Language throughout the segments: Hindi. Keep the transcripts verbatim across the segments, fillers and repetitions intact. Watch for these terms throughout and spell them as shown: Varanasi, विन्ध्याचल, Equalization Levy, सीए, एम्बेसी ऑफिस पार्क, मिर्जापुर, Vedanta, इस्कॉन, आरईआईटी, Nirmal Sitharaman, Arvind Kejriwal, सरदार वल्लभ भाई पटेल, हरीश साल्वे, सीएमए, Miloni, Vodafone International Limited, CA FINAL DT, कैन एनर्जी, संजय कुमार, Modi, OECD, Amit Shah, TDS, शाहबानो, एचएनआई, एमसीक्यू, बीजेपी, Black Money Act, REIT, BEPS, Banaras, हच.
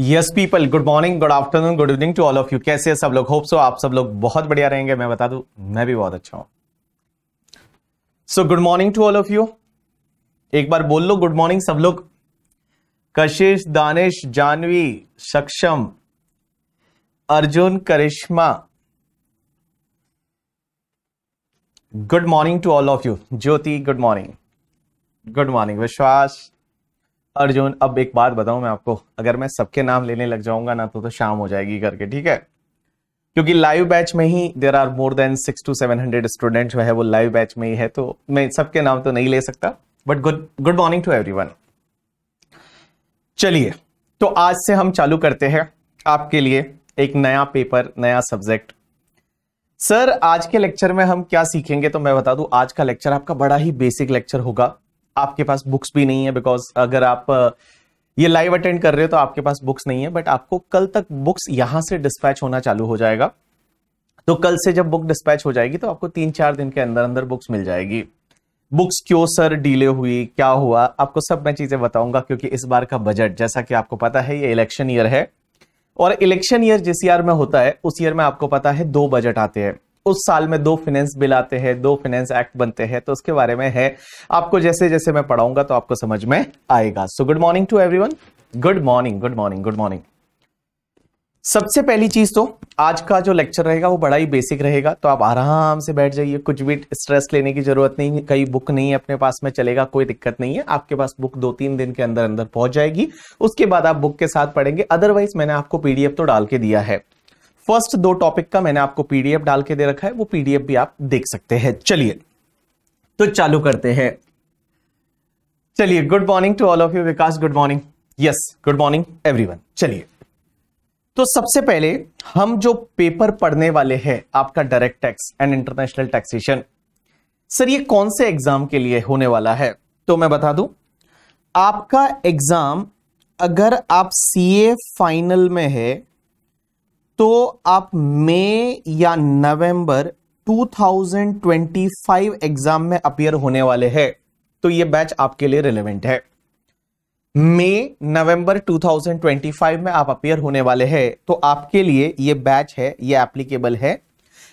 Yes people, good morning, good afternoon, good evening to all of you. कैसे है सब लोग? होप सो आप सब लोग बहुत बढ़िया रहेंगे। मैं बता दूं मैं भी बहुत अच्छा हूं। So good morning to all of you. एक बार बोल लो गुड मॉर्निंग सब लोग। कशिश, Danish, Janvi, Saksham, Arjun, Karishma, good morning to all of you. Jyoti, good morning, good morning. Vishwas, Arjun. अब एक बात बताऊं मैं आपको, अगर मैं सबके नाम लेने लग जाऊंगा ना तो तो शाम हो जाएगी करके, ठीक है? क्योंकि लाइव बैच में ही there are more than six to seven hundred student जो है वो लाइव बैच में ही है, तो मैं सबके नाम तो नहीं ले सकता। But good good morning to everyone. चलिए, तो आज से हम चालू करते हैं आपके लिए एक नया पेपर, नया सब्जेक्ट। सर आज के लेक्चर में हम क्या सीखेंगे? तो मैं बता दूं आज का लेक्चर आपका बड़ा ही बेसिक लेक्चर होगा। आपके पास बुक्स भी नहीं है, बिकॉज अगर आप ये लाइव अटेंड कर रहे हो तो आपके पास बुक्स नहीं है, बट आपको कल तक बुक्स यहां से डिस्पैच होना चालू हो जाएगा। तो कल से जब बुक डिस्पैच हो जाएगी तो आपको तीन चार दिन के अंदर अंदर बुक्स मिल जाएगी। बुक्स क्यों सर डिले हुई, क्या हुआ, आपको सब मैं चीजें बताऊंगा, क्योंकि इस बार का बजट, जैसा कि आपको पता है, ये इलेक्शन ईयर है, और इलेक्शन ईयर जिस ईयर में होता है उस ईयर में आपको पता है दो बजट आते हैं। उस साल में दो फाइनेंस बिल आते हैं, दो फाइनेंस एक्ट बनते हैं, तो उसके बारे में है। आपको जैसे जैसे मैं पढ़ाऊंगा तो आपको समझ में आएगा। So good morning to everyone, good morning, good morning, good morning. सबसे पहली चीज तो आज का जो लेक्चर रहेगा वो बड़ा ही बेसिक रहेगा, तो आप आराम से बैठ जाइए, कुछ भी स्ट्रेस लेने की जरूरत नहीं है। कई बुक नहीं है अपने पास में, चलेगा, कोई दिक्कत नहीं है। आपके पास बुक दो तीन दिन के अंदर अंदर पहुंच जाएगी, उसके बाद आप बुक के साथ पढ़ेंगे। अदरवाइज मैंने आपको पीडीएफ तो डाल के दिया है। फर्स्ट दो टॉपिक का मैंने आपको पीडीएफ डाल के दे रखा है, वो पीडीएफ भी आप देख सकते हैं। चलिए तो चालू करते हैं। चलिए, good morning to all of you. Vikas, good morning. Yes, good morning everyone. चलिए, तो सबसे पहले हम जो पेपर पढ़ने वाले हैं आपका direct tax and international taxation. Sir ये कौन से एग्जाम के लिए होने वाला है? तो मैं बता दूं आपका एग्जाम, अगर आप सीए फाइनल में है तो आप मई या नवंबर दो हज़ार पच्चीस एग्जाम में अपियर होने वाले हैं, तो ये बैच आपके लिए रिलेवेंट है। मई नवंबर दो हज़ार पच्चीस में आप अपियर होने वाले हैं, तो आपके लिए ये बैच है, ये एप्लीकेबल है।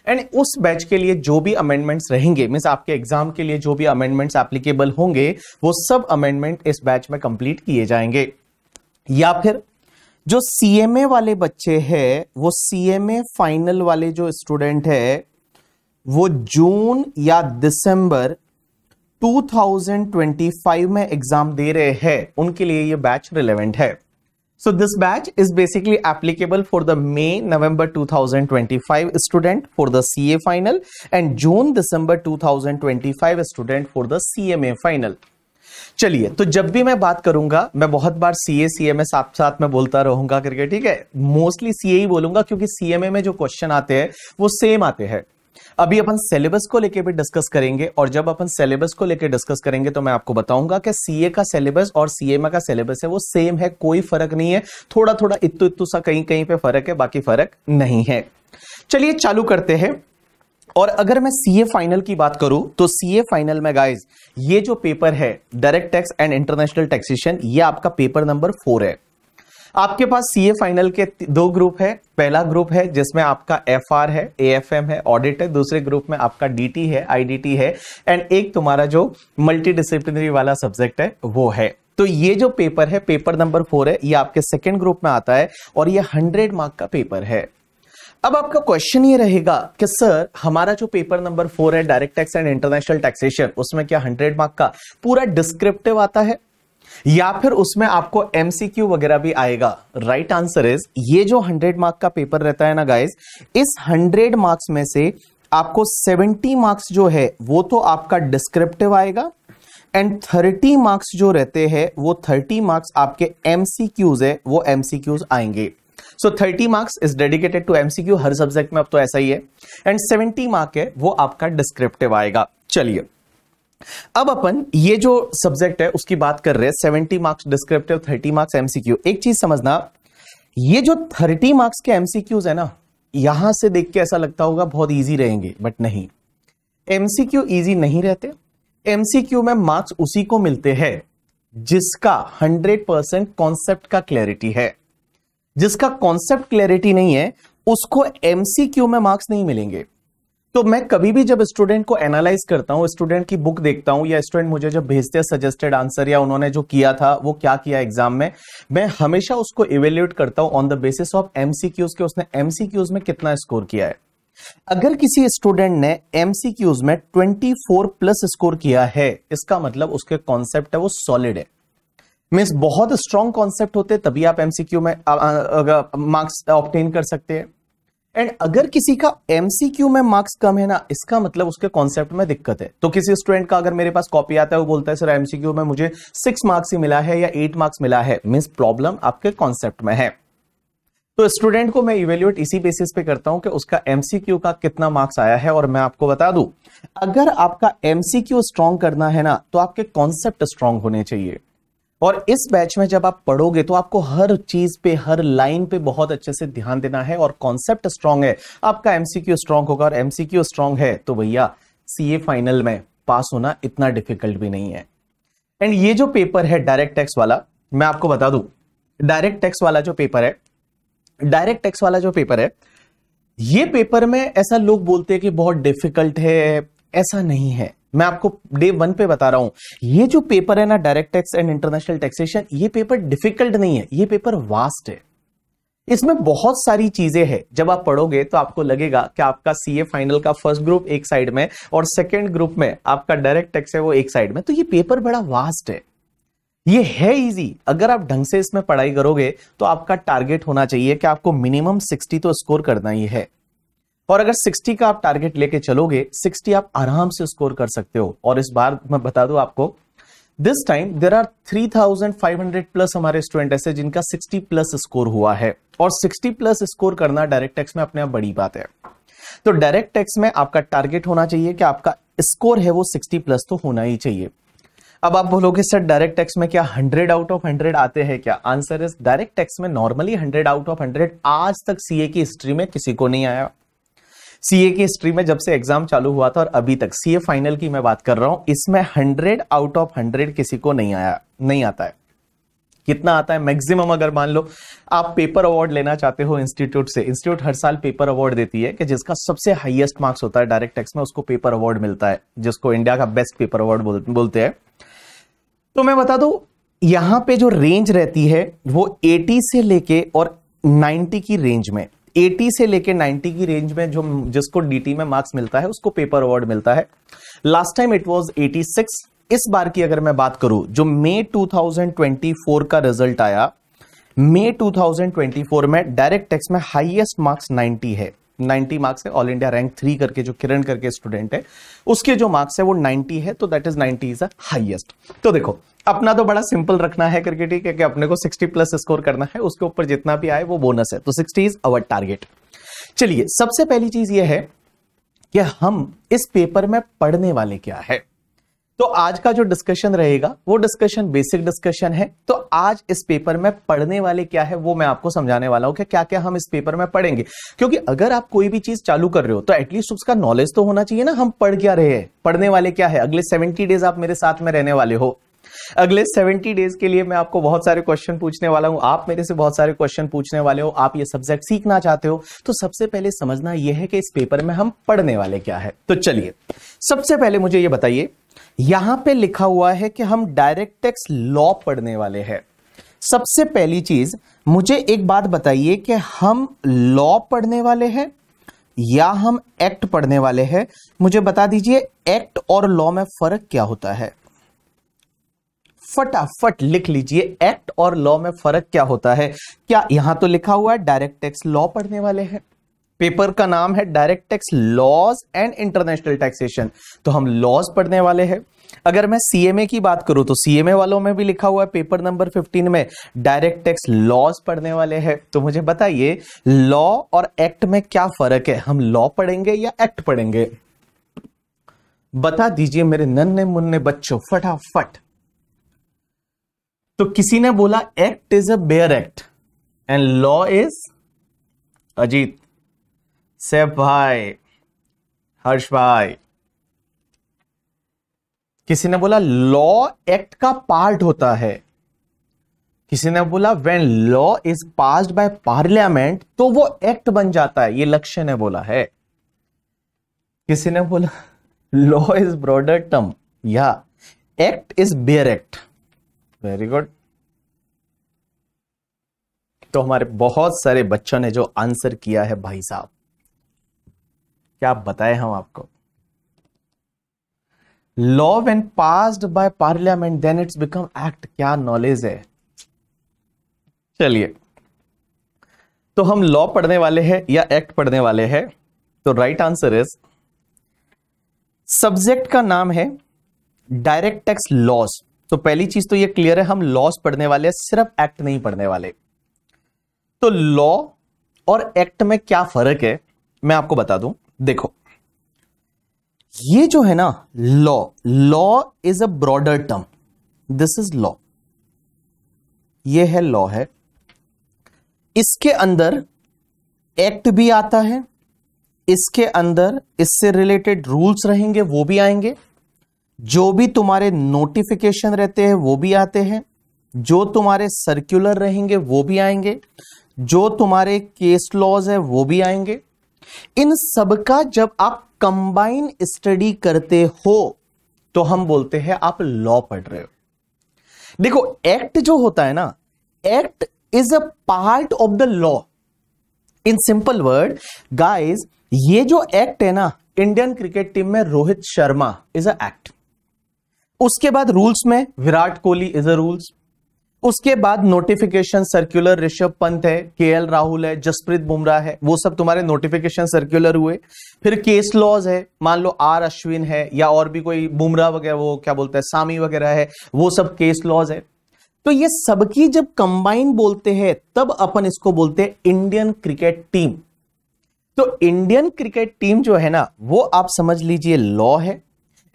एंड उस बैच के लिए जो भी अमेंडमेंट्स रहेंगे, मीन्स आपके एग्जाम के लिए जो भी अमेंडमेंट्स एप्लीकेबल होंगे, वो सब अमेंडमेंट इस बैच में कंप्लीट किए जाएंगे। या फिर जो सीएमए वाले बच्चे हैं, वो सीएमए फाइनल वाले जो स्टूडेंट है वो जून या दिसंबर दो हज़ार पच्चीस में एग्जाम दे रहे हैं, उनके लिए ये बैच रिलेवेंट है। So this batch is basically applicable for the May November दो हज़ार पच्चीस student for the सीए final and June December दो हज़ार पच्चीस student for the सीएमए final. चलिए, तो जब भी मैं बात करूंगा, मैं बहुत बार सीए सीएमए साथ साथ में बोलता रहूंगा करके, ठीक है? मोस्टली सीए ही बोलूंगा, क्योंकि सीएमए में जो क्वेश्चन आते हैं वो सेम आते हैं। अभी अपन सिलेबस को लेके भी डिस्कस करेंगे, और जब अपन सिलेबस को लेके डिस्कस करेंगे तो मैं आपको बताऊंगा कि सीए का सिलेबस और सीएमए का सिलेबस है वो सेम है, कोई फर्क नहीं है। थोड़ा थोड़ा इत्तु इत्तु सा कहीं कहीं पे फर्क है, बाकी फर्क नहीं है। चलिए चालू करते हैं। और अगर मैं सीए फाइनल की बात करूं तो सीए फाइनल में गाइस ये जो पेपर है direct tax and international taxation, ये आपका पेपर नंबर फोर है। आपके पास सीए फाइनल के दो ग्रुप है। पहला ग्रुप है जिसमें आपका एफआर है, एएफएम है, ऑडिट है। दूसरे ग्रुप में आपका डीटी है, आईडीटी है, एंड एक तुम्हारा जो मल्टी डिसिप्लिनरी वाला सब्जेक्ट है वो है। तो ये जो पेपर है, पेपर नंबर फोर है, ये आपके सेकेंड ग्रुप में आता है और ये हंड्रेड मार्क का पेपर है। अब आपका क्वेश्चन ये रहेगा कि सर हमारा जो पेपर नंबर फोर है direct tax and international taxation, उसमें क्या हंड्रेड मार्क का पूरा डिस्क्रिप्टिव आता है या फिर उसमें आपको एमसीक्यू वगैरह भी आएगा? राइट आंसर इज, ये जो हंड्रेड मार्क का पेपर रहता है ना गाइज, इस हंड्रेड मार्क्स में से आपको सेवेंटी मार्क्स जो है वो तो आपका डिस्क्रिप्टिव आएगा, एंड थर्टी मार्क्स जो रहते हैं वो थर्टी मार्क्स आपके एमसीक्यूज है, वो एमसीक्यूज आएंगे। So thirty marks is dedicated to एमसीक्यू, हर सब्जेक्ट में अब तो ऐसा ही है, एंड सेवेंटी मार्क है वो आपका डिस्क्रिप्टिव आएगा। चलिए, अब अपन ये जो सब्जेक्ट है उसकी बात कर रहे हैं। Seventy marks descriptive, thirty marks एमसीक्यू। एक चीज समझना, ये जो थर्टी मार्क्स के एमसीक्यूज है ना, यहां से देख के ऐसा लगता होगा बहुत ईजी रहेंगे, बट नहीं, एमसीक्यू ईजी नहीं रहते। एमसीक्यू में मार्क्स उसी को मिलते हैं जिसका हंड्रेड परसेंट कॉन्सेप्ट का क्लैरिटी है। जिसका कॉन्सेप्ट क्लैरिटी नहीं है उसको एमसीक्यू में मार्क्स नहीं मिलेंगे। तो मैं कभी भी जब स्टूडेंट को एनालाइज करता हूं, स्टूडेंट की बुक देखता हूं या स्टूडेंट मुझे जब भेजते हैं सजेस्टेड आंसर या उन्होंने जो किया था वो क्या किया एग्जाम में, मैं हमेशा उसको इवेल्यूएट करता हूं on the basis of MCQs के उसने एमसीक्यूज में कितना स्कोर किया है। अगर किसी स्टूडेंट ने एमसीक्यूज में चौबीस प्लस स्कोर किया है, इसका मतलब उसके कॉन्सेप्ट है वो सॉलिड है। मींस बहुत स्ट्रॉन्ग कॉन्सेप्ट होते तभी आप एमसीक्यू में मार्क्स ऑब्टेन कर सकते हैं। एंड अगर किसी का एमसीक्यू में मार्क्स कम है ना, इसका मतलब उसके कॉन्सेप्ट में दिक्कत है। तो किसी स्टूडेंट का अगर मेरे पास कॉपी आता है वो बोलता है सर एमसीक्यू में मुझे सिक्स मार्क्स ही मिला है या एट मार्क्स मिला है, मींस प्रॉब्लम आपके कॉन्सेप्ट में है। तो स्टूडेंट को मैं इवेल्यूएट इसी बेसिस पे करता हूं कि उसका एमसीक्यू का कितना मार्क्स आया है। और मैं आपको बता दूं, अगर आपका एमसीक्यू स्ट्रांग करना है ना तो आपके कॉन्सेप्ट स्ट्रांग होने चाहिए। और इस बैच में जब आप पढ़ोगे तो आपको हर चीज पे हर लाइन पे बहुत अच्छे से ध्यान देना है। और कॉन्सेप्ट स्ट्रांग है, आपका एमसीक्यू स्ट्रांग होगा और एमसीक्यू स्ट्रांग है तो भैया सीए फाइनल में पास होना इतना डिफिकल्ट भी नहीं है। एंड ये जो पेपर है डायरेक्ट टैक्स वाला, मैं आपको बता दूं डायरेक्ट टैक्स वाला जो पेपर है डायरेक्ट टैक्स वाला जो पेपर है ये पेपर में ऐसा लोग बोलते हैं कि बहुत डिफिकल्ट है, ऐसा नहीं है। मैं आपको डे वन पे बता रहा हूं ये जो पेपर है ना direct tax and international taxation, ये पेपर डिफिकल्ट नहीं है, ये पेपर वास्ट है। इसमें बहुत सारी चीजें हैं। जब आप पढ़ोगे तो आपको लगेगा कि आपका सीए फाइनल का फर्स्ट ग्रुप एक साइड में और सेकंड ग्रुप में आपका डायरेक्ट टैक्स है वो एक साइड में। तो ये पेपर बड़ा वास्ट है। ये है इजी, अगर आप ढंग से इसमें पढ़ाई करोगे तो आपका टारगेट होना चाहिए कि आपको मिनिमम सिक्सटी तो स्कोर करना ही है। और अगर साठ का आप टारगेट लेके चलोगे, साठ आप आराम से स्कोर कर सकते हो। और इस बार मैं बता दूं आपको, this time there are three thousand five hundred plus हमारे स्टूडेंट ऐसे जिनका साठ प्लस स्कोर हुआ है। और साठ प्लस स्कोर करना डायरेक्ट टैक्स में अपने आप बड़ी बात है। तो डायरेक्ट टैक्स में आपका टारगेट होना चाहिए कि आपका स्कोर है वो साठ प्लस तो होना ही चाहिए। अब आप बोलोगे सर डायरेक्ट टैक्स में क्या हंड्रेड आउट ऑफ हंड्रेड आते हैं क्या? आंसर इज डायरेक्ट टैक्स में normally hundred out of hundred आज तक सीए की हिस्ट्री में किसी को नहीं आया। सीए की हिस्ट्री में जब से एग्जाम चालू हुआ था और अभी तक सीए फाइनल की मैं बात कर रहा हूं, इसमें हंड्रेड आउट ऑफ हंड्रेड किसी को नहीं आया नहीं आता है। कितना आता है मैक्सिमम? अगर मान लो आप पेपर अवार्ड लेना चाहते हो इंस्टीट्यूट से, इंस्टीट्यूट हर साल पेपर अवार्ड देती है कि जिसका सबसे हाईएस्ट मार्क्स होता है डायरेक्ट टैक्स में उसको पेपर अवार्ड मिलता है, जिसको इंडिया का बेस्ट पेपर अवार्ड बोलते हैं। तो मैं बता दूं यहां पे जो रेंज रहती है वो एटी से लेके और नाइन्टी की रेंज में, अस्सी से लेके नब्बे की रेंज में जो जिसको डीटी में मार्क्स मिलता है उसको पेपर अवार्ड मिलता है। लास्ट टाइम इट वाज छियासी। इस बार की अगर मैं बात करूं, जो मई दो हज़ार चौबीस का रिजल्ट आया, मई दो हज़ार चौबीस में डायरेक्ट टैक्स में हाईएस्ट मार्क्स नब्बे है। नब्बे मार्क्स है, ऑल इंडिया रैंक थ्री करके जो किरण करके स्टूडेंट है उसके जो मार्क्स है वो नब्बे है। तो दैट इज नब्बे इज द हाईएस्ट। तो देखो अपना तो बड़ा सिंपल रखना है करके, ठीक है, कि अपने को साठ प्लस स्कोर करना है, उसके ऊपर जितना भी आए वो बोनस है। तो साठ इज अवर टारगेट। चलिए सबसे पहली चीज ये है कि हम इस पेपर में पढ़ने वाले क्या है। तो आज का जो डिस्कशन रहेगा वो डिस्कशन बेसिक डिस्कशन है। तो आज इस पेपर में पढ़ने वाले क्या है वो मैं आपको समझाने वाला हूं कि क्या क्या हम इस पेपर में पढ़ेंगे। क्योंकि अगर आप कोई भी चीज चालू कर रहे हो तो एटलीस्ट उसका नॉलेज तो होना चाहिए ना, हम पढ़ क्या रहे हैं, पढ़ने वाले क्या है। अगले सेवेंटी डेज आप मेरे साथ में रहने वाले हो। अगले सत्तर डेज के लिए मैं आपको बहुत सारे क्वेश्चन पूछने वाला हूं, आप मेरे से बहुत सारे क्वेश्चन पूछने वाले हो। आप ये सब्जेक्ट सीखना चाहते हो तो सबसे पहले समझना यह है कि इस पेपर में हम पढ़ने वाले क्या है। तो चलिए सबसे पहले मुझे ये बताइए, यहां पे लिखा हुआ है कि हम डायरेक्ट टैक्स लॉ पढ़ने वाले हैं। सबसे पहली चीज मुझे एक बात बताइए कि हम लॉ पढ़ने वाले हैं या हम एक्ट पढ़ने वाले हैं। मुझे बता दीजिए एक्ट और लॉ में फर्क क्या होता है। फटाफट लिख लीजिए एक्ट और लॉ में फर्क क्या होता है। क्या यहां तो लिखा हुआ है डायरेक्ट टैक्स लॉ पढ़ने वाले हैं, पेपर का नाम है direct tax laws and international taxation, तो हम लॉज पढ़ने वाले हैं। अगर मैं सीएमए की बात करूं तो सीएमए वालों में भी लिखा हुआ है पेपर नंबर पंद्रह में डायरेक्ट टैक्स लॉज पढ़ने वाले हैं। तो मुझे बताइए लॉ और एक्ट में क्या फर्क है, हम लॉ पढ़ेंगे या एक्ट पढ़ेंगे? बता दीजिए मेरे नन्हे मुन्ने बच्चों फटाफट। तो किसी ने बोला act is a bare act and law is, Ajit, Saif भाई, हर्ष भाई, किसी ने बोला लॉ एक्ट का पार्ट होता है। किसी ने बोला when law is passed by parliament तो वो एक्ट बन जाता है, ये लक्ष्य ने बोला है। किसी ने बोला लॉ इज ब्रॉडर टर्म या act is bare act, very good. तो हमारे बहुत सारे बच्चों ने जो आंसर किया है भाई साहब, क्या बताएं हम आपको, law when passed by parliament then it's become act, क्या नॉलेज है। चलिए तो हम लॉ पढ़ने वाले हैं या एक्ट पढ़ने वाले हैं, तो राइट आंसर इज, सब्जेक्ट का नाम है डायरेक्ट टैक्स लॉस। तो पहली चीज तो ये क्लियर है, हम लॉस पढ़ने वाले हैं, सिर्फ एक्ट नहीं पढ़ने वाले। तो लॉ और एक्ट में क्या फर्क है मैं आपको बता दूं। देखो ये जो है ना law, law is a broader term, this is law, ये है लॉ है। इसके अंदर एक्ट भी आता है, इसके अंदर इससे रिलेटेड रूल्स रहेंगे वो भी आएंगे, जो भी तुम्हारे नोटिफिकेशन रहते हैं वो भी आते हैं, जो तुम्हारे सर्कुलर रहेंगे वो भी आएंगे, जो तुम्हारे केस लॉज है वो भी आएंगे। इन सब का जब आप कंबाइन स्टडी करते हो तो हम बोलते हैं आप लॉ पढ़ रहे हो। देखो एक्ट जो होता है ना, act is a part of the law. In simple word guys, ये जो एक्ट है ना, इंडियन क्रिकेट टीम में Rohit Sharma is a act, उसके बाद रूल्स में Virat Kohli is a rules, उसके बाद नोटिफिकेशन सर्कुलर ऋषभ पंत है, केएल राहुल है, जसप्रीत बुमराह है, वो सब तुम्हारे नोटिफिकेशन सर्कुलर हुए। फिर केस लॉज है, मान लो आर अश्विन है या और भी कोई बुमराह वगैरह, वो क्या बोलता है सामी वगैरह है, वो सब केस लॉज है। तो ये सबकी जब कंबाइन बोलते हैं तब अपन इसको बोलते हैं इंडियन क्रिकेट टीम। तो इंडियन क्रिकेट टीम जो है ना वो आप समझ लीजिए लॉ है,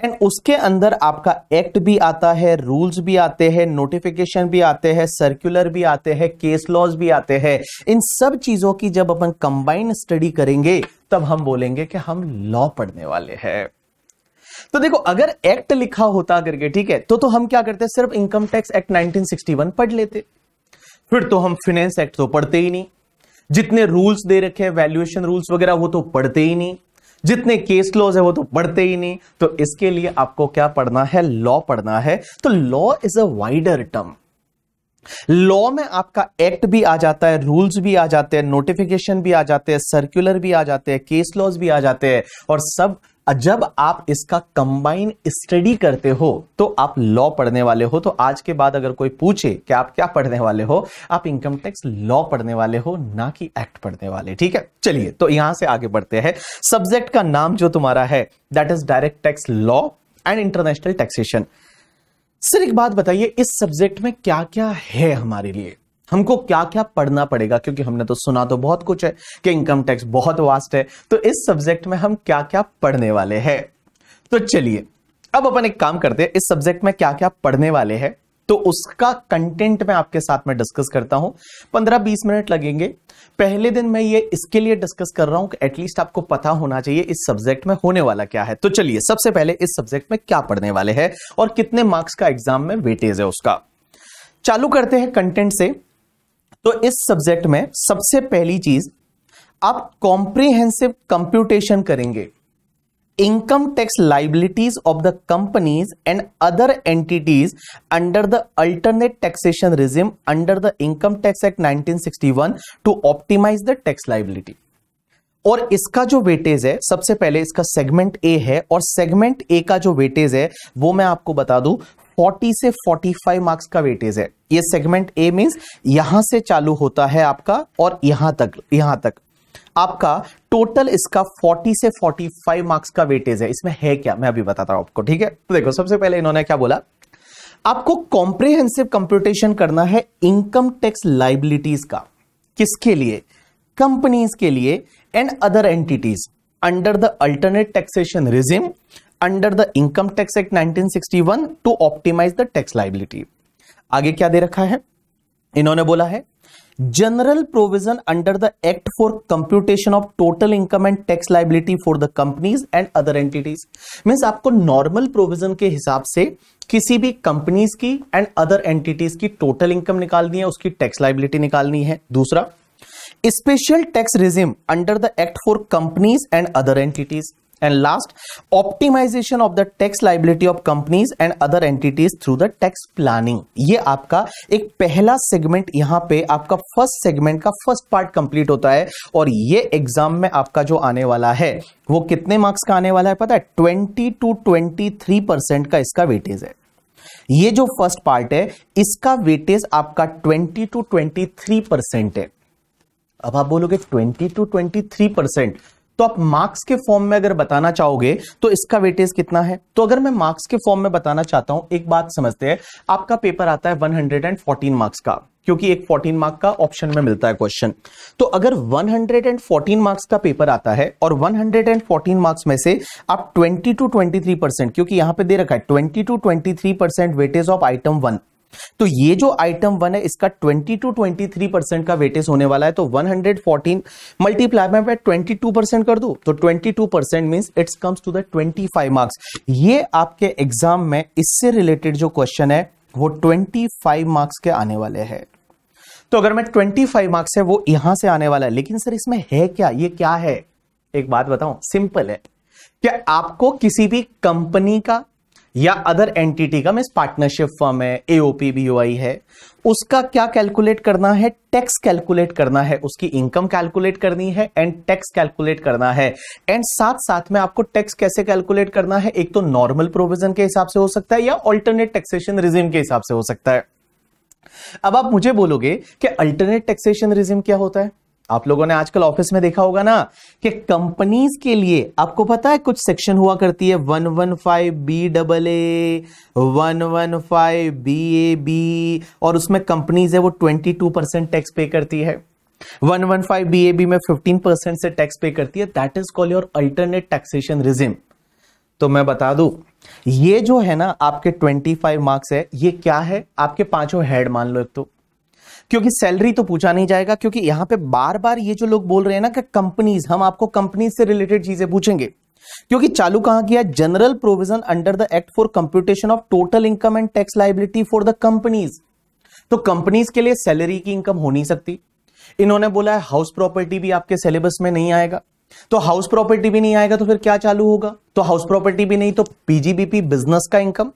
एंड उसके अंदर आपका एक्ट भी आता है, रूल्स भी आते हैं, नोटिफिकेशन भी आते हैं, सर्कुलर भी आते हैं, केस लॉज भी आते हैं। इन सब चीजों की जब अपन कंबाइन स्टडी करेंगे तब हम बोलेंगे कि हम लॉ पढ़ने वाले हैं। तो देखो अगर एक्ट लिखा होता करके, ठीक है, तो तो हम क्या करते, सिर्फ income tax act nineteen sixty one पढ़ लेते, फिर तो हम फिनेंस एक्ट तो पढ़ते ही नहीं, जितने रूल्स दे रखे हैं वैल्यूएशन रूल्स वगैरह वो तो पढ़ते ही नहीं, जितने केस लॉज है वो तो पढ़ते ही नहीं। तो इसके लिए आपको क्या पढ़ना है, लॉ पढ़ना है। तो law is a wider term, law में आपका एक्ट भी आ जाता है, रूल्स भी आ जाते हैं, नोटिफिकेशन भी आ जाते हैं, सर्कुलर भी आ जाते हैं, केस लॉज भी आ जाते हैं, और सब जब आप इसका कंबाइन स्टडी करते हो तो आप लॉ पढ़ने वाले हो। तो आज के बाद अगर कोई पूछे कि आप क्या पढ़ने वाले हो, आप इनकम टैक्स लॉ पढ़ने वाले हो, ना कि एक्ट पढ़ने वाले, ठीक है। चलिए तो यहां से आगे बढ़ते हैं। सब्जेक्ट का नाम जो तुम्हारा है that is direct tax law and international taxation. Sir एक बात बताइए, इस सब्जेक्ट में क्या क्या है हमारे लिए, हमको क्या क्या पढ़ना पड़ेगा, क्योंकि हमने तो सुना तो बहुत कुछ है कि इनकम टैक्स बहुत वास्ट है, तो इस सब्जेक्ट में हम क्या क्या पढ़ने वाले हैं। तो चलिए अब अपन एक काम करते हैं, इस सब्जेक्ट में क्या क्या पढ़ने वाले हैं तो उसका कंटेंट मैं आपके साथ में डिस्कस करता हूं। पंद्रह बीस मिनट लगेंगे, पहले दिन मैं ये इसके लिए डिस्कस कर रहा हूं कि एटलीस्ट आपको पता होना चाहिए इस सब्जेक्ट में होने वाला क्या है। तो चलिए सबसे पहले इस सब्जेक्ट में क्या पढ़ने वाले हैं और कितने मार्क्स का एग्जाम में वेटेज है उसका, चालू करते हैं कंटेंट से। तो इस सब्जेक्ट में सबसे पहली चीज आप कॉम्प्रिहेंसिव कंप्यूटेशन करेंगे income tax liabilities of the companies and other entities under the alternate taxation regime under the income tax act nineteen sixty one to optimise the tax liability. और इसका जो वेटेज है, सबसे पहले इसका सेगमेंट ए है, और सेगमेंट ए का जो वेटेज है वो मैं आपको बता दूं चालीस से पैंतालीस मार्क्स का वेटेज है। ये सेगमेंट ए मींस यहां से चालू होता है आपका और यहां तक, यहां तक आपका टोटल इसका चालीस से पैंतालीस मार्क्स का वेटेज है। इसमें है क्या मैं अभी बताता हूं आपको, ठीक है। तो देखो सबसे पहले इन्होंने क्या बोला, आपको कॉम्प्रिहेंसिव कंप्यूटेशन करना है इनकम टैक्स लायबिलिटीज का, किसके लिए, कंपनीज के लिए and other entities under the alternate taxation regime under the income tax act nineteen sixty one to optimise the tax liability. आगे क्या दे रखा है, इन्होंने बोला है general provision under the act for computation of total income and tax liability for the companies and other entities means आपको normal provision के हिसाब से किसी भी companies की and other entities की total income निकालनी है, उसकी tax liability निकालनी है। दूसरा special tax regime under the act for companies and other entities and last optimization of the tax liability of companies and other entities through the tax planning। ये आपका एक पहला सेगमेंट, यहाँ पे आपका फर्स्ट सेगमेंट का फर्स्ट पार्ट कंप्लीट होता है और ये एग्जाम में आपका जो आने वाला है वो कितने मार्क्स का आने वाला है पता है? Twenty two twenty three percent का इसका वेटेज है। ये जो फर्स्ट पार्ट है इसका वेटेज आपका twenty two twenty three percent है। अब आप बोलोगे twenty two twenty three percent, तो आप मार्क्स के फॉर्म में अगर बताना चाहोगे तो इसका वेटेज कितना है? तो अगर मैं मार्क्स के फॉर्म में बताना चाहता हूं, एक बात समझते हैं, आपका पेपर आता है वन हंड्रेड फोर्टीन मार्क्स का, क्योंकि एक फोर्टीन मार्क का ऑप्शन में मिलता है क्वेश्चन। तो अगर वन हंड्रेड फोर्टीन मार्क्स का पेपर आता है और वन हंड्रेड फोर्टीन मार्क्स में से आप twenty two twenty three percent, क्योंकि यहां पे दे रखा है twenty two twenty three percent weightage of item one, तो ये जो आइटम वन है इसका twenty two twenty three percent का वेटेज होने वाला है। तो वन हंड्रेड फोर्टीन मल्टीप्लाई में मैं ट्वेंटी टू परसेंट कर दूं तो twenty two percent means it's comes to the twenty five marks. ये आपके एग्जाम में इससे रिलेटेड जो क्वेश्चन है वो ट्वेंटी फाइव मार्क्स के आने वाले हैं। तो अगर मैं ट्वेंटी फाइव मार्क्स है वो यहां से आने वाला है, लेकिन सर इसमें है क्या, ये क्या है? एक बात बताऊं, सिंपल है कि आपको किसी भी कंपनी का या अदर एंटिटी का, मींस पार्टनरशिप फर्म है, एओपी भी हुई है, उसका क्या कैलकुलेट करना है? टैक्स कैलकुलेट करना है, उसकी इनकम कैलकुलेट करनी है एंड टैक्स कैलकुलेट करना है। एंड साथ साथ में आपको टैक्स कैसे कैलकुलेट करना है? एक तो नॉर्मल प्रोविजन के हिसाब से हो सकता है या अल्टरनेट टैक्सेशन रिजिम के हिसाब से हो सकता है। अब आप मुझे बोलोगे कि अल्टरनेट टैक्सेशन रिजिम क्या होता है? आप लोगों ने आजकल ऑफिस में देखा होगा ना कि कंपनीज के लिए आपको पता है कुछ सेक्शन हुआ करती है, one one five B double A, one one five B A B, और उसमें कंपनीज है वो ट्वेंटी टू परसेंट टैक्स पे करती है, one one five B A B में फिफ्टीन परसेंट से टैक्स पे करती है। That is called your alternate taxation regime. तो मैं बता दूं, ये जो है ना आपके ट्वेंटी फाइव मार्क्स है, ये क्या है? आपके पांचों हेड मान लो, एक तो क्योंकि सैलरी तो पूछा नहीं जाएगा, क्योंकि यहां पे बार बार ये जो लोग बोल रहे हैं ना कि कंपनीज, हम आपको कंपनीज से रिलेटेड चीजें पूछेंगे, क्योंकि चालू कहां किया? General provision under the act for computation of total income and tax liability for the companies. तो कंपनीज के लिए सैलरी की इनकम हो नहीं सकती। इन्होंने बोला है हाउस प्रॉपर्टी भी आपके सिलेबस में नहीं आएगा, तो हाउस प्रॉपर्टी भी नहीं आएगा तो फिर क्या चालू होगा? तो हाउस प्रॉपर्टी भी नहीं तो पीजीबीपी बिजनेस का इनकम,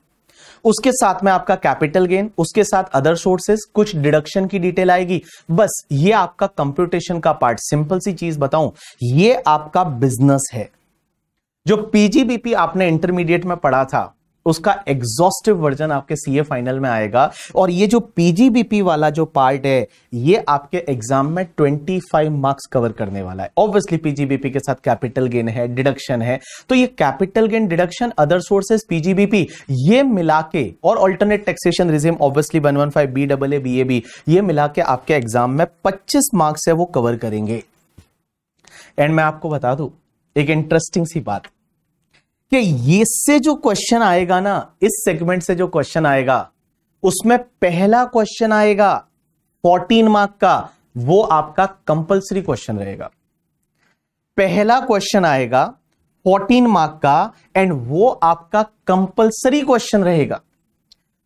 उसके साथ में आपका कैपिटल गेन, उसके साथ अदर सोर्सेस, कुछ डिडक्शन की डिटेल आएगी। बस ये आपका कंप्यूटेशन का पार्ट। सिंपल सी चीज बताऊं, ये आपका बिजनेस है। जो पीजीबीपी आपने इंटरमीडिएट में पढ़ा था उसका एग्जॉस्टिव वर्जन आपके सीए फाइनल में आएगा, और ये जो पीजीबीपी वाला जो पार्ट है ये आपके एग्जाम में ट्वेंटी फाइव मार्क्स कवर करने वाला है। ऑब्वियसली पीजीबीपी के साथ कैपिटल गेन है, डिडक्शन है, तो ये capital gain, deduction, other sources, PGBP, ये मिला के और alternate taxation regime obviously one one five B double A B A B, ये मिला के आपके एग्जाम में पच्चीस मार्क्स है वो कवर करेंगे। एंड मैं आपको बता दूं एक इंटरेस्टिंग सी बात कि ये से जो क्वेश्चन आएगा ना, इस सेगमेंट से जो क्वेश्चन आएगा उसमें पहला क्वेश्चन आएगा फोर्टीन मार्क का, वो आपका कंपलसरी क्वेश्चन रहेगा। पहला क्वेश्चन आएगा फोर्टीन मार्क का एंड वो आपका कंपलसरी क्वेश्चन रहेगा।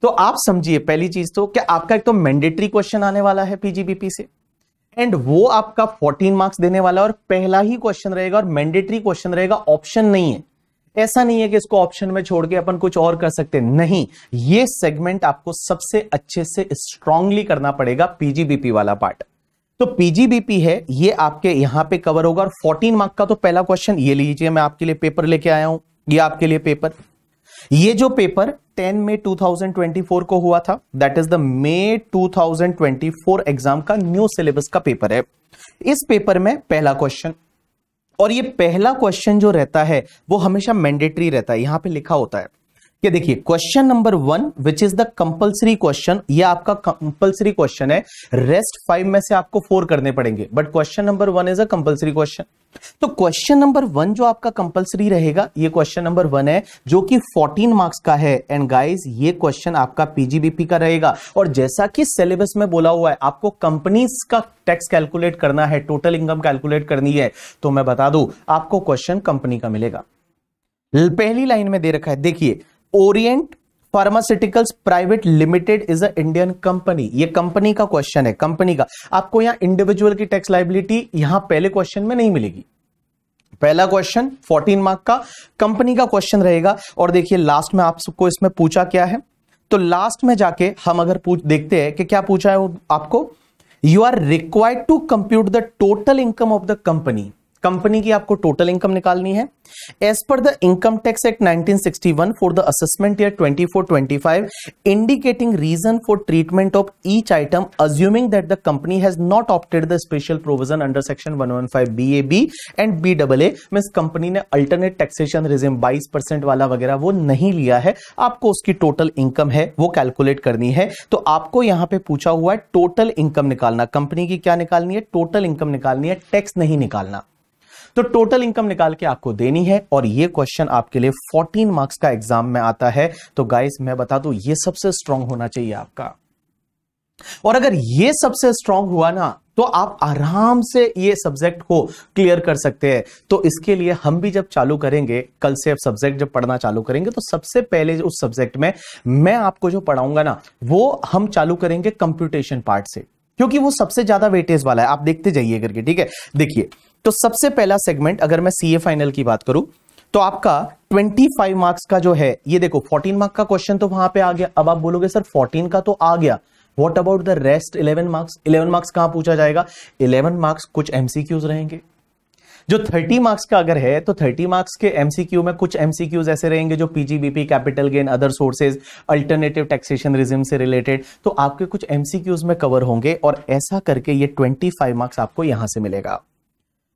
तो आप समझिए पहली चीज तो कि आपका एक तो मैंडेटरी क्वेश्चन आने वाला है पीजीबीपी से, एंड वो आपका फोर्टीन मार्क्स देने वाला है और पहला ही क्वेश्चन रहेगा और मैंडेटरी क्वेश्चन रहेगा। ऑप्शन नहीं है, ऐसा नहीं है कि इसको ऑप्शन में छोड़ के अपन कुछ और कर सकते, नहीं। ये सेगमेंट आपको सबसे अच्छे से स्ट्रांगली करना पड़ेगा, पीजीबीपी वाला पार्ट। तो पीजीबीपी है ये आपके यहां पे कवर होगा, और फोर्टीन मार्क का तो पहला क्वेश्चन ये लीजिए, मैं आपके लिए पेपर लेके आया हूं, ये आपके लिए पेपर। ये जो paper ten May two thousand twenty four को हुआ था, that is the May two thousand twenty four exam का न्यू सिलेबस का पेपर है। इस पेपर में पहला क्वेश्चन, और ये पहला क्वेश्चन जो रहता है वो हमेशा मैंडेटरी रहता है, यहां पे लिखा होता है ये देखिए question number one which is the compulsory question, ये आपका कंपल्सरी क्वेश्चन है, रेस्ट फाइव में से आपको फोर करने पड़ेंगे, but question number one is a compulsory question. तो क्वेश्चन नंबर वन जो आपका कंपल्सरी रहेगा, ये क्वेश्चन नंबर वन है जो कि फोर्टीन मार्क्स का है। एंड गाइज ये क्वेश्चन आपका पीजीबीपी का रहेगा, और जैसा कि सिलेबस में बोला हुआ है आपको कंपनीज का टैक्स कैलकुलेट करना है, टोटल इनकम कैलकुलेट करनी है। तो मैं बता दूं आपको क्वेश्चन कंपनी का मिलेगा। पहली लाइन में दे रखा है, देखिए Orient pharmaceuticals private limited is a Indian company. ये कंपनी का क्वेश्चन है, कंपनी का। आपको यहां इंडिविजुअल की टैक्स लायबिलिटी यहां पहले क्वेश्चन में नहीं मिलेगी। पहला क्वेश्चन फोर्टीन मार्क का कंपनी का क्वेश्चन रहेगा। और देखिए लास्ट में आपको इसमें पूछा क्या है, तो लास्ट में जाके हम अगर पूछ देखते हैं कि क्या पूछा है वो आपको, you are required to compute the total income of the company. Company की आपको टोटल इनकम निकालनी है as per the income tax act nineteen sixty one for the assessment year twenty four twenty five, indicating reason for treatment of each item assuming that the company has not opted the special provision under section one one five B A B and B A A. मींस कंपनी ने अल्टरनेट टैक्सेशन रिजिम बाईस परसेंट वाला वगैरह वो नहीं लिया है, आपको उसकी टोटल इनकम है वो कैलकुलेट करनी है। तो आपको यहां पे पूछा हुआ है टोटल इनकम निकालना, कंपनी की क्या निकालनी है, टोटल इनकम निकालनी है, टैक्स नहीं निकालना। तो टोटल इनकम निकाल के आपको देनी है, और ये क्वेश्चन आपके लिए फोर्टीन मार्क्स का एग्जाम में आता है। तो गाइस मैं बता दूं ये सबसे स्ट्रांग होना चाहिए आपका, और अगर ये सबसे स्ट्रांग हुआ ना तो आप आराम से ये सब्जेक्ट को क्लियर कर सकते हैं। तो इसके लिए हम भी जब चालू करेंगे, कल से सब्जेक्ट जब पढ़ना चालू करेंगे, तो सबसे पहले उस सब्जेक्ट में मैं आपको जो पढ़ाऊंगा ना वो हम चालू करेंगे कंप्यूटेशन पार्ट से, क्योंकि वो सबसे ज्यादा वेटेज वाला है। आप देखते जाइए करके, ठीक है। देखिए तो सबसे पहला सेगमेंट अगर मैं सीए फाइनल की बात करूं तो आपका पच्चीस मार्क्स का जो है, ये देखो चौदह मार्क का क्वेश्चन तो वहां पे आ गया। अब आप बोलोगे सर चौदह का तो आ गया, what about the rest eleven marks, eleven marks कहां पूछा जाएगा, इलेवन मार्क्स कुछ एमसीक्यूज रहेंगे। जो तीस मार्क्स का अगर है तो तीस मार्क्स के एमसीक्यू में कुछ एमसीक्यूज ऐसे रहेंगे जो PGBP, capital gain, other sources, alternative taxation regime से रिलेटेड, तो आपके कुछ एमसीक्यूज में कवर होंगे। और ऐसा करके ये पच्चीस मार्क्स आपको यहां से मिलेगा।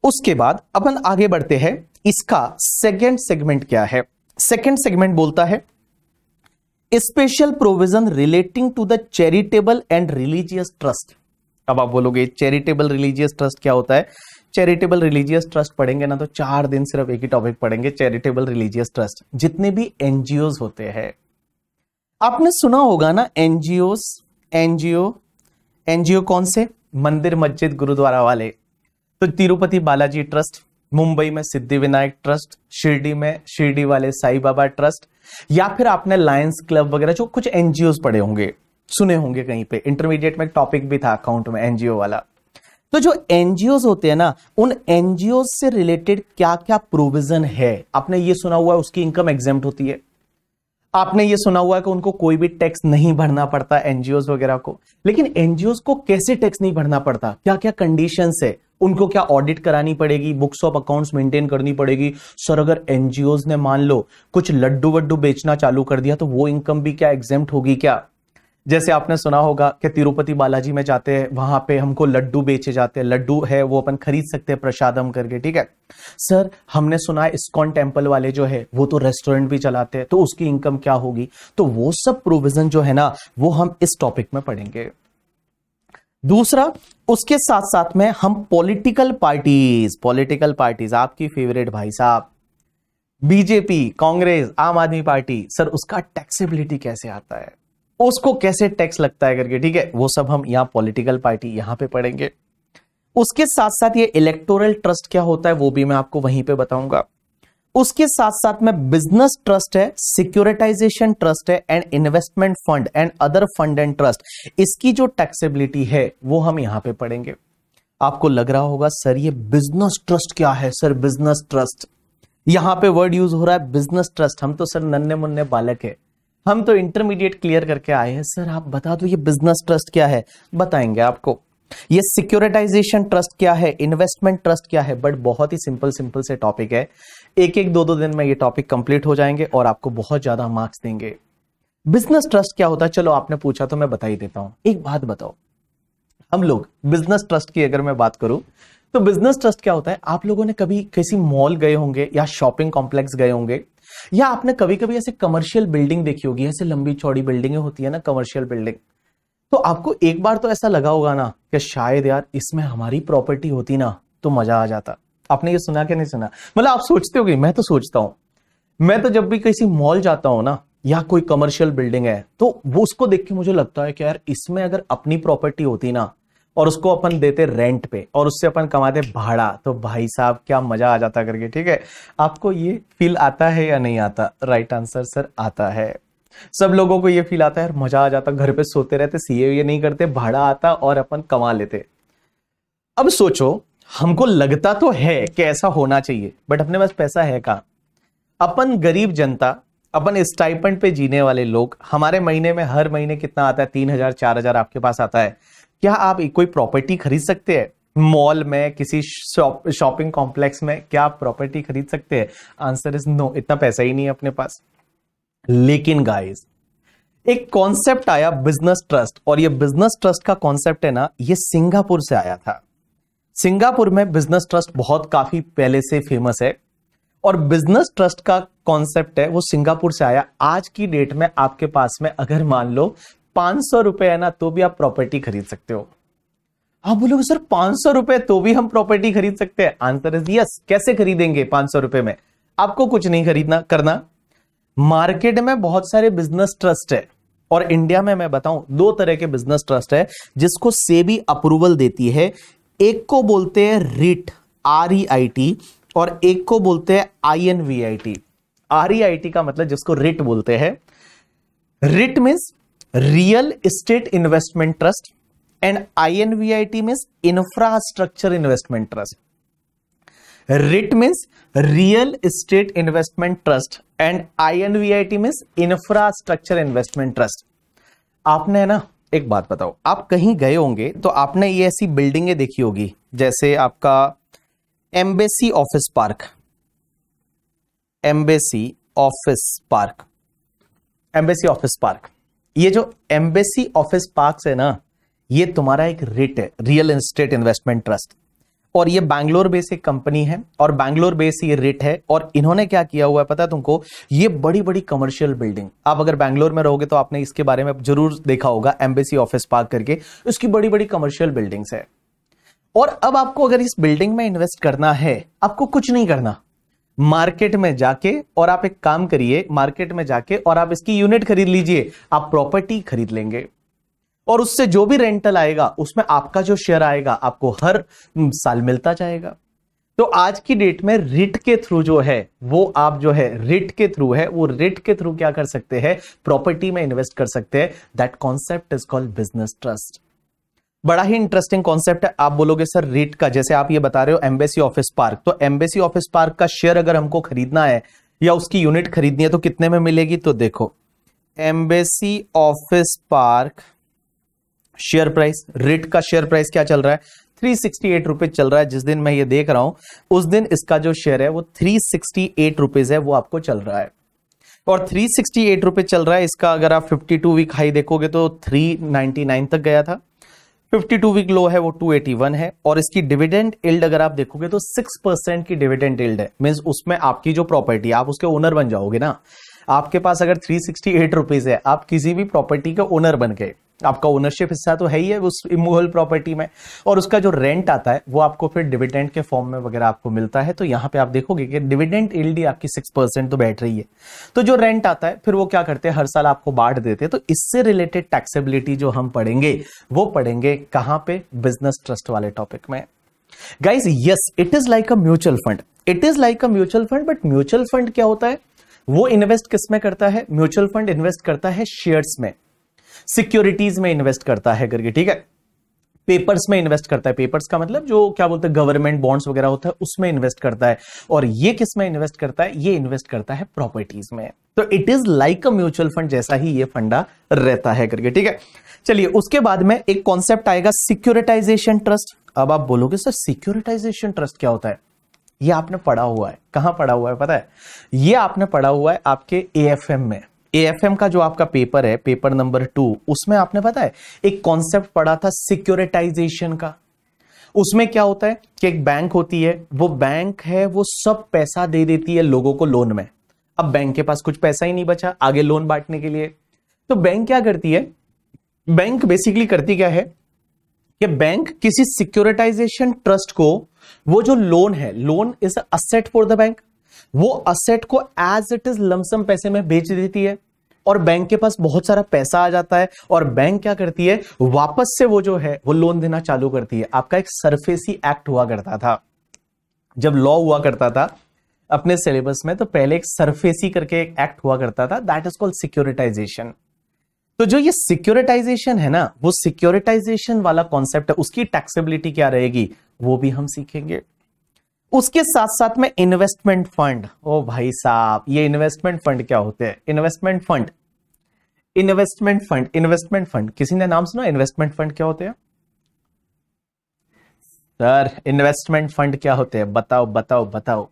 उसके बाद अपन आगे बढ़ते हैं, इसका सेकंड सेगमेंट क्या है। सेकंड सेगमेंट बोलता है special provision relating to the charitable and religious trust. अब आप बोलोगे चैरिटेबल रिलीजियस ट्रस्ट क्या होता है। चैरिटेबल रिलीजियस ट्रस्ट पढ़ेंगे ना तो चार दिन सिर्फ एक ही टॉपिक पढ़ेंगे, चैरिटेबल रिलीजियस ट्रस्ट। जितने भी एनजीओज होते हैं, आपने सुना होगा ना, एनजीओज एनजीओ एनजीओ कौन से, मंदिर मस्जिद गुरुद्वारा वाले। तो तिरुपति बालाजी ट्रस्ट, मुंबई में सिद्धि विनायक ट्रस्ट, शिरडी में शिरडी वाले साईं बाबा ट्रस्ट, या फिर आपने लायंस क्लब वगैरह जो कुछ एनजीओज पढ़े होंगे, सुने होंगे कहीं पे। इंटरमीडिएट में टॉपिक भी था अकाउंट में एनजीओ वाला। तो जो एनजीओज होते हैं ना, उन एनजीओज से रिलेटेड क्या क्या प्रोविजन है, आपने ये सुना हुआ है उसकी इनकम एग्जेम्प्ट होती है। आपने ये सुना हुआ है कि उनको कोई भी टैक्स नहीं भरना पड़ता, एनजीओज वगैरह को। लेकिन एनजीओज को कैसे टैक्स नहीं भरना पड़ता, क्या क्या कंडीशंस है, उनको क्या ऑडिट करानी पड़ेगी, बुक्स ऑफ अकाउंट्स मेंटेन करनी पड़ेगी। सर अगर एनजीओज ने मान लो कुछ लड्डू वड्डू बेचना चालू कर दिया तो वो इनकम भी क्या एग्जेम्प्ट होगी क्या। जैसे आपने सुना होगा कि तिरुपति बालाजी में जाते हैं, वहां पे हमको लड्डू बेचे जाते हैं, लड्डू है वो अपन खरीद सकते हैं प्रसादम करके, ठीक है। सर हमने सुना है इस्कॉन टेम्पल वाले जो है वो तो रेस्टोरेंट भी चलाते हैं, तो उसकी इनकम क्या होगी। तो वो सब प्रोविजन जो है ना वो हम इस टॉपिक में पढ़ेंगे। दूसरा, उसके साथ साथ में हम पॉलिटिकल पार्टीज, पॉलिटिकल पार्टीज आपकी फेवरेट भाई साहब, बीजेपी, कांग्रेस, आम आदमी पार्टी, सर उसका टैक्सेबिलिटी कैसे आता है, उसको कैसे टैक्स लगता है करके, ठीक है। वो सब हम यहाँ पॉलिटिकल पार्टी यहाँ पे पढ़ेंगे। उसके साथ साथ ये इलेक्टोरल ट्रस्ट क्या होता है वो भी मैं आपको वहीं पे बताऊंगा। उसके साथ साथ में बिजनेस ट्रस्ट है, सिक्योरिटाइजेशन ट्रस्ट है, and investment fund and other fund and trust, इसकी जो टैक्सेबिलिटी है वो हम यहाँ पे पढ़ेंगे। आपको लग रहा होगा सर ये बिजनेस ट्रस्ट क्या है, सर बिजनेस ट्रस्ट यहाँ पे वर्ड यूज हो रहा है बिजनेस ट्रस्ट, हम तो सर नन्हे मुन्ने बालक है, हम तो इंटरमीडिएट क्लियर करके आए हैं, सर आप बता दो ये बिजनेस ट्रस्ट क्या है। बताएंगे आपको ये सिक्योरिटाइजेशन ट्रस्ट क्या है, इन्वेस्टमेंट ट्रस्ट क्या है, बट बहुत ही सिंपल सिंपल से टॉपिक है। एक एक दो दो दिन में ये टॉपिक कंप्लीट हो जाएंगे और आपको बहुत ज्यादा मार्क्स देंगे। बिजनेस ट्रस्ट क्या होता है, चलो आपने पूछा तो मैं बता ही देता हूं। एक बात बताओ, हम लोग बिजनेस ट्रस्ट की अगर मैं बात करूं तो बिजनेस ट्रस्ट क्या होता है, आप लोगों ने कभी किसी मॉल गए होंगे या शॉपिंग कॉम्प्लेक्स गए होंगे, या आपने कभी कभी ऐसे कमर्शियल बिल्डिंग देखी होगी, ऐसे लंबी चौड़ी बिल्डिंगें होती है ना कमर्शियल बिल्डिंग, तो आपको एक बार तो ऐसा लगा होगा ना कि शायद यार इसमें हमारी प्रॉपर्टी होती ना तो मजा आ जाता। आपने ये सुना कि नहीं सुना? मतलब आप सोचते होगे, मैं तो सोचता हूं, मैं तो जब भी किसी मॉल जाता हूं ना या कोई कमर्शियल बिल्डिंग है तो वो उसको देख के मुझे लगता है कि यार इसमें अगर अपनी प्रॉपर्टी होती ना और उसको अपन देते रेंट पे और उससे अपन कमाते भाड़ा, तो भाई साहब क्या मजा आ जाता करके। ठीक है, आपको ये फील आता है या नहीं आता? राइट आंसर सर आता है, सब लोगों को ये फील आता है, मजा आ जाता, घर पे सोते रहते, सीए ये नहीं करते, भाड़ा आता और अपन कमा लेते। अब सोचो, हमको लगता तो है कि ऐसा होना चाहिए, बट अपने पास पैसा है कहाँ? अपन गरीब जनता, अपन स्टाइपेंड पे जीने वाले लोग, हमारे महीने में हर महीने कितना आता है? तीन हजार चार हजार आपके पास आता है। क्या आप कोई प्रॉपर्टी खरीद सकते हैं? मॉल में, किसी शॉप शॉपिंग कॉम्प्लेक्स में क्या आप प्रॉपर्टी खरीद सकते हैं? आंसर इज नो, इतना पैसा ही नहीं है अपने पास। लेकिन गाइस, एक कॉन्सेप्ट आया बिजनेस ट्रस्ट, और ये बिजनेस ट्रस्ट का कॉन्सेप्ट है ना, ये सिंगापुर से आया था। सिंगापुर में बिजनेस ट्रस्ट बहुत काफी पहले से फेमस है, और बिजनेस ट्रस्ट का कॉन्सेप्ट है वो सिंगापुर से आया। आज की डेट में आपके पास में अगर मान लो पांच सौ रुपए है ना तो भी आप प्रॉपर्टी खरीद सकते हो। आप बोलोगे सर पांच सौ रुपए तो भी हम प्रॉपर्टी खरीद सकते हैं? Answer is yes. कैसे खरीदेंगे पांच सौ रुपए में? आपको कुछ नहीं खरीदना करना। मार्केट में बहुत सारे बिजनेस ट्रस्ट है, और इंडिया में मैं बताऊं दो तरह के बिजनेस ट्रस्ट है जिसको सेबी अप्रूवल देती है। एक को बोलते हैं REIT, R E I T, और एक को बोलते हैं I N V I T. R E I T का मतलब जिसको रिट बोलते हैं, REIT means real estate investment trust, and I N V I T means infrastructure investment trust. REIT means real estate investment trust and I N V I T means infrastructure investment trust. आपने है ना, एक बात बताओ, आप कहीं गए होंगे तो आपने ये ऐसी बिल्डिंगें देखी होगी, जैसे आपका एम्बेसी ऑफिस पार्क, एम्बेसी ऑफिस पार्क, एम्बेसी ऑफिस पार्क। ये जो एम्बेसी ऑफिस पार्क है ना, ये तुम्हारा एक रिट है, रियल एस्टेट इन्वेस्टमेंट ट्रस्ट, और ये बैंगलोर बेस एक कंपनी है, और बैंगलोर बेस ये रिट है। और इन्होंने क्या किया हुआ है पता है तुमको? ये बड़ी बड़ी कमर्शियल बिल्डिंग, आप अगर बैंगलोर में रहोगे तो आपने इसके बारे में जरूर देखा होगा, एम्बेसी ऑफिस पार्क करके, उसकी बड़ी बड़ी कमर्शियल बिल्डिंग्स है। और अब आपको अगर इस बिल्डिंग में इन्वेस्ट करना है, आपको कुछ नहीं करना, मार्केट में जाके, और आप एक काम करिए, मार्केट में जाके और आप इसकी यूनिट खरीद लीजिए, आप प्रॉपर्टी खरीद लेंगे, और उससे जो भी रेंटल आएगा उसमें आपका जो शेयर आएगा आपको हर साल मिलता जाएगा। तो आज की डेट में रिट के थ्रू जो है वो आप जो है रिट के थ्रू है वो रिट के थ्रू क्या कर सकते हैं? प्रॉपर्टी में इन्वेस्ट कर सकते हैं। That concept is called business trust. बड़ा ही इंटरेस्टिंग कॉन्सेप्ट है। आप बोलोगे सर रिट का, जैसे आप ये बता रहे हो एम्बेसी ऑफिस पार्क, तो एम्बेसी ऑफिस पार्क का शेयर अगर हमको खरीदना है या उसकी यूनिट खरीदनी है तो कितने में मिलेगी? तो देखो, एम्बेसी ऑफिस पार्क share price, REIT का शेयर प्राइस क्या चल रहा है? तीन सौ अड़सठ रुपए चल रहा है। जिस दिन मैं ये देख रहा हूं उस दिन इसका जो शेयर है वो तीन सौ अड़सठ रुपए है, वो आपको चल रहा है, और तीन सौ अड़सठ रुपए चल रहा है इसका। अगर आप बावन वीक हाई देखोगे तो तीन सौ निन्यानवे तक गया था, बावन वीक लो है वो दो सौ इक्यासी है, और इसकी डिविडेंड यील्ड अगर आप देखोगे तो सिक्स परसेंट की डिविडेंड यील्ड है। मीन्स उसमें आपकी जो प्रॉपर्टी, आप उसके ओनर बन जाओगे ना, आपके पास अगर तीन सौ अड़सठ रुपए है, आप किसी भी प्रॉपर्टी के ओनर बन गए, आपका ओनरशिप हिस्सा तो है ही है उस इमूवेबल प्रॉपर्टी में, और उसका जो रेंट आता है वो आपको फिर डिविडेंड के फॉर्म में वगैरह आपको मिलता है। तो यहाँ पे आप देखोगे कि डिविडेंड यील्ड आपकी सिक्स परसेंट तो बैठ रही है, तो जो रेंट आता है फिर वो क्या करते हैं, हर साल आपको बांट देते हैं। तो इससे रिलेटेड टैक्सेबिलिटी जो हम पढ़ेंगे वो पढ़ेंगे कहाँ पे? बिजनेस ट्रस्ट वाले टॉपिक में। Guys yes, it is like a mutual fund, it is like a mutual fund. But mutual fund क्या होता है? वो इन्वेस्ट किस में करता है? म्यूचुअल फंड इन्वेस्ट करता है शेयर्स में, सिक्योरिटीज में इन्वेस्ट करता है करके, ठीक है, पेपर्स में इन्वेस्ट करता है। पेपर्स का मतलब जो क्या बोलते हैं, गवर्नमेंट बॉन्ड्स वगैरह होता है, उसमें इन्वेस्ट करता है। और ये किस में इन्वेस्ट करता है? ये इन्वेस्ट करता है प्रॉपर्टीज में। तो it is like a mutual fund, जैसा ही ये फंडा रहता है करके, ठीक है। चलिए, उसके बाद में एक कॉन्सेप्ट आएगा सिक्योरिटाइजेशन ट्रस्ट। अब आप बोलोगे सर सिक्योरिटाइजेशन ट्रस्ट क्या होता है? ये आपने पढ़ा हुआ है, कहां पढ़ा हुआ है पता है? ये आपने पढ़ा हुआ है आपके एएफएम में। एएफएम का जो आपका पेपर है, पेपर नंबर टू, उसमें आपने पता है एक कॉन्सेप्ट पढ़ा था सिक्योरिटाइजेशन का। उसमें क्या होता है कि एक बैंक होती है, वो बैंक है वो सब पैसा दे देती है लोगों को लोन में। अब बैंक के पास कुछ पैसा ही नहीं बचा आगे लोन बांटने के लिए, तो बैंक क्या करती है, बैंक बेसिकली करती क्या है कि बैंक किसी सिक्योरिटाइजेशन ट्रस्ट को वो जो लोन है, loan is asset for the bank, वो असेट को एज इट इज लमसम पैसे में बेच देती है और बैंक के पास बहुत सारा पैसा आ जाता है और बैंक क्या करती है वापस से वो जो है वो लोन देना चालू करती है। आपका एक सरफेसी एक्ट हुआ करता था जब लॉ हुआ करता था अपने सिलेबस में, तो पहले एक सरफेसी करके एक एक्ट हुआ करता था, दैट इज कॉल्ड सिक्योरिटाइजेशन। तो जो ये सिक्योरिटाइजेशन है ना, वो सिक्योरिटाइजेशन वाला कॉन्सेप्ट है, उसकी टैक्सेबिलिटी क्या रहेगी वो भी हम सीखेंगे। उसके साथ साथ में इन्वेस्टमेंट फंड, ओ भाई साहब ये इन्वेस्टमेंट फंड क्या होते हैं, investment fund investment fund investment fund किसी ने नाम सुना इन्वेस्टमेंट फंड क्या होते हैं सर, इन्वेस्टमेंट फंड क्या होते हैं बताओ बताओ बताओ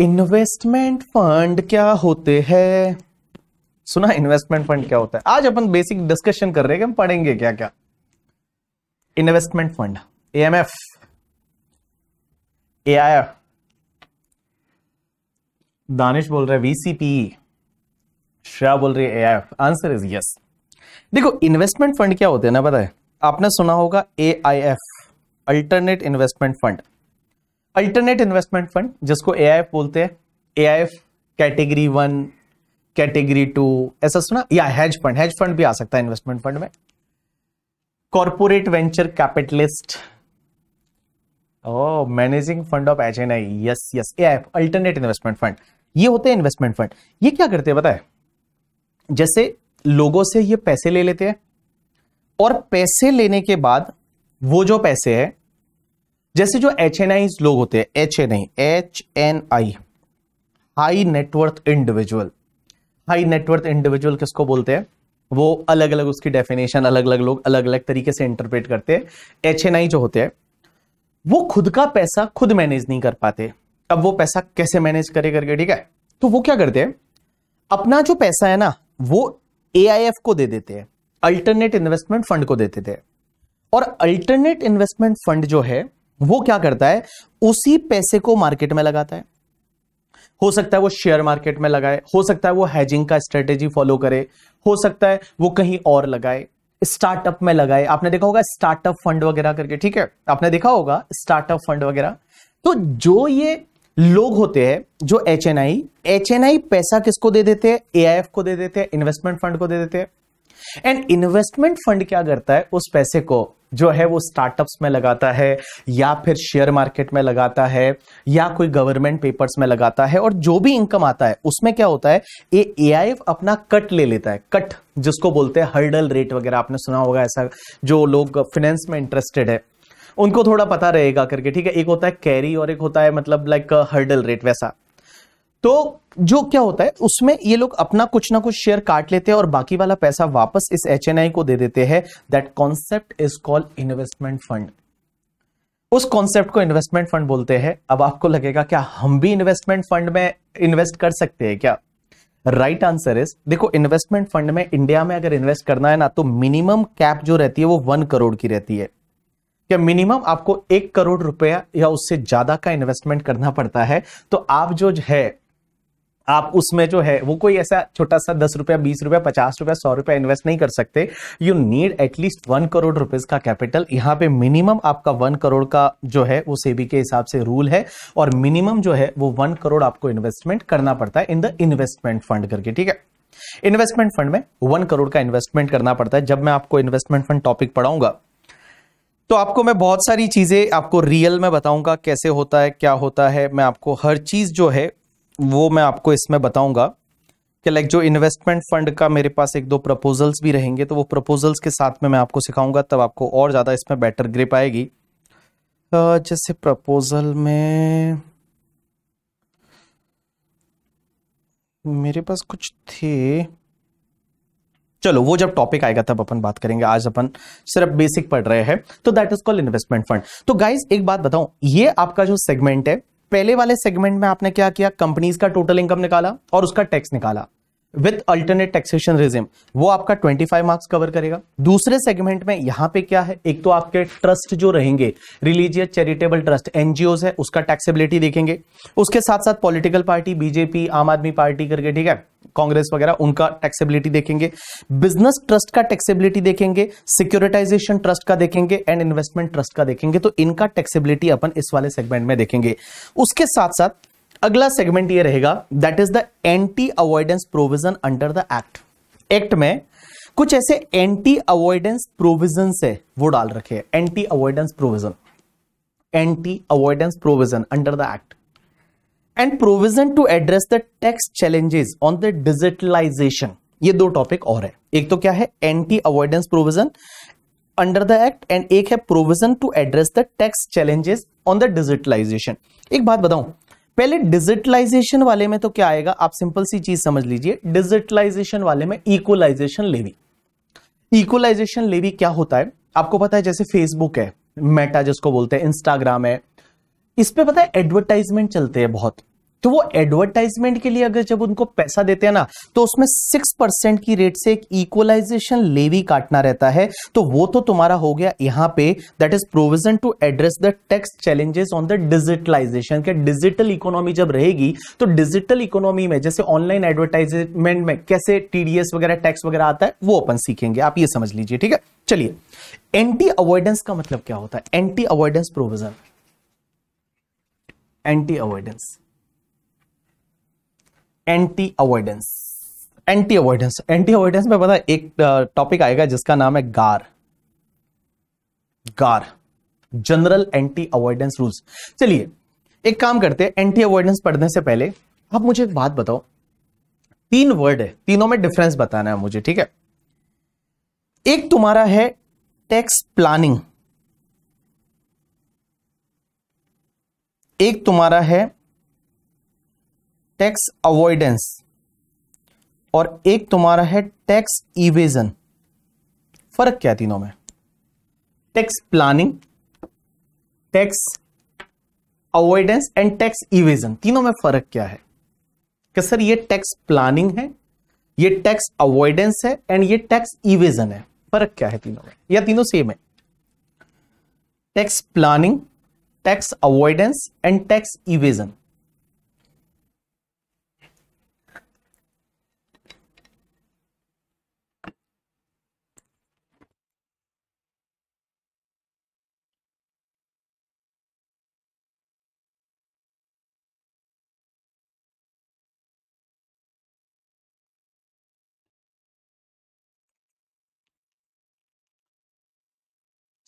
इन्वेस्टमेंट फंड क्या होते हैं, सुना इन्वेस्टमेंट फंड क्या होता है। आज अपन बेसिक डिस्कशन कर रहे हैं कि हम पढ़ेंगे क्या क्या, investment fund, AMF, AIF, Danish बोल रहे वीसीपी, श्रेया बोल रही है एआईएफ, आंसर इज यस। देखो इन्वेस्टमेंट फंड क्या होते हैं ना, पता है आपने सुना होगा AIF, alternate investment fund, alternate investment fund जिसको एआईएफ बोलते हैं, AIF category one, category two, ऐसा सुना, या हेज फंड, हेज फंड भी आ सकता है इन्वेस्टमेंट फंड में, corporate venture capitalist, O managing fund of H N I, yes yes AIF alternate investment fund, ये होते हैं इन्वेस्टमेंट फंड। ये क्या करते हैं पता है, जैसे लोगों से ये पैसे ले लेते हैं और पैसे लेने के बाद वो जो पैसे है, जैसे जो एच एन आई लोग होते हैं, H N I H N I high net worth individual, high net worth individual किसको बोलते हैं, वो अलग अलग उसकी डेफिनेशन अलग अलग लोग अलग अलग तरीके से इंटरप्रेट करते हैं। एचएनआई जो होते हैं वो खुद का पैसा खुद मैनेज नहीं कर पाते, अब वो पैसा कैसे मैनेज करे करके, ठीक है, तो वो क्या करते हैं अपना जो पैसा है ना वो एआईएफ को दे देते हैं, अल्टरनेट इन्वेस्टमेंट फंड को देते थे, और अल्टरनेट इन्वेस्टमेंट फंड जो है वो क्या करता है उसी पैसे को मार्केट में लगाता है। हो सकता है वो शेयर मार्केट में लगाए, हो सकता है वो हेजिंग का स्ट्रेटेजी फॉलो करे, हो सकता है वो कहीं और लगाए, स्टार्टअप में लगाए, आपने देखा होगा स्टार्टअप फंड वगैरह करके, ठीक है आपने देखा होगा स्टार्टअप फंड वगैरह। तो जो ये लोग होते हैं जो H N I H N I पैसा किसको दे देते हैं, ए आई एफ को दे देते हैं, इन्वेस्टमेंट फंड को दे देते हैं, एंड इन्वेस्टमेंट फंड क्या करता है उस पैसे को जो है वो स्टार्टअप्स में लगाता है, या फिर शेयर मार्केट में लगाता है, या कोई गवर्नमेंट पेपर्स में लगाता है, और जो भी इनकम आता है उसमें क्या होता है ये एआईएफ अपना कट ले लेता है, कट जिसको बोलते हैं हर्डल रेट वगैरह आपने सुना होगा, ऐसा जो लोग फाइनेंस में इंटरेस्टेड है उनको थोड़ा पता रहेगा करके, ठीक है, एक होता है कैरी और एक होता है मतलब लाइक हर्डल रेट वैसा। तो जो क्या होता है उसमें ये लोग अपना कुछ ना कुछ शेयर काट लेते हैं और बाकी वाला पैसा वापस इस एच एन आई को दे देते हैं, that concept is called investment fund, उस कॉन्सेप्ट को इन्वेस्टमेंट फंड बोलते हैं। अब आपको लगेगा क्या हम भी इन्वेस्टमेंट फंड में इन्वेस्ट कर सकते हैं क्या, राइट आंसर इज, देखो इन्वेस्टमेंट फंड में इंडिया में अगर इन्वेस्ट करना है ना तो मिनिमम कैप जो रहती है वो वन करोड़ की रहती है, या मिनिमम आपको एक करोड़ रुपया या उससे ज्यादा का इन्वेस्टमेंट करना पड़ता है। तो आप जो है आप उसमें जो है वो कोई ऐसा छोटा सा दस रुपया बीस रुपया पचास रुपया सौ रुपया इन्वेस्ट नहीं कर सकते, you need at least one crore रुपए का कैपिटल। यहाँ पे मिनिमम आपका वन करोड़ का जो है वो सेबी के हिसाब से रूल है, और मिनिमम जो है वो वन करोड़ आपको इन्वेस्टमेंट करना पड़ता है इन द इन्वेस्टमेंट फंड करके, ठीक है, इन्वेस्टमेंट फंड में वन करोड़ का इन्वेस्टमेंट करना पड़ता है। जब मैं आपको इन्वेस्टमेंट फंड टॉपिक पढ़ाऊंगा तो आपको मैं बहुत सारी चीजें आपको रियल में बताऊंगा कैसे होता है क्या होता है, मैं आपको हर चीज जो है वो मैं आपको इसमें बताऊंगा कि लाइक जो इन्वेस्टमेंट फंड का मेरे पास एक दो प्रपोजल्स भी रहेंगे तो वो प्रपोजल्स के साथ में मैं आपको सिखाऊंगा, तब आपको और ज़्यादा इसमें बेटर ग्रिप आएगी। जैसे प्रपोजल में मेरे पास कुछ थे, चलो वो जब टॉपिक आएगा तब अपन बात करेंगे, आज अपन सिर्फ बेसिक पढ़ रहे हैं। तो that is called investment fund. तो गाइज एक बात बताऊं, ये आपका जो सेगमेंट है, पहले वाले सेगमेंट में आपने क्या किया, कंपनीज का टोटल इनकम निकाला और उसका टैक्स निकाला, विथ अल्टरनेट टैक्सेशन रिजिम, वो आपका पच्चीस मार्क्स कवर करेगा। दूसरे सेगमेंट में यहां पे क्या है, एक तो आपके ट्रस्ट जो रहेंगे, रिलीजियस चैरिटेबल ट्रस्ट एनजीओज है, उसका टैक्सेबिलिटी देखेंगे। उसके साथ साथ पॉलिटिकल पार्टी बीजेपी आम आदमी पार्टी करके, ठीक है, कांग्रेस वगैरह, उनका टैक्सेबिलिटी देखेंगे। बिजनेस ट्रस्ट का टैक्सेबिलिटी देखेंगे, सिक्योरिटाइजेशन ट्रस्ट का देखेंगे एंड इन्वेस्टमेंट ट्रस्ट का देखेंगे। तो इनका टैक्सेबिलिटी अपन इस वाले सेगमेंट में देखेंगे। उसके साथ साथ अगला सेगमेंट ये रहेगा, that is the anti avoidance provision under the act. Act में कुछ ऐसे एंटी अवॉइडेंस प्रोविजन है वो डाल रखे हैं, anti avoidance provision, anti avoidance provision under the act and provision to address the tax challenges on the digitalization. ये दो टॉपिक और है, एक तो क्या है anti avoidance provision under the act and एक है provision to address the tax challenges on the digitalization. एक बात बताऊं, पहले डिजिटलाइजेशन वाले में तो क्या आएगा, आप सिंपल सी चीज समझ लीजिए, डिजिटलाइजेशन वाले में इक्वलाइजेशन लेवी। इक्वलाइजेशन लेवी क्या होता है, आपको पता है जैसे फेसबुक है, मेटा जिसको बोलते हैं, इंस्टाग्राम है, इस पे पता है एडवर्टाइजमेंट चलते हैं बहुत। तो वो एडवर्टाइजमेंट के लिए अगर जब उनको पैसा देते हैं ना, तो उसमें सिक्स परसेंट की रेट से एक इक्वलाइजेशन लेवी काटना रहता है। तो वो तो तुम्हारा हो गया यहां पे, that is provision to address the tax challenges on the digitalization. क्या डिजिटल इकोनॉमी जब रहेगी, तो डिजिटल इकोनॉमी में जैसे ऑनलाइन एडवर्टाइजमेंट में कैसे टीडीएस वगैरह टैक्स वगैरह आता है, वो अपन सीखेंगे, आप ये समझ लीजिए, ठीक है। चलिए, एंटी अवॉइडेंस का मतलब क्या होता है, anti avoidance provision, anti avoidance, anti avoidance, anti avoidance, anti avoidance में पता है एक टॉपिक आएगा जिसका नाम है गार, गार, जनरल एंटी अवॉइडेंस रूल्स। चलिए एक काम करते हैं, एंटी अवॉइडेंस पढ़ने से पहले आप मुझे एक बात बताओ, तीन वर्ड है, तीनों में डिफरेंस बताना है मुझे, ठीक है। एक तुम्हारा है टैक्स प्लानिंग, एक तुम्हारा है टैक्स अवॉइडेंस और एक तुम्हारा है टैक्स इवेजन। फर्क क्या है तीनों में, tax planning, tax avoidance and tax evasion, तीनों में फर्क क्या है कि सर ये टैक्स प्लानिंग है, ये टैक्स अवॉइडेंस है एंड ये टैक्स इवेजन है, फर्क क्या है तीनों में, या तीनों सेम है? Tax planning, tax avoidance and tax evasion.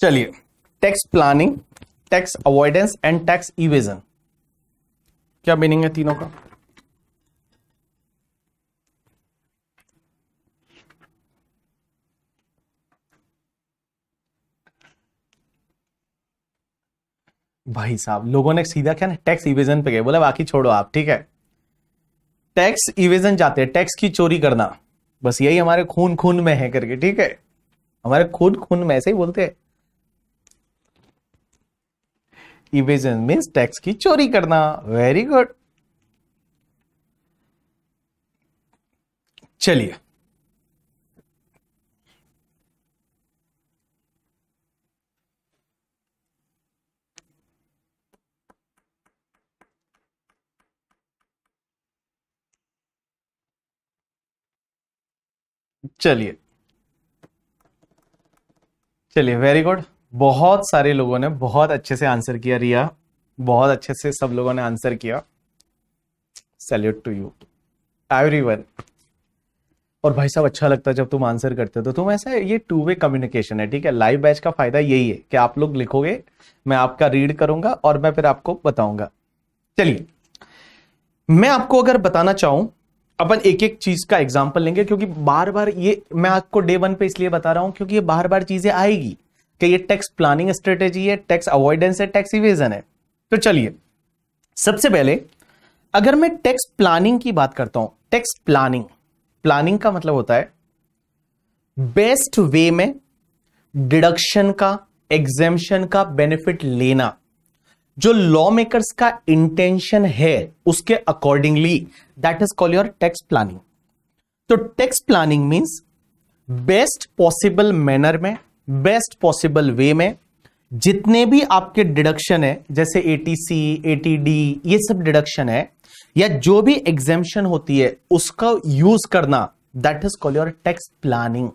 चलिए, tax planning, tax avoidance and tax evasion, क्या मीनिंग है तीनों का? भाई साहब, लोगों ने सीधा क्या ना टैक्स इवेजन पे गए, बोला बाकी छोड़ो आप, ठीक है, टैक्स इवेजन जाते हैं, टैक्स की चोरी करना, बस यही हमारे खून खून में है करके, ठीक है, हमारे खून खून में ऐसे ही बोलते हैं, इवेजन मीन्स टैक्स की चोरी करना। Very good. चलिए, चलिए चलिए वेरी गुड। बहुत सारे लोगों ने बहुत अच्छे से आंसर किया, रिया, बहुत अच्छे से सब लोगों ने आंसर किया, सैल्यूट टू यू एवरीवन। और भाई साहब अच्छा लगता है जब तुम आंसर करते हो, तो तुम ऐसा, ये टू वे कम्युनिकेशन है, ठीक है। लाइव बैच का फायदा यही है कि आप लोग लिखोगे, मैं आपका रीड करूंगा और मैं फिर आपको बताऊंगा। चलिए, मैं आपको अगर बताना चाहूं, अपन एक एक चीज का एग्जाम्पल लेंगे, क्योंकि बार बार ये मैं आपको डे वन पे इसलिए बता रहा हूं क्योंकि ये बार बार चीजें आएगी कि ये टैक्स प्लानिंग स्ट्रेटेजी है, टैक्स अवॉइडेंस है, टैक्स इवेजन है। तो चलिए, सबसे पहले अगर मैं टैक्स प्लानिंग की बात करता हूं, टैक्स प्लानिंग, प्लानिंग का मतलब होता है बेस्ट वे में डिडक्शन का, एग्जेम्पशन का बेनिफिट लेना, जो लॉ मेकर्स का इंटेंशन है उसके accordingly, that is called your tax planning. तो tax planning means best possible manner में, बेस्ट पॉसिबल वे में जितने भी आपके डिडक्शन है, जैसे एटीसी, एटीडी, ये सब डिडक्शन है या जो भी एग्जेम्पशन होती है उसका यूज करना, that is called your tax planning.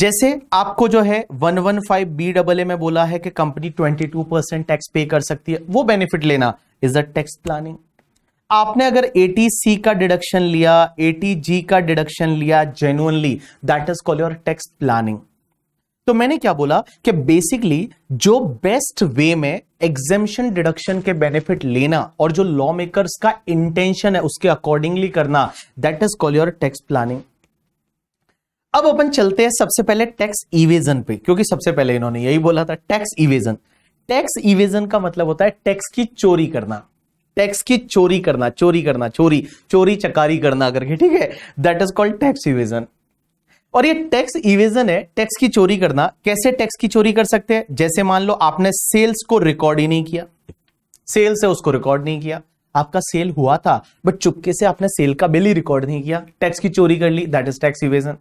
जैसे आपको जो है one one five B double A में बोला है कि company twenty two percent tax pay कर सकती है, वो बेनिफिट लेना इज द टैक्स प्लानिंग। आपने अगर एटीसी का डिडक्शन लिया, एटीजी का डिडक्शन लिया genuinely, that is called your tax planning. तो मैंने क्या बोला कि बेसिकली जो बेस्ट वे में एग्जेम्पशन डिडक्शन के बेनिफिट लेना और जो लॉ मेकर्स का इंटेंशन है उसके अकॉर्डिंगली करना, that is called your tax planning. अब अपन चलते हैं सबसे पहले टैक्स इवेजन पे, क्योंकि सबसे पहले इन्होंने यही बोला था टैक्स इवेजन। टैक्स इवेजन का मतलब होता है टैक्स की चोरी करना, टैक्स की चोरी करना, चोरी करना, चोरी चोरी चकारी करना करके, ठीक है, that is called tax evasion. और ये टैक्स इवेजन है, टैक्स की चोरी करना। कैसे टैक्स की चोरी कर सकते हैं? जैसे मान लो आपने सेल्स को रिकॉर्ड ही नहीं किया, सेल्स है उसको रिकॉर्ड नहीं किया, आपका सेल हुआ था बट चुपके से आपने सेल का बिल ही रिकॉर्ड नहीं किया, टैक्स की चोरी कर ली, दैट इज टैक्स इवेजन।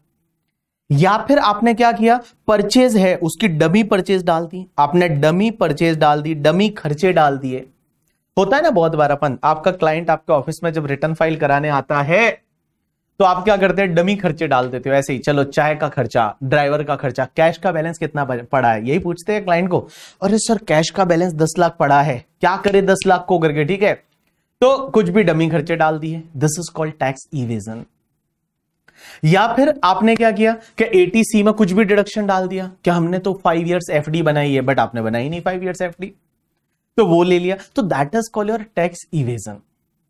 या फिर आपने क्या किया, परचेज है उसकी डमी परचेज डाल दी, आपने डमी परचेज डाल दी, डमी खर्चे डाल दिए। होता है ना बहुत बार, अपन आपका क्लाइंट आपके ऑफिस में जब रिटर्न फाइल कराने आता है तो आप क्या करते हैं, डमी खर्चे डाल देते हो ऐसे ही, चलो चाय का खर्चा, ड्राइवर का खर्चा, कैश का बैलेंस कितना पड़ा है, यही पूछते हैं क्लाइंट को। अरे सर कैश का बैलेंस दस लाख पड़ा है, क्या करे दस लाख को करके, ठीक है, तो कुछ भी डमी खर्चे डाल दिए, this is called tax evasion. या फिर आपने क्या किया कि एटीसी में कुछ भी डिडक्शन डाल दिया, क्या हमने तो फाइव ईयर्स एफडी बनाई है बट आपने बनाई नहीं फाइव ईयर्स एफडी, तो वो ले लिया, तो that is called your tax evasion.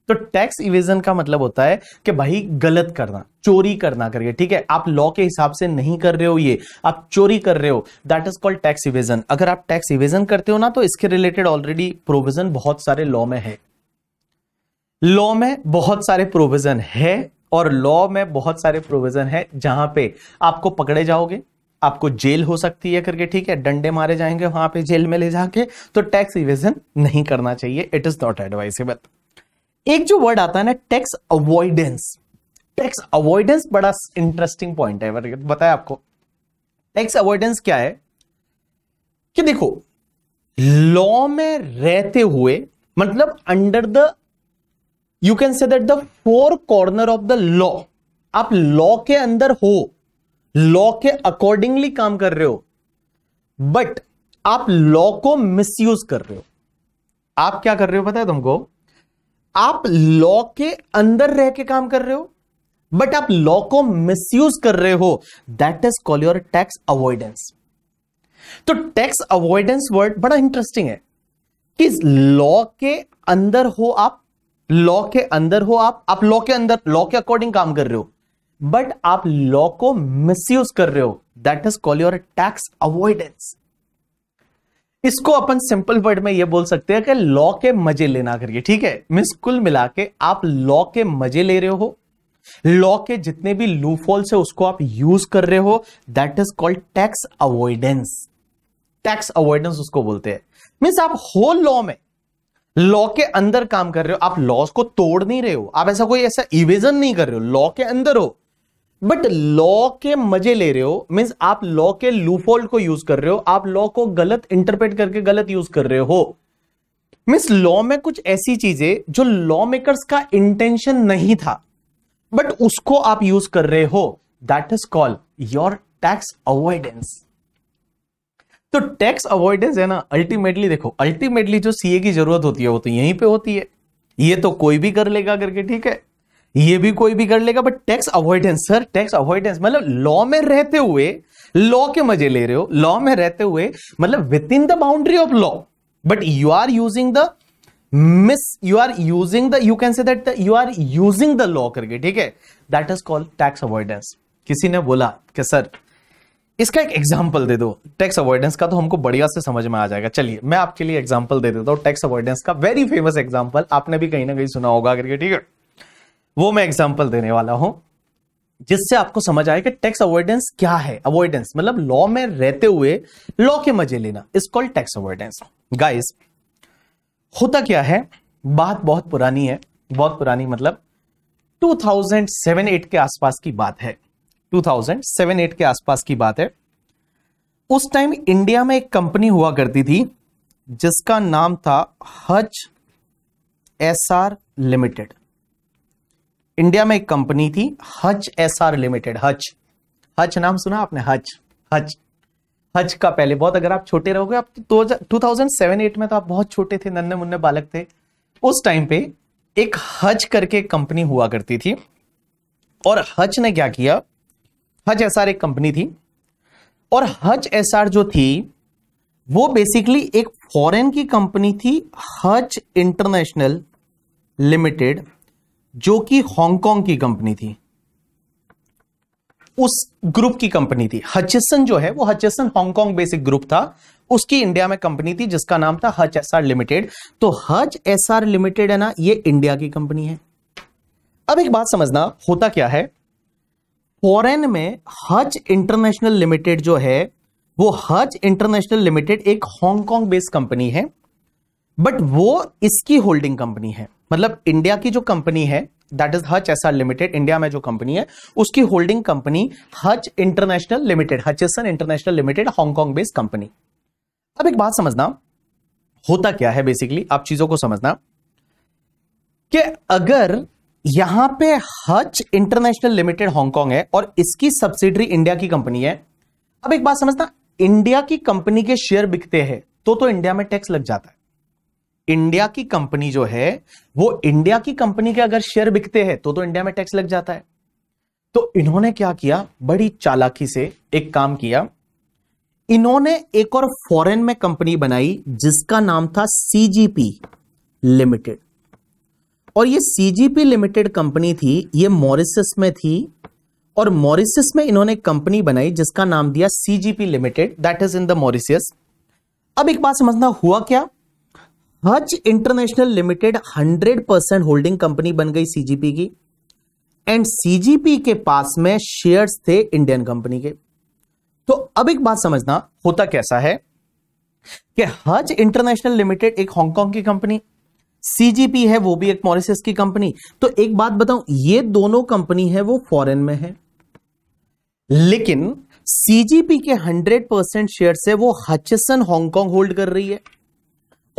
तो टैक्स इवेजन का मतलब होता है कि भाई गलत करना, चोरी करना करके, ठीक है, आप लॉ के हिसाब से नहीं कर रहे हो, ये आप चोरी कर रहे हो, that is called tax evasion. अगर आप टैक्स इवेजन करते हो ना तो इसके रिलेटेड ऑलरेडी प्रोविजन बहुत सारे लॉ में है, लॉ में बहुत सारे प्रोविजन है और लॉ में बहुत सारे प्रोविजन है जहां पे आपको पकड़े जाओगे, आपको जेल हो सकती है करके, ठीक है, डंडे मारे जाएंगे वहां पे जेल में ले जाके, तो टैक्स इवेजन नहीं करना चाहिए, इट इज नॉट एडवाइसेबल। एक जो वर्ड आता है ना टैक्स अवॉइडेंस, टैक्स अवॉइडेंस बड़ा इंटरेस्टिंग पॉइंट है, बताया आपको टैक्स अवॉइडेंस क्या है कि देखो लॉ में रहते हुए, मतलब under the, you can say that the four corner of the law, आप लॉ के अंदर हो, लॉ के अकॉर्डिंगली काम कर रहे हो बट आप लॉ को मिसयूज कर रहे हो। आप क्या कर रहे हो पता है तुमको, आप लॉ के अंदर रह के काम कर रहे हो बट आप लॉ को मिसयूज कर रहे हो, that is called your tax avoidance. तो टैक्स अवॉइडेंस वर्ड बड़ा इंटरेस्टिंग है कि लॉ के अंदर हो आप, लॉ के अंदर हो आप, आप लॉ के अंदर, लॉ के अकॉर्डिंग काम कर रहे हो बट आप लॉ को मिसयूज कर रहे हो, that is called your tax avoidance. इसको अपन सिंपल वर्ड में ये बोल सकते हैं कि लॉ के मजे लेना करिए, ठीक है, मींस कुल मिला के आप लॉ के मजे ले रहे हो, लॉ के जितने भी लूपहोल्स है उसको आप यूज कर रहे हो, that is called tax avoidance. Tax avoidance उसको बोलते हैं, मींस आप हो लॉ में, लॉ के अंदर काम कर रहे हो, आप लॉ को तोड़ नहीं रहे हो, आप ऐसा कोई ऐसा इवेजन नहीं कर रहे हो, लॉ के अंदर हो बट लॉ के मजे ले रहे हो, मींस आप लॉ के लूपहोल को यूज कर रहे हो, आप लॉ को गलत इंटरप्रेट करके गलत यूज कर रहे हो। मींस लॉ में कुछ ऐसी चीजें जो लॉ मेकर्स का इंटेंशन नहीं था बट उसको आप यूज कर रहे हो, that is called your tax avoidance. तो टैक्स अवॉइडेंस है ना, अल्टीमेटली देखो, अल्टीमेटली जो सीए की जरूरत होती है वो तो यहीं पे होती है, ये तो कोई भी कर लेगा करके, ठीक है, ये भी कोई भी कर लेगा but tax avoidance, sir tax avoidance मतलब लॉ में रहते हुए लॉ के मजे ले रहे हो, लॉ में रहते हुए मतलब within the boundary of law but you are using the mis you are using the you can say that you are using the law करके, ठीक है, that is called tax avoidance. किसी ने बोला कि सर इसका एक एग्जाम्पल दे दो टैक्स अवॉइडेंस का, तो हमको बढ़िया से समझ में आ जाएगा। चलिए मैं आपके लिए एग्जाम्पल दे देता हूँ टैक्स अवॉइडेंस का, वेरी फेमस एग्जाम्पल, आपने भी कहीं ना कहीं सुना होगा करके, ठीक है, वो मैं एग्जाम्पल देने वाला हूं जिससे आपको समझ आए कि टैक्स अवॉइडेंस क्या है। अवॉइडेंस मतलब लॉ में रहते हुए लॉ के मजे लेना, is called tax avoidance. Guys होता क्या है, बात बहुत पुरानी है, बहुत पुरानी मतलब दो हज़ार सात आठ के आसपास की बात है, दो हज़ार सात आठ के आसपास की बात है। उस टाइम इंडिया में एक कंपनी हुआ करती थी जिसका नाम था हच एसआर लिमिटेड। इंडिया में एक कंपनी थी हच Essar limited. हच हच नाम सुना आपने? हच हच हच का पहले बहुत, अगर आप छोटे रहोगे, आप तो दो हज़ार सात आठ में तो आप बहुत छोटे थे, नन्हे मुन्ने बालक थे। उस टाइम पे एक हच करके कंपनी हुआ करती थी और हच ने क्या किया, हच एसआर एक कंपनी थी और हच एसआर जो थी वो बेसिकली एक फॉरेन की कंपनी थी, हच इंटरनेशनल लिमिटेड, जो कि हांगकांग की कंपनी थी, उस ग्रुप की कंपनी थी। हचिसन जो है वो हचिसन हांगकांग बेसिक ग्रुप था, उसकी इंडिया में कंपनी थी जिसका नाम था हच एसआर लिमिटेड। तो हच एसआर लिमिटेड है ना, ये इंडिया की कंपनी है। अब एक बात समझना, होता क्या है, फॉरेन में हच इंटरनेशनल लिमिटेड जो है वो हच इंटरनेशनल लिमिटेड एक हांगकांग बेस्ड कंपनी है, बट वो इसकी होल्डिंग कंपनी है। मतलब इंडिया की जो कंपनी है, that is हच Essar limited, India में जो कंपनी है उसकी holding company हच international limited, Hutchison international limited, Hong Kong based company. अब एक बात समझना, होता क्या है बेसिकली, आप चीजों को समझना कि अगर यहां पे हच इंटरनेशनल लिमिटेड हांगकांग है और इसकी सब्सिडरी इंडिया की कंपनी है। अब एक बात समझना, इंडिया की कंपनी के शेयर बिकते हैं तो तो इंडिया में टैक्स लग जाता है। इंडिया की कंपनी जो है वो, इंडिया की कंपनी के अगर शेयर बिकते हैं तो तो इंडिया में टैक्स लग जाता है। तो इन्होंने क्या किया, बड़ी चालाकी से एक काम किया, इन्होंने एक और फॉरेन में कंपनी बनाई जिसका नाम था सीजीपी लिमिटेड। और ये सीजीपी लिमिटेड कंपनी थी, ये मॉरिशस में थी और मॉरिशस में इन्होंने कंपनी बनाई जिसका नाम दिया CGP limited, that is in the Mauritius. अब एक बात समझना, हुआ क्या, हच international Limited hundred percent holding company बन गई सीजीपी की, एंड सीजीपी के पास में शेयर्स थे इंडियन कंपनी के। तो अब एक बात समझना, होता कैसा है कि हच इंटरनेशनल लिमिटेड एक हांगकांग की कंपनी, सीजीपी है वो भी एक मॉरिशस की कंपनी। तो एक बात बताऊं, ये दोनों कंपनी है वो फॉरेन में है, लेकिन सीजीपी के हंड्रेड परसेंट शेयर से वो हचिसन हांगकांग होल्ड कर रही है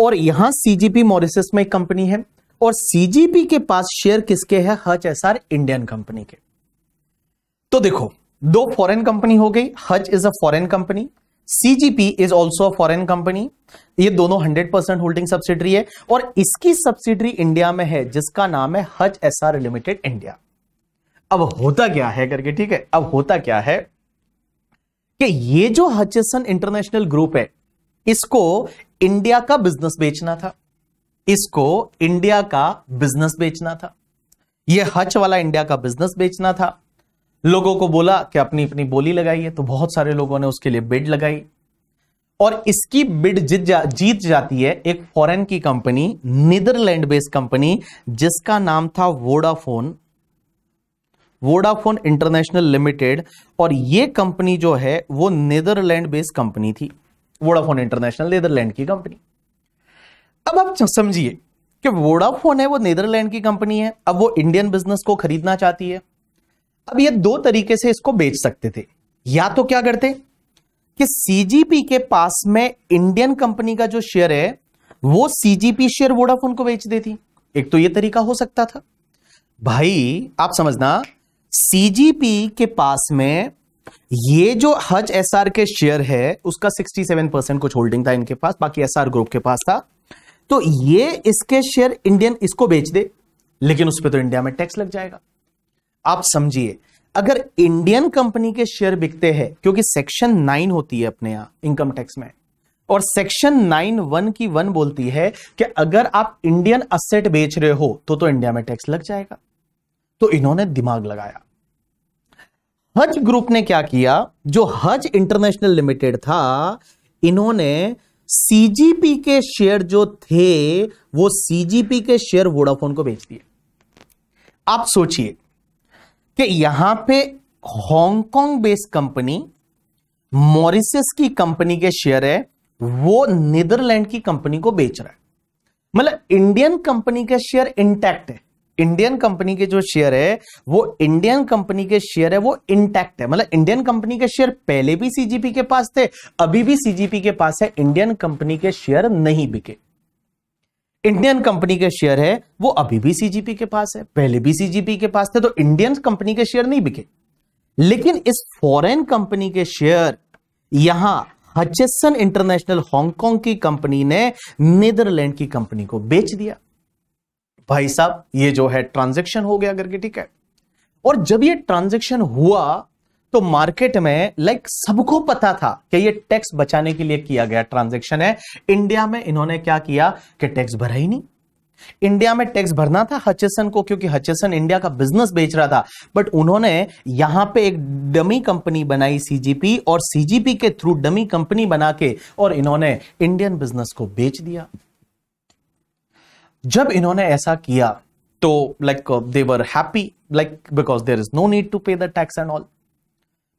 और यहां सीजीपी मॉरिशस में एक कंपनी है और सीजीपी के पास शेयर किसके हैं, हच एसआर इंडियन कंपनी के। तो देखो, दो फॉरेन कंपनी हो गई, हच is a foreign company, CGP is also a foreign company, ये दोनों हंड्रेड परसेंट होल्डिंग सब्सिडरी है और इसकी सब्सिडरी इंडिया में है जिसका नाम है हच एसआर लिमिटेड इंडिया। अब होता क्या है करके, ठीक है, अब होता क्या है कि ये जो हचिसन इंटरनेशनल ग्रुप है, इसको इंडिया का बिजनेस बेचना था, इसको इंडिया का बिजनेस बेचना था, यह हच वाला इंडिया का बिजनेस बेचना था। लोगों को बोला कि अपनी अपनी बोली लगाइए, तो बहुत सारे लोगों ने उसके लिए बिड लगाई और इसकी बिड जीत जा, जीत जाती है एक फॉरेन की कंपनी, नीदरलैंड बेस्ड कंपनी जिसका नाम था वोडाफोन, वोडाफोन इंटरनेशनल लिमिटेड। और यह कंपनी जो है वो नीदरलैंड बेस्ड कंपनी थी, वोडाफोन इंटरनेशनल नीदरलैंड की कंपनी। अब आप समझिए कि वोडाफोन है वो नीदरलैंड की कंपनी है, अब वो इंडियन बिजनेस को खरीदना चाहती है। अब ये दो तरीके से इसको बेच सकते थे, या तो क्या करते कि सीजीपी के पास में इंडियन कंपनी का जो शेयर है वो सीजीपी शेयर वोडाफोन को बेच देती, एक तो ये तरीका हो सकता था। भाई आप समझना, सीजीपी के पास में ये जो हच एसआर के शेयर है उसका सड़सठ परसेंट कुछ होल्डिंग था इनके पास, बाकी एसआर ग्रुप के पास था। तो ये इसके शेयर इंडियन इसको बेच दे, लेकिन उस पे तो इंडिया में टैक्स लग जाएगा। आप समझिए, अगर इंडियन कंपनी के शेयर बिकते हैं, क्योंकि सेक्शन नाइन होती है अपने यहां इनकम टैक्स में, और सेक्शन नाइन वन की वन बोलती है कि अगर आप इंडियन असेट बेच रहे हो तो, तो इंडिया में टैक्स लग जाएगा। तो इन्होंने दिमाग लगाया, हज ग्रुप ने क्या किया, जो हज इंटरनेशनल लिमिटेड था, इन्होंने सीजीपी के शेयर जो थे वो सीजीपी के शेयर वोडाफोन को बेच दिए। आप सोचिए कि यहां पे हांगकांग बेस्ड कंपनी, मॉरिशस की कंपनी के शेयर है वो नीदरलैंड की कंपनी को बेच रहा है। मतलब इंडियन कंपनी के शेयर इंटैक्ट है, इंडियन कंपनी के जो शेयर है वो इंडियन कंपनी के शेयर है वो इंटैक्ट है, मतलब इंडियन कंपनी के शेयर पहले भी सीजीपी के पास थे, अभी भी सीजीपी के पास है, इंडियन कंपनी के शेयर नहीं बिके। इंडियन कंपनी के शेयर है वो अभी भी सीजीपी के पास है, पहले भी सीजीपी के पास थे, तो इंडियन कंपनी के शेयर नहीं बिके। लेकिन इस फॉरेन कंपनी के शेयर, यहां हचिसन इंटरनेशनल हांगकांग की कंपनी ने नीदरलैंड की कंपनी को बेच दिया। भाई साहब ये जो है ट्रांजैक्शन हो गया करके, ठीक है। और जब ये ट्रांजैक्शन हुआ तो मार्केट में लाइक सबको पता था कि ये टैक्स बचाने के लिए किया गया ट्रांजैक्शन है। इंडिया में इन्होंने क्या किया कि टैक्स भरा ही नहीं। इंडिया में टैक्स भरना था हचिसन को, क्योंकि हचिसन इंडिया का बिजनेस बेच रहा था, बट उन्होंने यहां पे एक डमी कंपनी बनाई सीजीपी, और सीजीपी के थ्रू डमी कंपनी बना के और इन्होंने इंडियन बिजनेस को बेच दिया। जब इन्होंने ऐसा किया तो like they were happy, like because there is no need to pay the tax and all.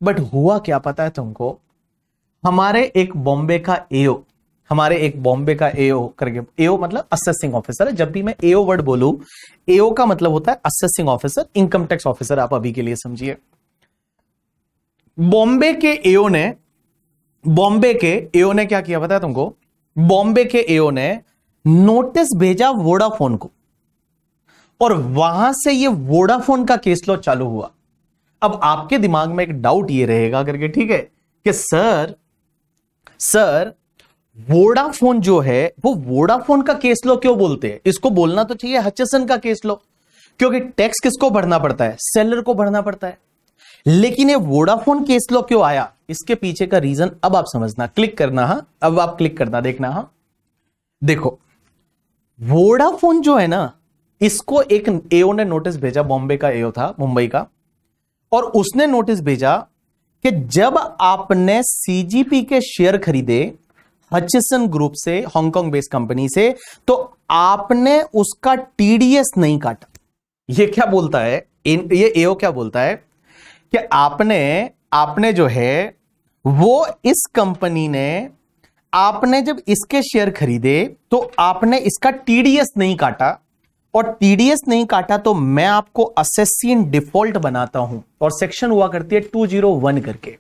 But हुआ क्या पता है तुमको, हमारे एक बॉम्बे का एओ हमारे एक बॉम्बे का एओ करके, एओ मतलब असेसिंग ऑफिसर है। जब भी मैं एओ वर्ड बोलूं, एओ का मतलब होता है assessing officer, income tax officer, आप अभी के लिए समझिए। बॉम्बे के एओ ने बॉम्बे के एओ ने क्या किया पता है तुमको, बॉम्बे के एओ ने नोटिस भेजा वोडाफोन को, और वहां से ये वोडाफोन का केस लॉ चालू हुआ। अब आपके दिमाग में एक डाउट ये रहेगा करके, ठीक है, कि सर सर वोडाफोन जो है वो वोडाफोन का केस लॉ क्यों बोलते हैं, इसको बोलना तो चाहिए हचिसन का केस लॉ, क्योंकि टैक्स किसको भरना पड़ता है, सेलर को भरना पड़ता है। लेकिन ये वोडाफोन केस लॉ क्यों आया, इसके पीछे का रीजन अब आप समझना, क्लिक करना, हाँ अब आप क्लिक करना, देखना। हाँ देखो, वोडाफोन जो है ना, इसको एक एओ ने नोटिस भेजा, बॉम्बे का एओ था, मुंबई का, और उसने नोटिस भेजा कि जब आपने सीजीपी के शेयर खरीदे हचिसन ग्रुप से, हांगकांग बेस्ड कंपनी से, तो आपने उसका टीडीएस नहीं काटा। ये क्या बोलता है, ये एओ क्या बोलता है कि आपने आपने जो है वो इस कंपनी ने आपने जब इसके शेयर खरीदे तो आपने इसका टीडीएस नहीं काटा, और टीडीएस नहीं काटा तो मैं आपको असेसी इन डिफॉल्ट बनाता हूं, और सेक्शन हुआ करती है दो सौ एक करके,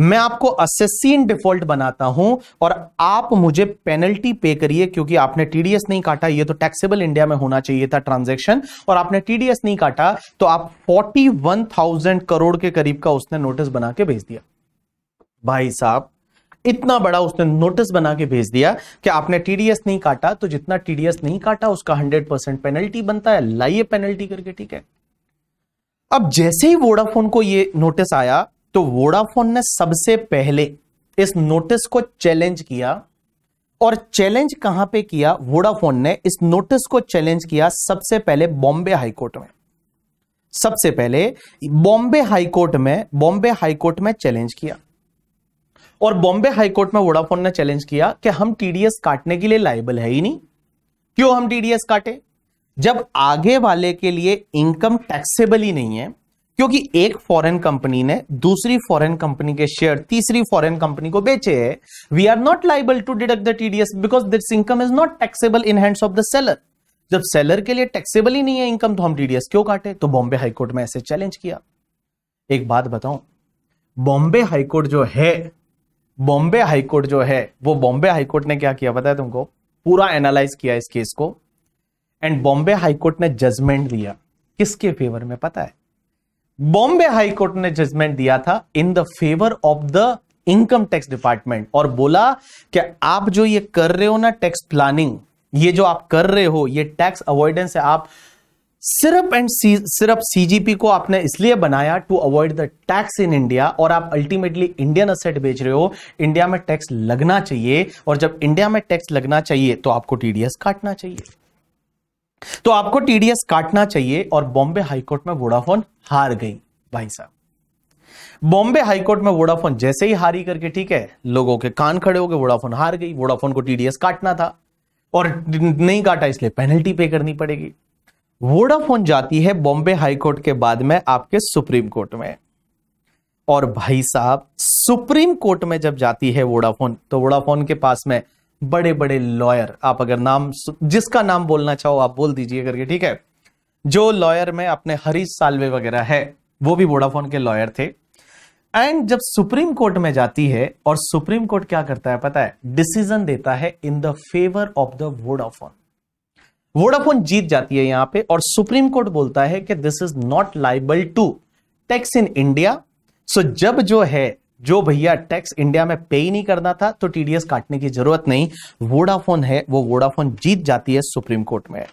मैं आपको असेसी इन डिफॉल्ट बनाता हूं और आप मुझे पेनल्टी पे करिए, क्योंकि आपने टीडीएस नहीं काटा। ये तो टैक्सेबल इंडिया में होना चाहिए था ट्रांजैक्शन, और आपने टीडीएस नहीं काटा, तो आप इकतालीस हज़ार करोड़ के करीब का उसने नोटिस बना के भेज दिया। भाई साहब इतना बड़ा उसने नोटिस बना के भेज दिया कि आपने टीडीएस नहीं काटा, तो जितना टीडीएस नहीं काटा उसका सौ परसेंट पेनल्टी बनता है, लाइए पेनल्टी करके, ठीक है। अब जैसे ही वोडाफोन को ये नोटिस आया तो वोडाफोन ने सबसे पहले इस नोटिस को चैलेंज किया, और चैलेंज कहां पे किया, वोडाफोन ने इस नोटिस को चैलेंज किया सबसे पहले बॉम्बे हाईकोर्ट में, सबसे पहले बॉम्बे हाईकोर्ट में बॉम्बे हाईकोर्ट में चैलेंज किया। और बॉम्बे हाईकोर्ट में वोडाफोन ने चैलेंज किया कि हम टीडीएस काटने के लिए लायबल है ही नहीं, क्यों हम टीडीएस काटे जब आगे वाले के लिए इनकम टैक्सेबल ही नहीं है, क्योंकि एक फॉरेन कंपनी ने दूसरी फॉरेन कंपनी के शेयर तीसरी फॉरेन कंपनी को बेचे है। We are not liable to deduct the TDS because this income is not taxable in hands of the seller. जब सेलर के लिए टैक्सेबल ही नहीं है इनकम तो हम टीडीएस क्यों काटे। तो बॉम्बे हाईकोर्ट में ऐसे चैलेंज किया। एक बात बताऊं, बॉम्बे हाईकोर्ट जो है बॉम्बे हाईकोर्ट जो है वो बॉम्बे हाईकोर्ट ने क्या किया पता है तुमको, पूरा एनालाइज किया इस केस को, एंड बॉम्बे हाईकोर्ट ने जजमेंट दिया किसके फेवर में पता है, बॉम्बे हाईकोर्ट ने जजमेंट दिया था in the favour of the income tax department, और बोला कि आप जो ये कर रहे हो ना टैक्स प्लानिंग, ये जो आप कर रहे हो ये टैक्स अवॉइडेंस है। आप सिर्फ एंड सिर्फ सीजीपी को आपने इसलिए बनाया to avoid the tax in India, और आप अल्टीमेटली इंडियन असेट बेच रहे हो। इंडिया में टैक्स लगना चाहिए, और जब इंडिया में टैक्स लगना चाहिए तो आपको टीडीएस काटना चाहिए तो आपको टीडीएस काटना चाहिए और बॉम्बे हाईकोर्ट में वोडाफोन हार गई। भाई साहब बॉम्बे हाईकोर्ट में वोडाफोन जैसे ही हारी करके, ठीक है, लोगों के कान खड़े हो गए, वोडाफोन हार गई, वोडाफोन को टीडीएस काटना था और नहीं काटा, इसलिए पेनल्टी पे करनी पड़ेगी। वोडाफोन जाती है बॉम्बे हाईकोर्ट के बाद में आपके सुप्रीम कोर्ट में, और भाई साहब सुप्रीम कोर्ट में जब जाती है वोडाफोन तो वोडाफोन के पास में बड़े बड़े लॉयर, आप अगर नाम जिसका नाम बोलना चाहो आप बोल दीजिए करके, ठीक है, जो लॉयर में अपने हरीश साल्वे वगैरह है, वो भी वोडाफोन के लॉयर थे। एंड जब सुप्रीम कोर्ट में जाती है और सुप्रीम कोर्ट क्या करता है पता है, डिसीजन देता है in the favour of the Vodafone. Vodafone जीत जाती है यहां पे और सुप्रीम कोर्ट बोलता है कि this is not liable to tax in India. So जब जो है जो भैया टैक्स इंडिया में पे ही नहीं करना था तो टीडीएस काटने की जरूरत नहीं, वोडाफोन है वो, वोडाफोन जीत जाती है सुप्रीम कोर्ट में।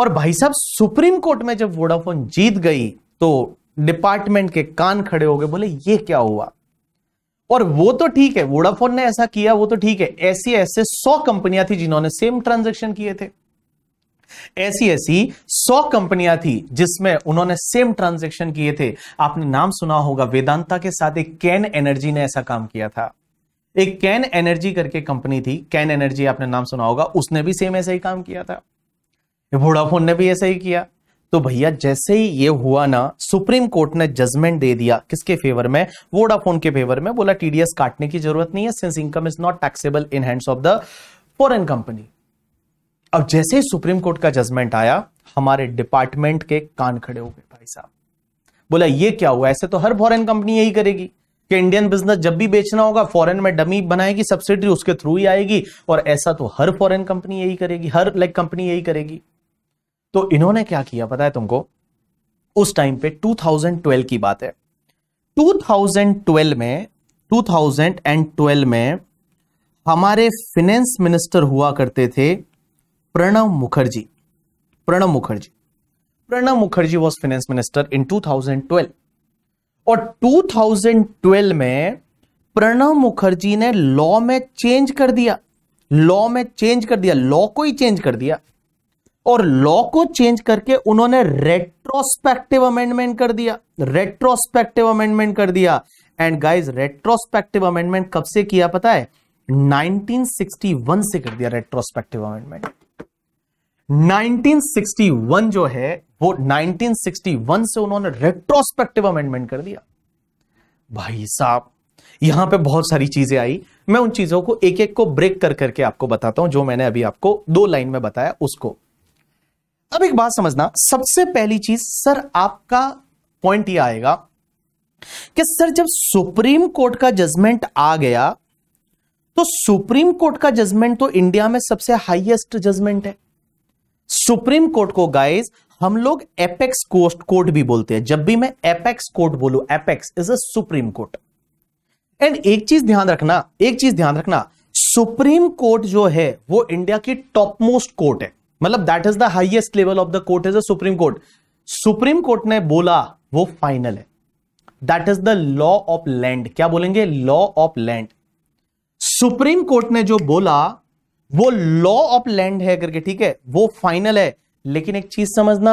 और भाई साहब सुप्रीम कोर्ट में जब वोडाफोन जीत गई तो डिपार्टमेंट के कान खड़े हो गए, बोले ये क्या हुआ। और वो तो ठीक है वोडाफोन ने ऐसा किया वो तो ठीक है, ऐसी ऐसे सौ कंपनियां थी जिन्होंने सेम ट्रांजेक्शन किए थे, ऐसी ऐसी सौ कंपनियां थी जिसमें उन्होंने सेम ट्रांजैक्शन किए थे। आपने नाम सुना होगा वेदांता के साथ एक कैन एनर्जी ने ऐसा काम किया था, एक कैन एनर्जी करके कंपनी थी, कैन एनर्जी आपने नाम सुना होगा, उसने भी सेम ऐसा ही काम किया था, वोडाफोन ने भी ऐसा ही किया। तो भैया जैसे ही ये हुआ ना, सुप्रीम कोर्ट ने जजमेंट दे दिया किसके फेवर में, वोडाफोन के फेवर में, बोला टीडीएस काटने की जरूरत नहीं है since income is not taxable in hands of the foreign company. अब जैसे ही सुप्रीम कोर्ट का जजमेंट आया हमारे डिपार्टमेंट के कान खड़े हो गए भाई साहब, बोला ये क्या हुआ, ऐसे तो हर फॉरेन कंपनी यही करेगी कि इंडियन बिजनेस जब भी बेचना होगा फॉरेन में डमी बनाएगी, सब्सिडरी उसके थ्रू ही आएगी, और ऐसा तो हर फॉरेन कंपनी यही करेगी, हर लाइक कंपनी यही करेगी। तो इन्होंने क्या किया पता है तुमको, उस टाइम पे टू थाउजेंड ट्वेल्व की बात है, टू थाउजेंड ट्वेल्व में टू थाउजेंड ट्वेल्व में हमारे फिनेंस मिनिस्टर हुआ करते थे Pranab Mukherjee. Pranab Mukherjee Pranab Mukherjee was finance minister in two thousand twelve. और टू थाउजेंड ट्वेल्व में प्रणब मुखर्जी ने लॉ में चेंज कर दिया, लॉ में चेंज कर दिया लॉ को ही चेंज कर दिया। और लॉ को चेंज करके उन्होंने रेट्रोस्पेक्टिव अमेंडमेंट कर दिया, रेट्रोस्पेक्टिव अमेंडमेंट कर दिया। एंड गाइज रेट्रोस्पेक्टिव अमेंडमेंट कब से किया पता है, नाइनटीन सिक्सटी वन से कर दिया retrospective amendment. Nineteen sixty one जो है वो नाइनटीन सिक्सटी वन से उन्होंने रेट्रोस्पेक्टिव अमेंडमेंट कर दिया। भाई साहब यहां पे बहुत सारी चीजें आई, मैं उन चीजों को एक एक को ब्रेक कर करके आपको बताता हूं, जो मैंने अभी आपको दो लाइन में बताया उसको। अब एक बात समझना, सबसे पहली चीज सर आपका पॉइंट यह आएगा कि सर जब सुप्रीम कोर्ट का जजमेंट आ गया तो सुप्रीम कोर्ट का जजमेंट तो इंडिया में सबसे हाईएस्ट जजमेंट है। सुप्रीम कोर्ट को गाइज हम लोग एपेक्स कोर्ट कोर्ट भी बोलते हैं, जब भी मैं एपेक्स कोर्ट बोलूं, apex is a supreme court. And एक चीज ध्यान रखना, एक चीज ध्यान रखना, सुप्रीम कोर्ट जो है वो इंडिया की टॉप मोस्ट कोर्ट है, मतलब that is the highest level of the court is a supreme court. Supreme court ने बोला वो फाइनल है, that is the law of land. क्या बोलेंगे, law of land. Supreme court ने जो बोला वो लॉ ऑफ लैंड है करके, ठीक है वो फाइनल है। लेकिन एक चीज समझना,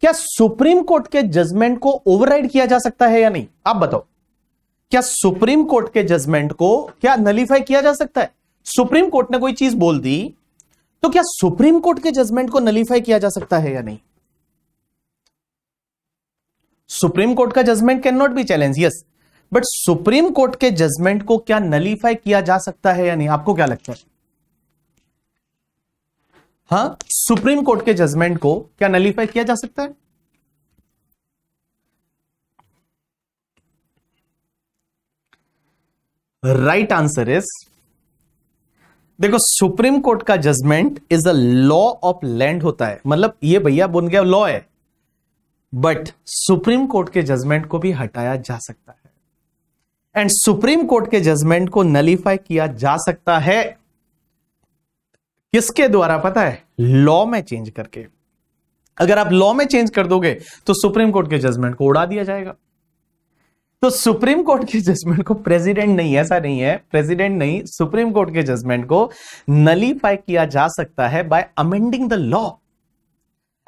क्या सुप्रीम कोर्ट के जजमेंट को ओवरराइड किया जा सकता है या नहीं, आप बताओ। क्या सुप्रीम कोर्ट के जजमेंट को क्या नलीफाई किया जा सकता है? सुप्रीम कोर्ट ने कोई चीज बोल दी तो क्या सुप्रीम कोर्ट के जजमेंट को नलीफाई किया जा सकता है या नहीं? सुप्रीम कोर्ट का judgement can not be challenge, yes, but supreme court के जजमेंट को क्या नलीफाई किया जा सकता है या नहीं, आपको क्या लगता है? हाँ, सुप्रीम कोर्ट के जजमेंट को क्या नलीफाई किया जा सकता है? राइट आंसर इज, देखो सुप्रीम कोर्ट का judgement is a law of land होता है, मतलब ये भैया बन गया लॉ है, बट सुप्रीम कोर्ट के जजमेंट को भी हटाया जा सकता है। एंड सुप्रीम कोर्ट के जजमेंट को नलीफाई किया जा सकता है किसके द्वारा पता है, लॉ में चेंज करके। अगर आप लॉ में चेंज कर दोगे तो सुप्रीम कोर्ट के जजमेंट को उड़ा दिया जाएगा। तो सुप्रीम कोर्ट के जजमेंट को प्रेसिडेंट नहीं, ऐसा नहीं है, प्रेसिडेंट नहीं, सुप्रीम कोर्ट के जजमेंट को नलीफाई किया जा सकता है बाय अमेंडिंग द लॉ।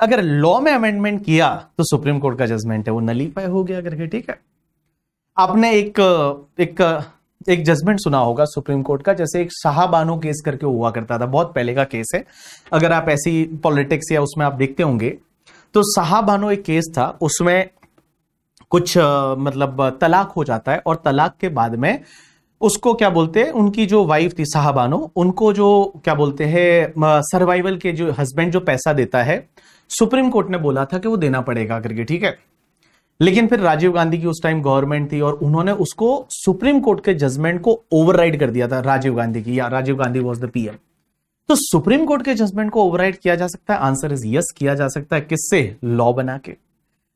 अगर लॉ में अमेंडमेंट किया तो सुप्रीम कोर्ट का जजमेंट है वो नलीफाई हो गया करके, ठीक है। आपने एक एक एक जजमेंट सुना होगा सुप्रीम कोर्ट का, जैसे एक शाहबानो केस करके हुआ करता था, बहुत पहले का केस है, अगर आप ऐसी पॉलिटिक्स या उसमें आप देखते होंगे तो शाहबानो एक केस था, उसमें कुछ मतलब तलाक हो जाता है और तलाक के बाद में उसको क्या बोलते हैं, उनकी जो वाइफ थी शाहबानो, उनको जो क्या बोलते हैं सर्वाइवल के जो हस्बैंड जो पैसा देता है सुप्रीम कोर्ट ने बोला था कि वो देना पड़ेगा करके, ठीक है। लेकिन फिर राजीव गांधी की उस टाइम गवर्नमेंट थी और उन्होंने उसको सुप्रीम कोर्ट के जजमेंट को ओवरराइड कर दिया था, राजीव गांधी की, या Rajiv Gandhi was the PM. तो सुप्रीम कोर्ट के जजमेंट को ओवरराइड किया जा सकता है? आंसर इज यस, किया जा सकता है। किससे? लॉ बना के।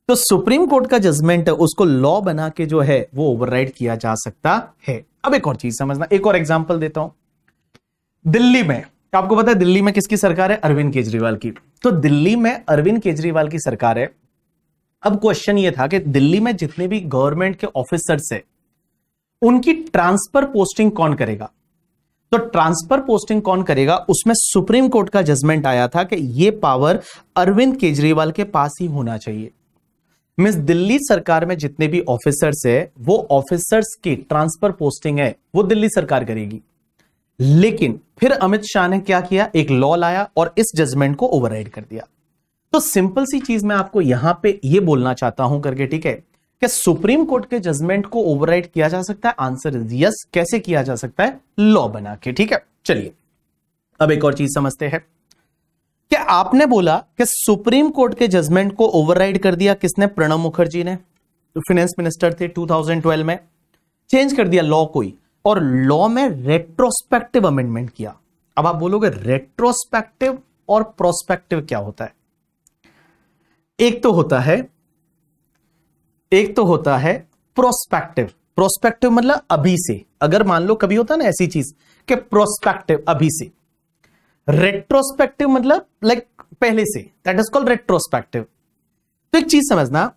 तो सुप्रीम कोर्ट का जजमेंट है, उसको लॉ बना के जो है वो ओवरराइड किया जा सकता है। अब एक और चीज समझना, एक और एग्जाम्पल देता हूं। दिल्ली में आपको पता है दिल्ली में किसकी सरकार है? अरविंद केजरीवाल की। तो दिल्ली में अरविंद केजरीवाल की सरकार है। अब क्वेश्चन ये था कि दिल्ली में जितने भी गवर्नमेंट के ऑफिसर्स है उनकी ट्रांसफर पोस्टिंग कौन करेगा? तो ट्रांसफर पोस्टिंग कौन करेगा, उसमें सुप्रीम कोर्ट का जजमेंट आया था कि ये पावर अरविंद केजरीवाल के पास ही होना चाहिए। मींस दिल्ली सरकार में जितने भी ऑफिसर्स है वो ऑफिसर्स की ट्रांसफर पोस्टिंग है वो दिल्ली सरकार करेगी। लेकिन फिर अमित शाह ने क्या किया, एक लॉ लाया और इस जजमेंट को ओवरराइड कर दिया। तो सिंपल सी चीज मैं आपको यहां पे ये बोलना चाहता हूं करके, ठीक है, कि सुप्रीम कोर्ट के जजमेंट को ओवरराइड किया जा सकता है। Answer is yes. कैसे किया जा सकता है? लॉ बना के, ठीक है। चलिए अब एक और चीज समझते हैं कि आपने बोला कि सुप्रीम कोर्ट के जजमेंट को ओवरराइड कर दिया। किसने? प्रणब मुखर्जी ने, फाइनेंस मिनिस्टर थे दो हज़ार बारह में। चेंज कर दिया लॉ को ही, और लॉ में रेट्रोस्पेक्टिव अमेंडमेंट किया। अब आप बोलोगे रेट्रोस्पेक्टिव और प्रोस्पेक्टिव क्या होता है? एक तो होता है एक तो होता है प्रोस्पेक्टिव। प्रोस्पेक्टिव मतलब अभी से, अगर मान लो कभी होता है ना ऐसी चीज कि प्रोस्पेक्टिव अभी से। रेट्रोस्पेक्टिव मतलब लाइक पहले से, दैट इज कॉल्ड रेट्रोस्पेक्टिव। तो एक चीज समझना,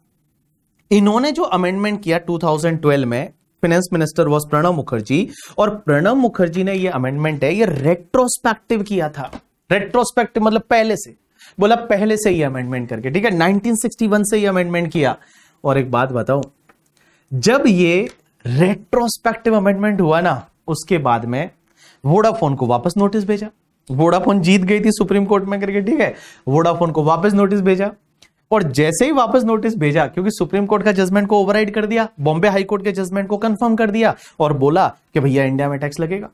इन्होंने जो अमेंडमेंट किया दो हज़ार बारह में, finance minister was Pranab Mukherjee, और प्रणब मुखर्जी ने यह अमेंडमेंट है ये रेट्रोस्पेक्टिव किया था। रेट्रोस्पेक्टिव मतलब पहले से, बोला पहले से ही अमेंडमेंट करके, ठीक है। नाइनटीन सिक्सटी वन से ही अमेंडमेंट किया। और एक बात बताऊं, जब ये रेट्रोस्पेक्टिव अमेंडमेंट हुआ ना, उसके बाद में वोडाफोन को वापस नोटिस भेजा। वोडाफोन जीत गई थी सुप्रीम कोर्ट में करके, ठीक है। वोडाफोन को वापस नोटिस भेजा, और जैसे ही वापस नोटिस भेजा, क्योंकि सुप्रीम कोर्ट का जजमेंट को ओवरराइड कर दिया, बॉम्बे हाईकोर्ट के जजमेंट को कंफर्म कर दिया और बोला कि भैया इंडिया में टैक्स लगेगा,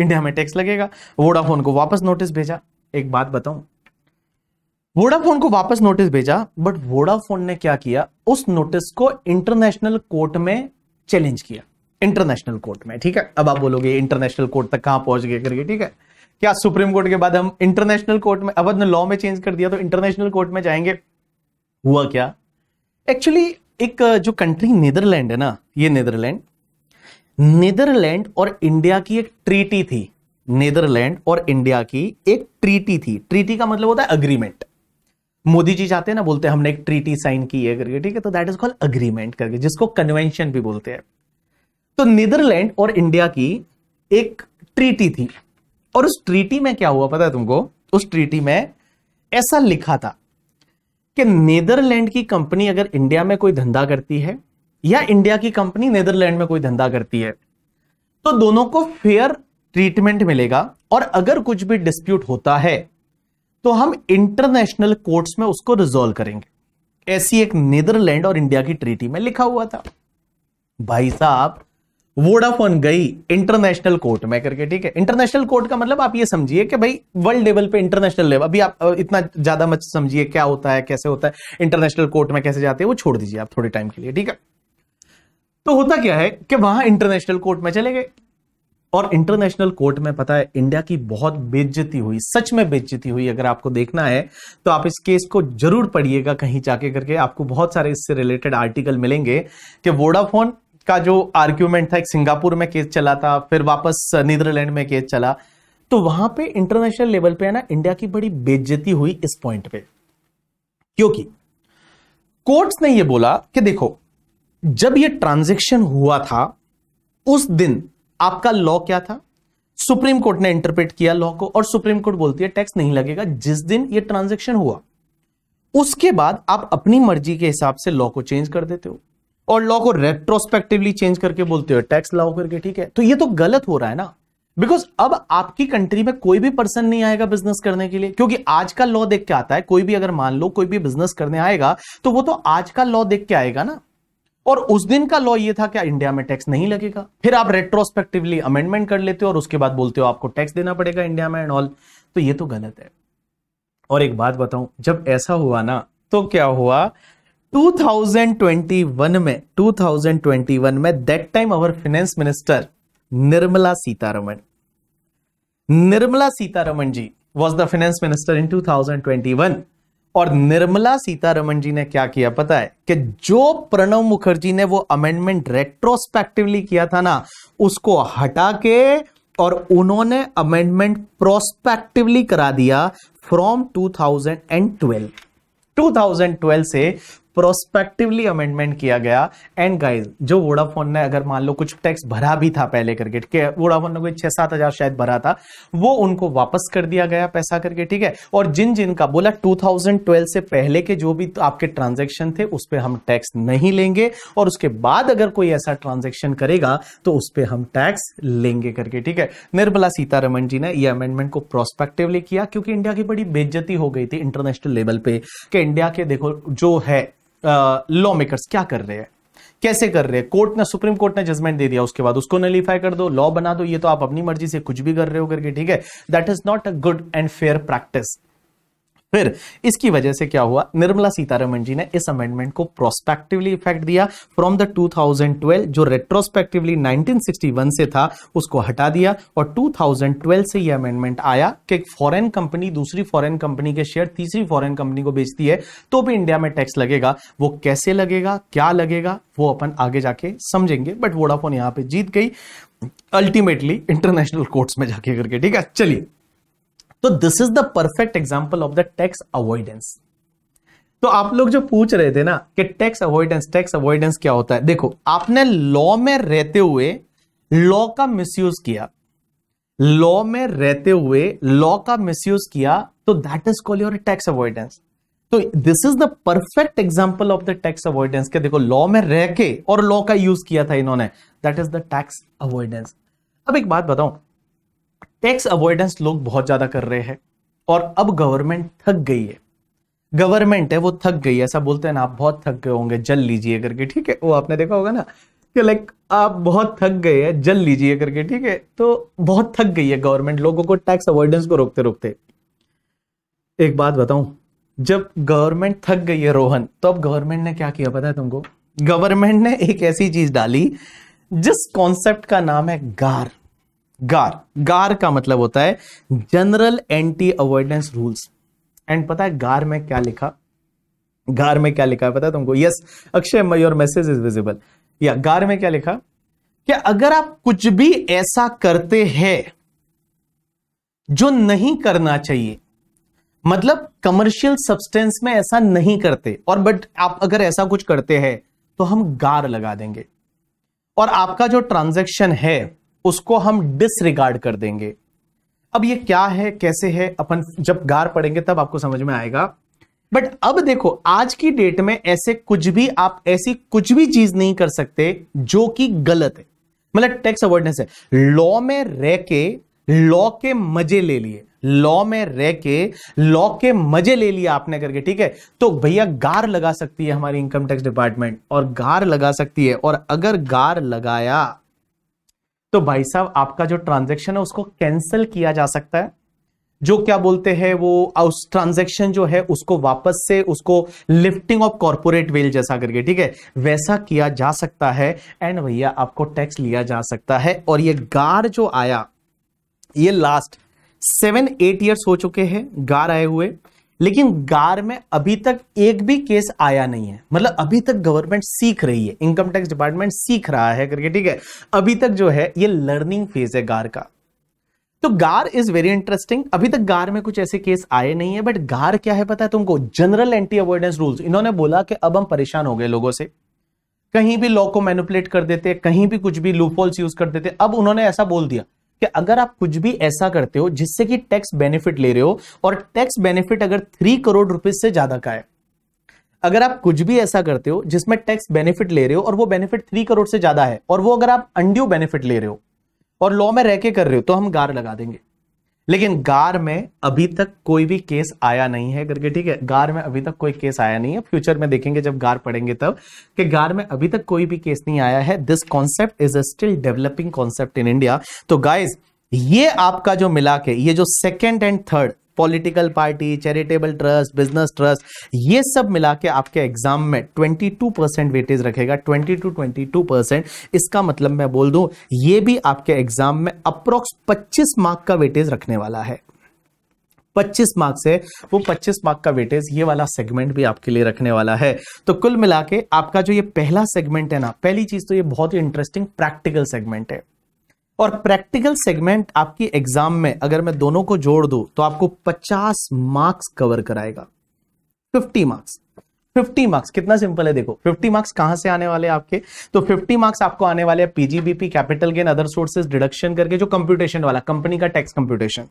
इंडिया में टैक्स लगेगा। वोडाफोन को वापस नोटिस भेजा। एक बात बताऊं, वोडाफोन को वापस नोटिस भेजा, बट वोडाफोन ने क्या किया, उस नोटिस को इंटरनेशनल कोर्ट में चैलेंज किया, इंटरनेशनल कोर्ट में, ठीक है। अब आप बोलोगे इंटरनेशनल कोर्ट तक कहां पहुंच गए करके, ठीक है। क्या सुप्रीम कोर्ट के बाद हम इंटरनेशनल कोर्ट में, अब लॉ में चेंज कर दिया तो इंटरनेशनल कोर्ट में जाएंगे? हुआ क्या, एक्चुअली एक जो कंट्री नीदरलैंड है ना, ये नीदरलैंड नीदरलैंड और इंडिया की एक ट्रीटी थी। नीदरलैंड और इंडिया की एक ट्रीटी थी। ट्रीटी का मतलब होता है अग्रीमेंट। मोदी जी जाते हैं ना, बोलते हैं हमने एक ट्रीटी साइन की है करके, ठीक है। तो दैट इज कॉल्ड अग्रीमेंट करके, जिसको कन्वेंशन भी बोलते हैं। तो नीदरलैंड और इंडिया की एक ट्रीटी थी, और उस ट्रीटी में क्या हुआ पता है तुमको? उस ट्रीटी में ऐसा लिखा था कि नीदरलैंड की कंपनी अगर इंडिया में कोई धंधा करती है, या इंडिया की कंपनी नीदरलैंड में कोई धंधा करती है, तो दोनों को फेयर ट्रीटमेंट मिलेगा, और अगर कुछ भी डिस्प्यूट होता है तो हम इंटरनेशनल कोर्ट्स में उसको रिजॉल्व करेंगे। ऐसी एक नीदरलैंड और इंडिया की ट्रीटी में लिखा हुआ था। भाई साहब, वोडाफोन गई इंटरनेशनल कोर्ट में करके, ठीक है। इंटरनेशनल कोर्ट का मतलब आप ये समझिए कि भाई वर्ल्ड लेवल पे, इंटरनेशनल लेवल, अभी आप इतना ज्यादा मत समझिए क्या होता है, कैसे होता है, इंटरनेशनल कोर्ट में कैसे जाते हैं, वो छोड़ दीजिए आप थोड़े टाइम के लिए, ठीक है। तो होता क्या है कि वहां इंटरनेशनल कोर्ट में चले गए, और इंटरनेशनल कोर्ट में पता है इंडिया की बहुत बेइज्जती हुई, सच में बेइज्जती हुई। अगर आपको देखना है तो आप इस केस को जरूर पढ़िएगा कहीं जाके करके, आपको बहुत सारे इससे रिलेटेड आर्टिकल मिलेंगे कि वोडाफोन का जो आर्ग्यूमेंट था, एक सिंगापुर में केस चला था, फिर वापस नीदरलैंड में केस चला। तो वहां पे इंटरनेशनल लेवल पे है ना, इंडिया की बड़ी बेइज्जती हुई इस पॉइंट पे, क्योंकि कोर्ट्स ने यह बोला कि देखो, जब यह ट्रांजेक्शन हुआ था उस दिन आपका लॉ क्या था, सुप्रीम कोर्ट ने इंटरप्रेट किया लॉ को, और सुप्रीम कोर्ट बोलती है टैक्स नहीं लगेगा जिस दिन ये ट्रांजैक्शन हुआ। उसके बाद आप अपनी मर्जी के हिसाब से लॉ को चेंज कर देते हो, और लॉ को रेट्रोस्पेक्टिवली चेंज करके बोलते हो टैक्स लाओ करके, ठीक है। तो ये तो गलत हो रहा है ना, बिकॉज अब आपकी कंट्री में कोई भी पर्सन नहीं आएगा बिजनेस करने के लिए, क्योंकि आज का लॉ देख के आता है। कोई भी अगर मान लो कोई भी बिजनेस करने आएगा तो वो तो आज का लॉ देख के आएगा ना, और उस दिन का लॉ ये था कि इंडिया में टैक्स नहीं लगेगा। फिर आप रेट्रोस्पेक्टिवली अमेंडमेंट कर लेते हो, और उसके बाद बोलते हो आपको टैक्स देना पड़ेगा इंडिया में एंड ऑल। तो ये तो गलत है। और एक बात बताऊं, जब ऐसा हुआ ना तो क्या हुआ, टू थाउजेंड ट्वेंटी वन में टू थाउजेंड ट्वेंटी वन में that time our finance minister Nirmala Sitharaman Nirmala Sitharaman ji was the finance minister in two thousand twenty one. और निर्मला सीतारमण जी ने क्या किया पता है कि जो प्रणब मुखर्जी ने वो अमेंडमेंट रेट्रोस्पेक्टिवली किया था ना, उसको हटा के और उन्होंने अमेंडमेंट प्रोस्पेक्टिवली करा दिया फ्रॉम टू थाउजेंड ट्वेल्व से प्रोस्पेक्टिवली अमेंडमेंट किया गया। एंड गाइज, जो वोडाफोन ने अगर मान लो कुछ टैक्स भरा भी था पहले करके, ठीक है, वोडाफोन ने कोई छह सात हजार शायद भरा था, वो उनको वापस कर दिया गया पैसा करके, ठीक है। और जिन जिन का बोला टू थाउजेंड ट्वेल्व से पहले के जो भी आपके ट्रांजेक्शन थे उस पर हम टैक्स नहीं लेंगे, और उसके बाद अगर कोई ऐसा ट्रांजेक्शन करेगा तो उस पर हम टैक्स लेंगे करके, ठीक है। निर्मला सीतारमण जी ने यह अमेंडमेंट को प्रोस्पेक्टिवली किया, क्योंकि इंडिया की बड़ी बेइज्जती हो गई थी इंटरनेशनल लेवल पे कि इंडिया के देखो जो है लॉ uh, मेकर्स क्या कर रहे हैं, कैसे कर रहे हैं। कोर्ट ने, सुप्रीम कोर्ट ने जजमेंट दे दिया, उसके बाद उसको नलीफाई कर दो, लॉ बना दो, ये तो आप अपनी मर्जी से कुछ भी कर रहे हो करके, ठीक है। That is not a good and fair practice. फिर इसकी वजह से क्या हुआ, निर्मला सीतारमण जी ने इस अमेंडमेंट को प्रोस्पेक्टिवली इफेक्ट दिया from the two thousand twelve, जो रेट्रोस्पेक्टिवली नाइनटीन सिक्सटी वन से था उसको हटा दिया, और टू थाउजेंड ट्वेल्व से यह अमेंडमेंट आया कि फॉरेन कंपनी दूसरी फॉरेन कंपनी के शेयर तीसरी फॉरेन कंपनी को बेचती है तो भी इंडिया में टैक्स लगेगा। वो कैसे लगेगा, क्या लगेगा, वो अपन आगे जाके समझेंगे। बट वोडाफोन यहां पर जीत गई अल्टीमेटली इंटरनेशनल कोर्ट्स में जाके करके, ठीक है। चलिए, तो this is the perfect example of the tax avoidance. तो आप लोग जो पूछ रहे थे ना कि टैक्स अवॉइडेंस टैक्स अवॉइडेंस क्या होता है, देखो आपने लॉ में रहते हुए लॉ का मिसयूज किया, लॉ में रहते हुए लॉ का मिसयूज किया तो that is called your tax avoidance. तो this is the perfect example of the tax avoidance के देखो लॉ में रह के और लॉ का यूज किया था इन्होंने, that is the tax avoidance. अब एक बात बताऊं, टैक्स अवॉइडेंस लोग बहुत ज्यादा कर रहे हैं और अब गवर्नमेंट थक गई है, गवर्नमेंट है वो थक गई है, ऐसा बोलते हैं ना, आप बहुत थक गए होंगे जल लीजिए करके, ठीक है। वो आपने देखा होगा ना कि लाइक आप बहुत थक गए हैं जल लीजिए करके, ठीक है। तो बहुत थक गई है गवर्नमेंट लोगों को टैक्स अवॉइडेंस को रोकते रोकते। एक बात बताऊं, जब गवर्नमेंट थक गई है रोहन, तो अब गवर्नमेंट ने क्या किया पता है तुमको, गवर्नमेंट ने एक ऐसी चीज डाली जिस कॉन्सेप्ट का नाम है गार। गार गार का मतलब होता है general anti avoidance rules. And पता है गार में क्या लिखा, गार में क्या लिखा है पता है तुमको? Yes Akshay, my your message is visible. या गार में क्या लिखा कि अगर आप कुछ भी ऐसा करते हैं जो नहीं करना चाहिए, मतलब कमर्शियल सब्सटेंस में ऐसा नहीं करते, और बट आप अगर ऐसा कुछ करते हैं तो हम गार लगा देंगे और आपका जो ट्रांजैक्शन है उसको हम डिसरिगार्ड कर देंगे। अब ये क्या है, कैसे है, अपन जब गार पढ़ेंगे तब आपको समझ में आएगा। बट अब देखो, आज की डेट में ऐसे कुछ भी आप ऐसी कुछ भी चीज नहीं कर सकते जो कि गलत है, मतलब टैक्स अवॉइडेंस है। लॉ में रह के लॉ के मजे ले लिए, लॉ में रह के लॉ के मजे ले लिए आपने करके, ठीक है। तो भैया गार लगा सकती है हमारी इनकम टैक्स डिपार्टमेंट, और गार लगा सकती है, और अगर गार लगाया तो भाई साहब आपका जो ट्रांजैक्शन है उसको कैंसिल किया जा सकता है, जो क्या बोलते हैं वो उस ट्रांजैक्शन जो है उसको वापस से उसको लिफ्टिंग ऑफ कॉर्पोरेट वेल जैसा करके, ठीक है, वैसा किया जा सकता है। एंड भैया आपको टैक्स लिया जा सकता है। और ये गार जो आया, ये लास्ट सेवन एट ईयर्स हो चुके हैं गार आए हुए, लेकिन गार में अभी तक एक भी केस आया नहीं है। मतलब अभी तक गवर्नमेंट सीख रही है, इनकम टैक्स डिपार्टमेंट सीख रहा है करके, ठीक है। अभी तक जो है ये लर्निंग फेज है गार का। तो गार इज वेरी इंटरेस्टिंग। अभी तक गार में कुछ ऐसे केस आए नहीं है। बट गार क्या है पता है तुमको? General anti avoidance rules. इन्होंने बोला कि अब हम परेशान हो गए लोगों से, कहीं भी लॉ को मैनिपुलेट कर देते, कहीं भी कुछ भी लूपहोल्स यूज कर देते। अब उन्होंने ऐसा बोल दिया कि अगर आप कुछ भी ऐसा करते हो जिससे कि टैक्स बेनिफिट ले रहे हो, और टैक्स बेनिफिट अगर थ्री करोड़ रुपए से ज्यादा का है, अगर आप कुछ भी ऐसा करते हो जिसमें टैक्स बेनिफिट ले रहे हो और वो बेनिफिट थ्री करोड़ से ज्यादा है, और वो अगर आप अनड्यू बेनिफिट ले रहे हो और लॉ में रह के कर रहे हो, तो हम गार लगा देंगे। लेकिन गार में अभी तक कोई भी केस आया नहीं है करके, ठीक है। गार में अभी तक कोई केस आया नहीं है। फ्यूचर में देखेंगे जब गार पढ़ेंगे तब, कि गार में अभी तक कोई भी केस नहीं आया है। This concept is a still developing concept in India. तो गाइज, ये आपका जो मिला के ये जो second and third political party, charitable trust, business trust, ये सब मिला के आपके एग्जाम में बाईस परसेंट वेटेज रखेगा, बाईस टू बाईस परसेंट। इसका मतलब मैं बोल दूं ये भी आपके एग्जाम में अप्रोक्स पच्चीस मार्क का वेटेज रखने वाला है। पच्चीस मार्क्स से वो पच्चीस मार्क का वेटेज ये वाला सेगमेंट भी आपके लिए रखने वाला है। तो कुल मिला के आपका जो ये पहला सेगमेंट है ना, पहली चीज तो ये बहुत ही इंटरेस्टिंग प्रैक्टिकल सेगमेंट है, और प्रैक्टिकल सेगमेंट आपकी एग्जाम में अगर मैं दोनों को जोड़ दूं तो आपको पचास मार्क्स कवर कराएगा। पचास मार्क्स, पचास मार्क्स कितना सिंपल है देखो। पचास मार्क्स कहां से आने वाले आपके, तो पचास मार्क्स आपको आने वाले हैं PGBP, capital gain, other sources, deduction करके जो कंप्यूटेशन वाला कंपनी का टैक्स कंप्यूटेशन,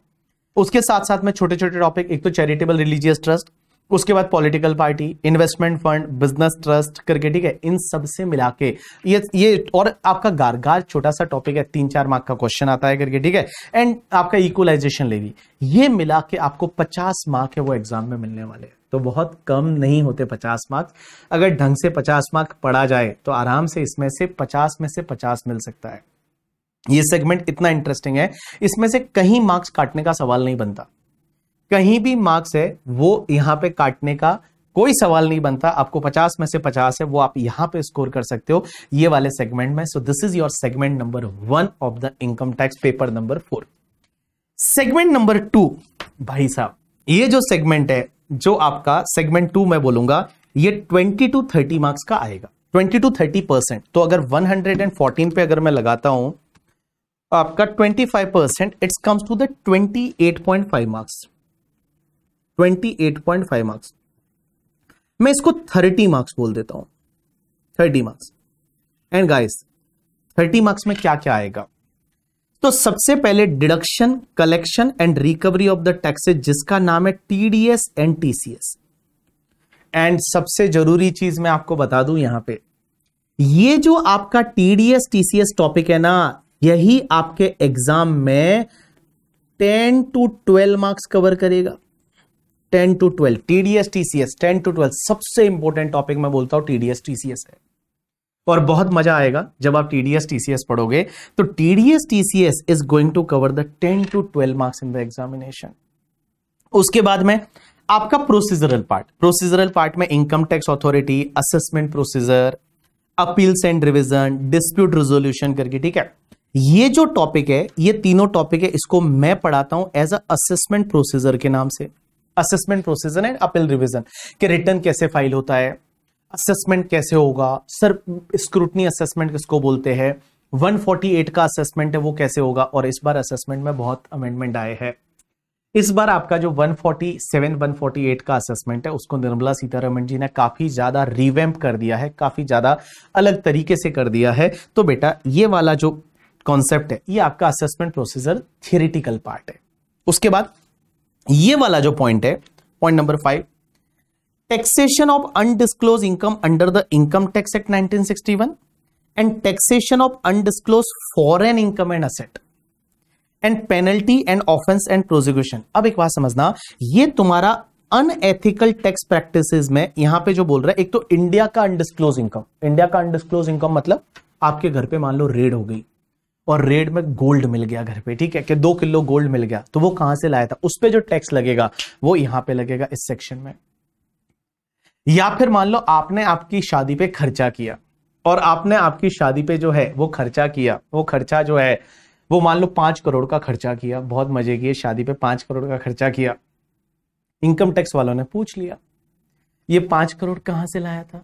उसके साथ साथ में छोटे छोटे टॉपिक, एक तो चैरिटेबल रिलीजियस ट्रस्ट, उसके बाद political party, investment fund, business trust करके, ठीक है, इन सब से मिला के ये ये और आपका गार गार छोटा सा टॉपिक है, तीन चार मार्क का क्वेश्चन आता है करके, ठीक है, एंड आपका इक्वलाइजेशन लेवी, ये मिला के आपको पचास मार्क है वो एग्जाम में मिलने वाले हैं। तो बहुत कम नहीं होते पचास मार्क्स। अगर ढंग से पचास मार्क पढ़ा जाए तो आराम से इसमें से पचास में से पचास मिल सकता है। ये सेगमेंट इतना इंटरेस्टिंग है, इसमें से कहीं मार्क्स काटने का सवाल नहीं बनता, कहीं भी मार्क्स है वो यहाँ पे काटने का कोई सवाल नहीं बनता। आपको पचास में से पचास है वो आप यहाँ पे स्कोर कर सकते हो ये वाले सेगमेंट में। So this is your segment number one of the income tax paper number four. Segment number two, भाई साहब ये जो सेगमेंट है, जो आपका सेगमेंट टू मैं बोलूंगा, ये ट्वेंटी टू थर्टी मार्क्स का आएगा, ट्वेंटी टू थर्टी परसेंट। तो अगर वन हंड्रेड एंड फोर्टीन पे अगर मैं लगाता हूं आपका twenty five percent, it's comes to the twenty eight point five marks, twenty eight point five marks. मैं इसको थर्टी मार्क्स बोल देता हूं, thirty marks. And guys thirty marks में क्या क्या आएगा, तो सबसे पहले deduction, collection and recovery of the taxes, जिसका नाम है टीडीएस एंड टीसीएस। एंड सबसे जरूरी चीज मैं आपको बता दूं यहां पे, ये जो आपका टीडीएस टीसीएस टॉपिक है ना, यही आपके एग्जाम में ten to twelve marks cover करेगा, ten to twelve. TDS TCS ten to twelve सबसे इंपॉर्टेंट टॉपिक मैं बोलता हूं टीडीएस टीसीएस है, और बहुत मजा आएगा जब आप टीडीएस टीसीएस पढ़ोगे। तो TDS TCS is going to cover the ten to twelve marks in the examination. उसके बाद में आपका प्रोसीजरल पार्ट, प्रोसीजरल पार्ट में income tax authority, assessment procedure, appeals and revision, dispute resolution करके, ठीक है, ये जो टॉपिक है, ये तीनों टॉपिक है, इसको मैं पढ़ाता हूं एज अ असेसमेंट प्रोसीजर के नाम से। Assessment procedure and appeal revision के रिटर्न कैसे फाइल होता है, असेसमेंट कैसे होगा सर, स्क्रूटनी असेसमेंट किसको बोलते हैं, वन फोर्टी एट का असेसमेंट है वो कैसे होगा, और इस बार असेसमेंट में बहुत अमेंडमेंट आए हैं। इस बार आपका जो one forty seven one forty eight का असेसमेंट है उसको निर्मला सीतारमण जी ने काफी ज्यादा रिवैम्प कर दिया है, काफी ज्यादा अलग तरीके से कर दिया है। तो बेटा ये वाला जो कॉन्सेप्ट है ये आपका असेसमेंट प्रोसीजर थियोरिटिकल पार्ट है। उसके बाद ये वाला जो पॉइंट है, point number five, taxation of undisclosed income under the income tax act nineteen sixty one and taxation of undisclosed foreign income and asset and penalty and offence and prosecution. अब एक बात समझना, ये तुम्हारा अनएथिकल टैक्स प्रैक्टिसेस में यहां पे जो बोल रहा है, एक तो इंडिया का अनडिस्क्लोज इनकम, इंडिया का अनडिस्क्लोज इनकम मतलब आपके घर पे मान लो रेड हो गई और रेड में गोल्ड मिल गया घर पे, ठीक है, कि दो किलो गोल्ड मिल गया, तो वो कहां से लाया था, उस पे जो टैक्स लगेगा वो यहां पे लगेगा इस सेक्शन में। या फिर मान लो आपने आपकी शादी पे खर्चा किया, और आपने आपकी शादी पे जो है वो खर्चा किया, वो खर्चा जो है वो मान लो पांच करोड़ का खर्चा किया, बहुत मजे किए, शादी पे पांच करोड़ का खर्चा किया, इनकम टैक्स वालों ने पूछ लिया ये पांच करोड़ कहां से लाया था,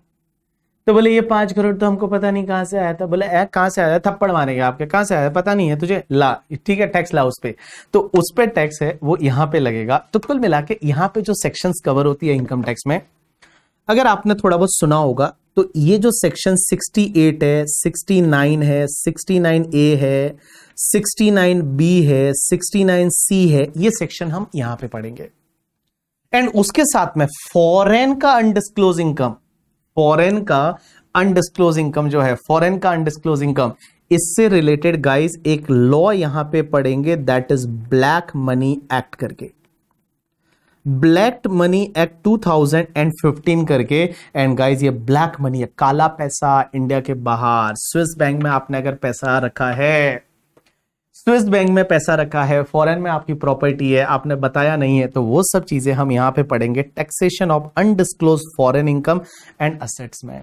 तो बोले ये पांच करोड़ तो हमको पता नहीं कहां से आया था। बोले ऐ कहां से आया, थप्पड़ मारेगा आपके, कहां से आया पता नहीं है तुझे, ला, ठीक है, टैक्स ला उस पे, तो उस पे टैक्स है वो यहाँ पे लगेगा। तो कुल मिला के यहाँ पे जो सेक्शंस कवर होती है इनकम टैक्स में, अगर आपने थोड़ा बहुत सुना होगा तो ये जो सेक्शन सिक्सटी एट है, सिक्सटी नाइन है, सिक्सटी नाइन ए है, सिक्सटी नाइन बी है, सिक्सटी नाइन सी है, ये सेक्शन हम यहाँ पे पढ़ेंगे। एंड उसके साथ में फॉरेन का अनडिस्क्लोज इनकम, फॉरेन का अनडिस्क्लोज इनकम जो है, फॉरेन का अनडिस्क्लोज इनकम, इससे रिलेटेड गाइस एक लॉ यहां पे पढ़ेंगे, that is black money act करके, black money act two thousand fifteen करके। एंड गाइस ये ब्लैक मनी है, काला पैसा इंडिया के बाहर, स्विस बैंक में आपने अगर पैसा रखा है, स्विस बैंक में पैसा रखा है, फॉरेन में आपकी प्रॉपर्टी है, आपने बताया नहीं है, तो वो सब चीजें हम यहाँ पे पढ़ेंगे taxation of undisclosed foreign income and assets में।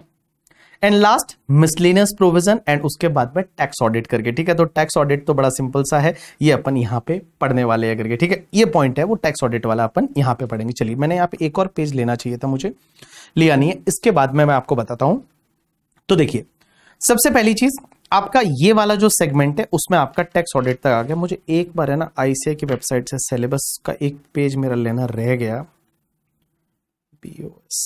And last miscellaneous provision and उसके बाद में टैक्स ऑडिट करके, ठीक है। तो टैक्स ऑडिट तो बड़ा सिंपल सा है, ये अपन यहाँ पे पढ़ने वाले हैं करके, ठीक है। ये पॉइंट है वो टैक्स ऑडिट वाला अपन यहाँ पे पढ़ेंगे। चलिए, मैंने यहाँ पे एक और पेज लेना चाहिए था, मुझे लिया नहीं है। इसके बाद में मैं आपको बताता हूँ। तो देखिए, सबसे पहली चीज आपका ये वाला जो सेगमेंट है उसमें आपका टैक्स ऑडिट तक आ गया। मुझे एक बार है ना आईसीए की वेबसाइट से सिलेबस का एक पेज मेरा लेना रह गया, बीओएस।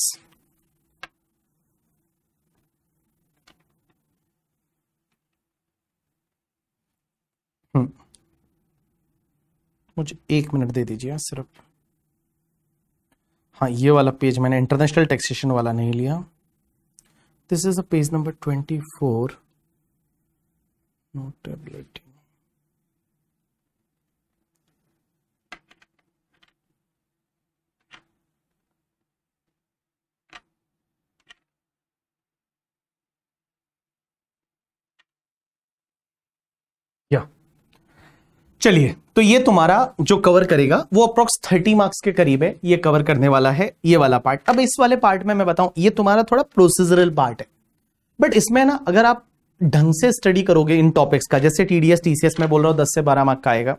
मुझे एक मिनट दे दीजिए सिर्फ। हाँ, ये वाला पेज मैंने इंटरनेशनल टैक्सेशन वाला नहीं लिया। This is a page number twenty four, notability. या चलिए, तो ये तुम्हारा जो कवर करेगा वो अप्रोक्स थर्टी मार्क्स के करीब है। ये कवर करने वाला है ये वाला पार्ट। अब इस वाले पार्ट में मैं बताऊं, ये तुम्हारा थोड़ा प्रोसीजरल पार्ट है, बट इसमें ना अगर आप ढंग से स्टडी करोगे इन टॉपिक्स का, जैसे टीडीएस टीसीएस में बोल रहा हूं दस से बारह मार्क्स का आएगा।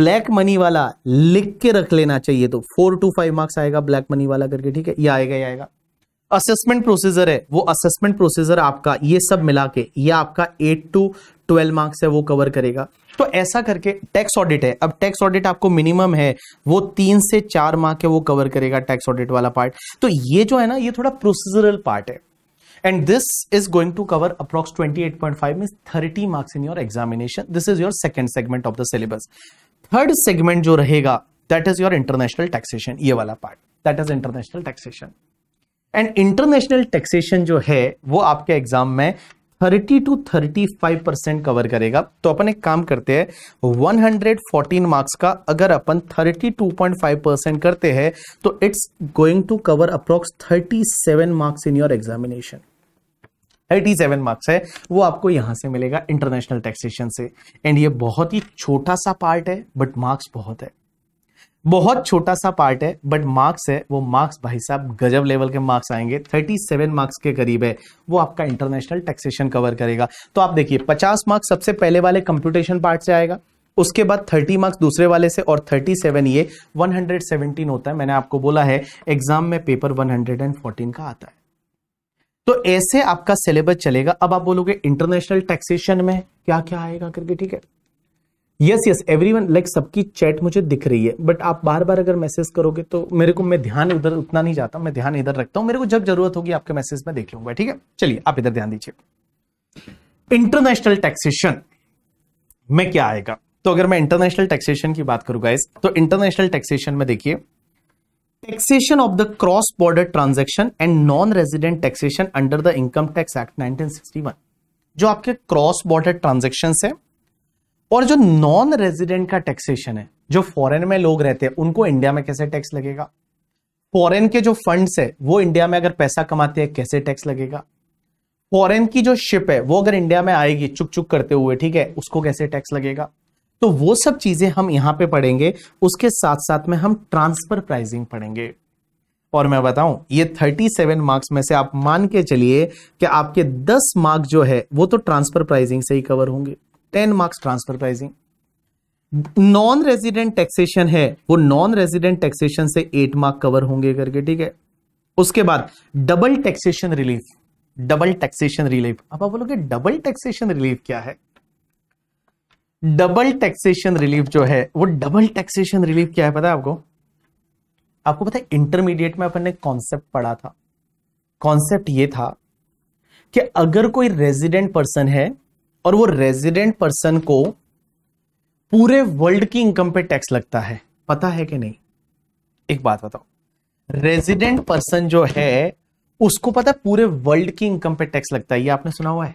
ब्लैक मनी वाला लिख के रख लेना चाहिए, तो फोर टू फाइव मार्क्स आएगा ब्लैक मनी वाला करके, ठीक है। ये आएगा ये आएगा। असेसमेंट प्रोसीजर है, वो असेसमेंट प्रोसीजर आपका ये सब मिला के ये आपका एट टू ट्वेल्व मार्क्स है, वो कवर करेगा। तो ऐसा करके टैक्स ऑडिट है। अब टैक्स ऑडिट आपको मिनिमम है, वो तीन से चार मार्क्स है, वो कवर करेगा टैक्स ऑडिट वाला पार्ट। तो ये जो है ना ये थोड़ा प्रोसीजरल पार्ट है, and this is going to cover approx twenty eight point five means thirty marks in your examination. This is your second segment of the syllabus. Third segment जो रहेगा that is your international taxation, ये वाला part that is international taxation. And international taxation जो है वो आपके एग्जाम में thirty to thirty five percent cover करेगा। तो अपन एक काम करते हैं, वन हंड्रेड फोर्टीन मार्क्स का अगर अपन thirty two point five percent करते हैं तो it's going to cover approx thirty seven marks in your examination. Thirty seven marks है वो आपको यहां से मिलेगा इंटरनेशनल टैक्सेशन से। एंड ये बहुत ही छोटा सा पार्ट है बट मार्क्स बहुत है, बहुत छोटा सा पार्ट है बट मार्क्स है, वो मार्क्स भाई साहब गजब लेवल के मार्क्स आएंगे। थर्टी सेवन मार्क्स के करीब है, वो आपका इंटरनेशनल टैक्सेशन कवर करेगा। तो आप देखिए, फिफ्टी मार्क्स सबसे पहले वाले कंप्यूटेशन पार्ट से आएगा, उसके बाद थर्टी मार्क्स दूसरे वाले से, और थर्टी सेवन ये वन हंड्रेड सेवनटीन होता है। मैंने आपको बोला है एग्जाम में पेपर वन हंड्रेड फोर्टीन का आता है। तो ऐसे आपका सिलेबस चलेगा। अब आप बोलोगे इंटरनेशनल टैक्सेशन में क्या क्या आएगा करके, ठीक है। यस यस एवरीवन, लाइक सबकी चैट मुझे दिख रही है, बट आप बार बार अगर मैसेज करोगे तो मेरे को, मैं ध्यान उधर उतना नहीं जाता, मैं ध्यान इधर रखता हूं। मेरे को जब जरूरत होगी आपके मैसेज में देख लूंगा, ठीक है। चलिए आप इधर ध्यान दीजिए, इंटरनेशनल टैक्सेशन में क्या आएगा। तो अगर मैं इंटरनेशनल टैक्सेशन की बात करूंगा इस, तो इंटरनेशनल टैक्सेशन में देखिए, taxation of the cross border transaction and non resident taxation under the income tax act nineteen sixty one. जो आपके क्रॉस बॉर्डर ट्रांजेक्शन है और जो नॉन रेजिडेंट का टैक्सेशन है, जो फॉरेन में लोग रहते हैं उनको इंडिया में कैसे टैक्स लगेगा, फॉरेन के जो फंड्स है वो इंडिया में अगर पैसा कमाते हैं कैसे टैक्स लगेगा, फॉरेन की जो शिप है वो अगर इंडिया में आएगी चुक चुक करते हुए, ठीक है, उसको कैसे टैक्स लगेगा। तो वो सब चीजें हम यहाँ पे पढ़ेंगे। उसके साथ साथ में हम ट्रांसफर प्राइसिंग पढ़ेंगे। और मैं बताऊं, ये थर्टी सेवन मार्क्स में से आप मान के चलिए कि आपके टेन मार्क्स जो है वो तो ट्रांसफर प्राइसिंग से ही कवर होंगे, ten marks transfer pricing. Non resident taxation है वो नॉन रेजिडेंट टैक्सेशन से एट मार्क्स कवर होंगे करके, ठीक है। उसके बाद double taxation relief, double taxation relief. अब आप बोलोगे डबल टैक्सेशन रिलीफ क्या है। डबल टैक्सेशन रिलीफ जो है वो डबल टैक्सेशन रिलीफ क्या है पता है आपको? आपको पता है इंटरमीडिएट में अपन ने कॉन्सेप्ट पढ़ा था। कॉन्सेप्ट ये था कि अगर कोई रेजिडेंट पर्सन है और वो रेजिडेंट पर्सन को पूरे वर्ल्ड की इनकम पे टैक्स लगता है, पता है कि नहीं? एक बात बताओ, रेजिडेंट पर्सन जो है उसको पता है पूरे वर्ल्ड की इनकम पे टैक्स लगता है। ये आपने सुना हुआ है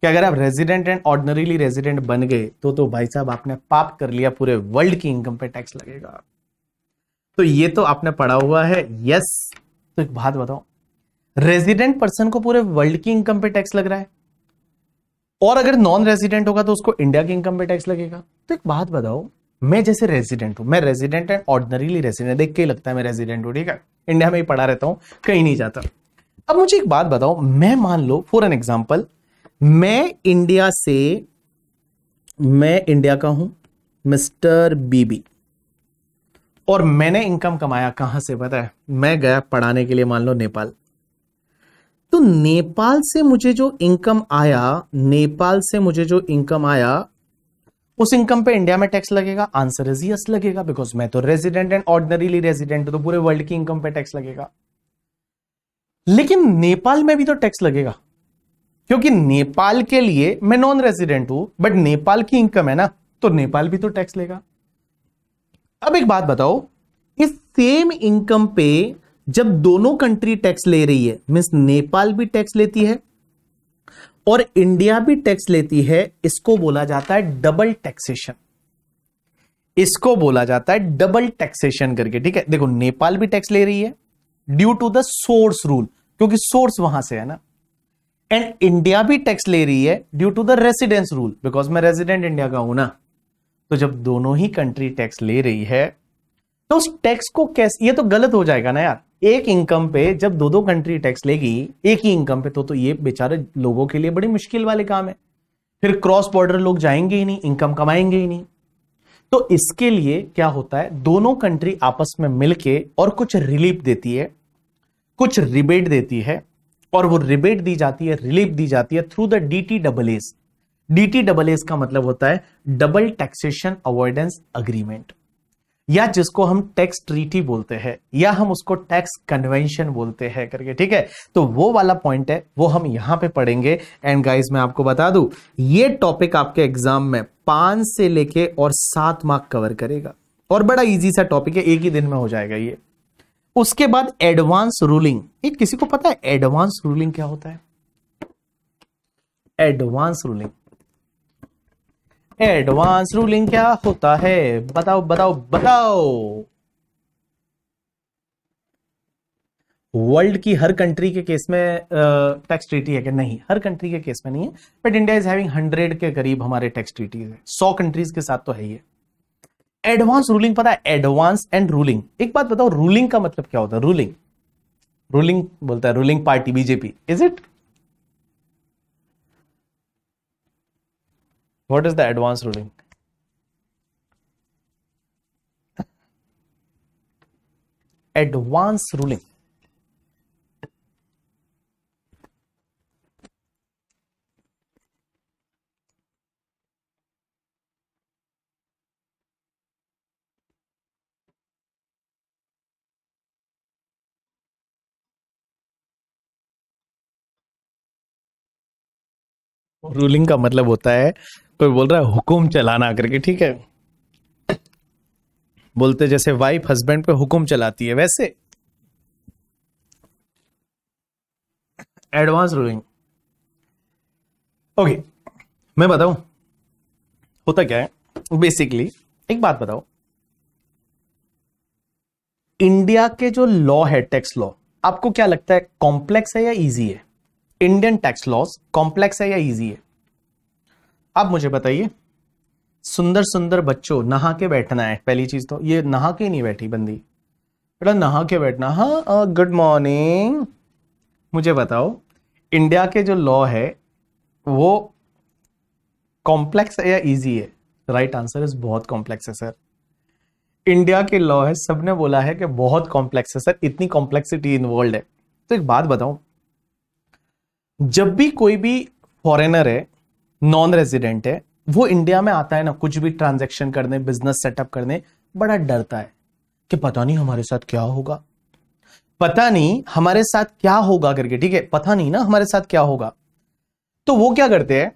कि अगर आप रेजिडेंट एंड ऑर्डिनरीली रेजिडेंट बन गए तो तो भाई साहब आपने पाप कर लिया, पूरे वर्ल्ड की इनकम पे टैक्स लगेगा। तो ये तो आपने पढ़ा हुआ है, यस। तो एक बात बताओ, रेजिडेंट पर्सन को पूरे वर्ल्ड की इनकम पे टैक्स लग रहा है, और अगर नॉन रेजिडेंट होगा तो उसको इंडिया की इनकम पे टैक्स लगेगा। तो एक बात बताओ, मैं जैसे रेजिडेंट हूं, मैं रेजिडेंट एंड ऑर्डिनरीली रेजिडेंट, देख के लगता है मैं रेजिडेंट हूं, ठीक है, इंडिया में ही पढ़ा रहता हूं, कहीं नहीं जाता। अब मुझे एक बात बताओ, मैं मान लो फॉर एन एग्जाम्पल मैं इंडिया से, मैं इंडिया का हूं मिस्टर बीबी, और मैंने इनकम कमाया कहां से पता है, मैं गया पढ़ाने के लिए मान लो नेपाल। तो नेपाल से मुझे जो इनकम आया, नेपाल से मुझे जो इनकम आया उस इनकम पे इंडिया में टैक्स लगेगा? आंसर इज यस लगेगा, बिकॉज मैं तो रेजिडेंट एंड ऑर्डिनरीली रेजिडेंट हूं, तो पूरे वर्ल्ड की इनकम पे टैक्स लगेगा। लेकिन नेपाल में भी तो टैक्स लगेगा, क्योंकि नेपाल के लिए मैं नॉन रेजिडेंट हूं, बट नेपाल की इनकम है ना, तो नेपाल भी तो टैक्स लेगा। अब एक बात बताओ, इस सेम इनकम पे जब दोनों कंट्री टैक्स ले रही है, मींस नेपाल भी टैक्स लेती है और इंडिया भी टैक्स लेती है, इसको बोला जाता है डबल टैक्सेशन, इसको बोला जाता है डबल टैक्सेशन करके, ठीक है। देखो नेपाल भी टैक्स ले रही है due to the source rule, क्योंकि सोर्स वहां से है ना, एंड इंडिया भी टैक्स ले रही है due to the residence rule, because मैं रेजिडेंट इंडिया का हूं ना। तो जब दोनों ही कंट्री टैक्स ले रही है तो उस टैक्स को कैसे, ये तो गलत हो जाएगा ना यार, एक इनकम पे जब दो दो कंट्री टैक्स लेगी एक ही इनकम पे, तो तो ये बेचारे लोगों के लिए बड़ी मुश्किल वाले काम है, फिर क्रॉस बॉर्डर लोग जाएंगे ही नहीं, इनकम कमाएंगे ही नहीं। तो इसके लिए क्या होता है, दोनों कंट्री आपस में मिलके और कुछ रिलीफ देती है, कुछ रिबेट देती है, और वो रिबेट दी जाती है, रिलीफ दी जाती है through the D T double S. D T double S का मतलब होता है डबल टैक्सेशन अवॉइडेंस एग्रीमेंट, या जिसको हम टैक्स ट्रीटी बोलते हैं, या हम उसको टैक्स कन्वेंशन बोलते हैं करके, ठीक है। तो वो वाला पॉइंट है, वो हम यहां पे पढ़ेंगे। एंड गाइस मैं आपको बता दूं, ये टॉपिक आपके एग्जाम में पांच से लेके और सात मार्क कवर करेगा, और बड़ा इजी सा टॉपिक है, एक ही दिन में हो जाएगा ये। उसके बाद एडवांस रूलिंग, ये किसी को पता है एडवांस रूलिंग क्या होता है? एडवांस रूलिंग, एडवांस रूलिंग क्या होता है बताओ बताओ बताओ। वर्ल्ड की हर कंट्री के केस में टैक्स ट्रीटी है कि नहीं? हर कंट्री के केस में नहीं है, but India is having hundred के करीब हमारे टैक्स ट्रीटीज है, सौ कंट्रीज के साथ तो है ये। एडवांस रूलिंग पता है, एडवांस एंड रूलिंग। एक बात बताओ, रूलिंग का मतलब क्या होता है? रूलिंग, रूलिंग बोलता है ruling party बीजेपी, is it? What is the advance ruling? Advance ruling. Ruling का मतलब होता है, कोई बोल रहा है हुकुम चलाना करके, ठीक है, बोलते जैसे वाइफ हस्बैंड पे हुकुम चलाती है, वैसे एडवांस रूलिंग। ओके, मैं बताऊं होता क्या है बेसिकली। एक बात बताओ, इंडिया के जो लॉ है टैक्स लॉ, आपको क्या लगता है कॉम्प्लेक्स है या इजी है? इंडियन टैक्स लॉज कॉम्प्लेक्स है या इजी है? आप मुझे बताइए। सुंदर सुंदर बच्चों, नहा के बैठना है पहली चीज तो, ये नहा के नहीं बैठी बंदी, बेटा नहा के बैठना, हाँ गुड मॉर्निंग। मुझे बताओ, इंडिया के जो लॉ है वो कॉम्प्लेक्स है या इजी है? राइट आंसर इज बहुत कॉम्प्लेक्स है सर, इंडिया के लॉ है, सबने बोला है कि बहुत कॉम्प्लेक्स है सर, इतनी कॉम्प्लेक्सिटी इन्वॉल्व है। तो एक बात बताऊं, जब भी कोई भी फॉरेनर है, नॉन रेजिडेंट है, वो इंडिया में आता है ना कुछ भी ट्रांजैक्शन करने, बिजनेस सेटअप करने, बड़ा डरता है कि पता नहीं हमारे साथ क्या होगा, पता नहीं हमारे साथ क्या होगा करके, ठीक है, पता नहीं ना हमारे साथ क्या होगा। तो वो क्या करते हैं,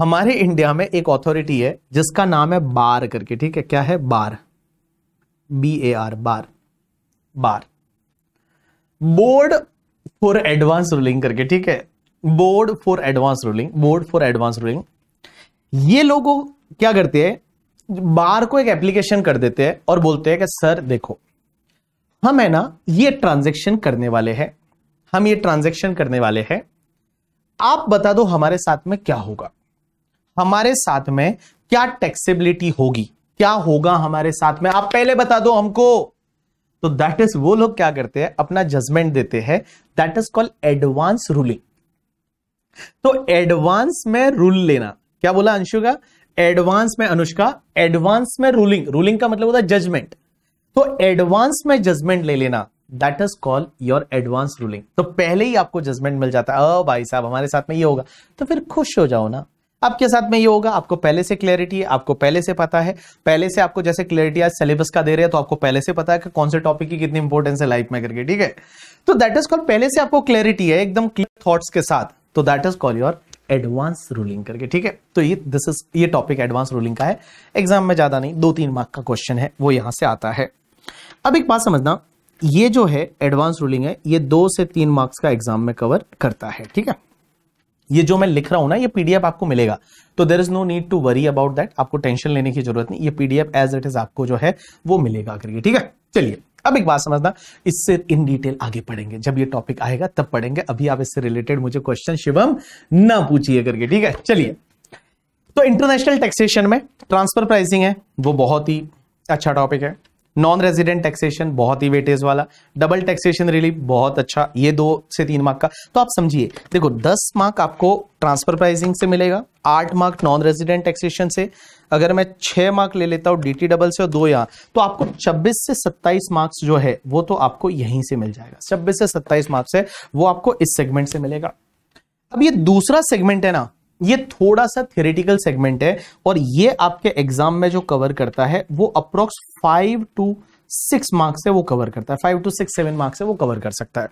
हमारे इंडिया में एक अथॉरिटी है जिसका नाम है बार करके, ठीक है, क्या है? Bar, B A R, bar, bar, board for advance ruling करके, ठीक है, board for advance ruling, board for advance ruling. ये लोगों क्या करते हैं, बार को एक एप्लीकेशन कर देते हैं और बोलते हैं कि सर देखो, हम है ना ये ट्रांजैक्शन करने वाले हैं, हम ये ट्रांजैक्शन करने वाले हैं, आप बता दो हमारे साथ में क्या होगा। हमारे साथ में क्या टैक्सेबिलिटी होगी, क्या होगा हमारे साथ में, आप पहले बता दो हमको। तो दैट इज, वो लोग क्या करते हैं अपना जजमेंट देते हैं, that is called advance ruling. तो एडवांस में रूल लेना, क्या बोला अंशुका? एडवांस में अनुष्का, एडवांस में रूलिंग, रूलिंग का मतलब होता है जजमेंट। तो एडवांस में जजमेंट ले लेना, that is called your advance ruling. तो पहले ही आपको जजमेंट मिल जाता है, ओ भाई साहब हमारे साथ में ये होगा, तो फिर खुश हो जाओ ना, आपके साथ में ये होगा, आपको पहले से क्लैरिटी है, आपको पहले से पता है, पहले से आपको जैसे क्लैरिटी आज सिलेबस का दे रहे हैं तो आपको पहले से पता है कि कौन से टॉपिक की कितनी इंपॉर्टेंस है लाइफ में करके, ठीक है। तो दैट इज कॉल्ड, पहले से आपको क्लैरिटी है एकदम क्लियर थॉट्स के साथ, तो that is called your advance ruling करके, ठीक है। तो ये दिस इज, ये टॉपिक एडवांस रूलिंग का है, एग्जाम में ज्यादा नहीं, दो तीन मार्क का क्वेश्चन है, वो यहां से आता है। अब एक बात समझना, ये जो है एडवांस रूलिंग है, ये दो से तीन मार्क्स का एग्जाम में कवर करता है, ठीक है। ये जो मैं लिख रहा हूं ना, ये पीडीएफ आपको मिलेगा, तो there is no need to worry about that, आपको टेंशन लेने की जरूरत नहीं, ये पीडीएफ एज इट इज आपको जो है वो मिलेगा करिए, ठीक है। चलिए अब एक बात समझना, इससे इन डिटेल आगे पढ़ेंगे, जब ये टॉपिक आएगा तब पढ़ेंगे, अभी आप इससे रिलेटेड मुझे क्वेश्चन शिवम ना पूछिए करके, ठीक है। चलिए, तो इंटरनेशनल टैक्सेशन में ट्रांसफर प्राइसिंग है, वो बहुत ही अच्छा टॉपिक है, नॉन रेजिडेंट टैक्सेशन बहुत ही वेटेज वाला, डबल टैक्सेशन रिलीफ बहुत अच्छा, ये दो से तीन मार्क का। तो आप समझिए, देखो दस मार्क आपको ट्रांसफर प्राइसिंग से मिलेगा, आठ मार्क नॉन रेजिडेंट टैक्सेशन से, अगर मैं छह मार्क ले लेता हूँ डीटी डबल से और दो यहाँ, तो आपको छब्बीस से सत्ताईस मार्क्स जो है वो तो आपको यहीं से मिल जाएगा, छब्बीस से सत्ताईस मार्क्स है वो आपको इस सेगमेंट से मिलेगा। अब ये दूसरा सेगमेंट है ना, ये थोड़ा सा थियोरेटिकल सेगमेंट है, और ये आपके एग्जाम में जो कवर करता है वो approx five to six marks से वो कवर करता है, five to six seven marks से वो कवर कर सकता है।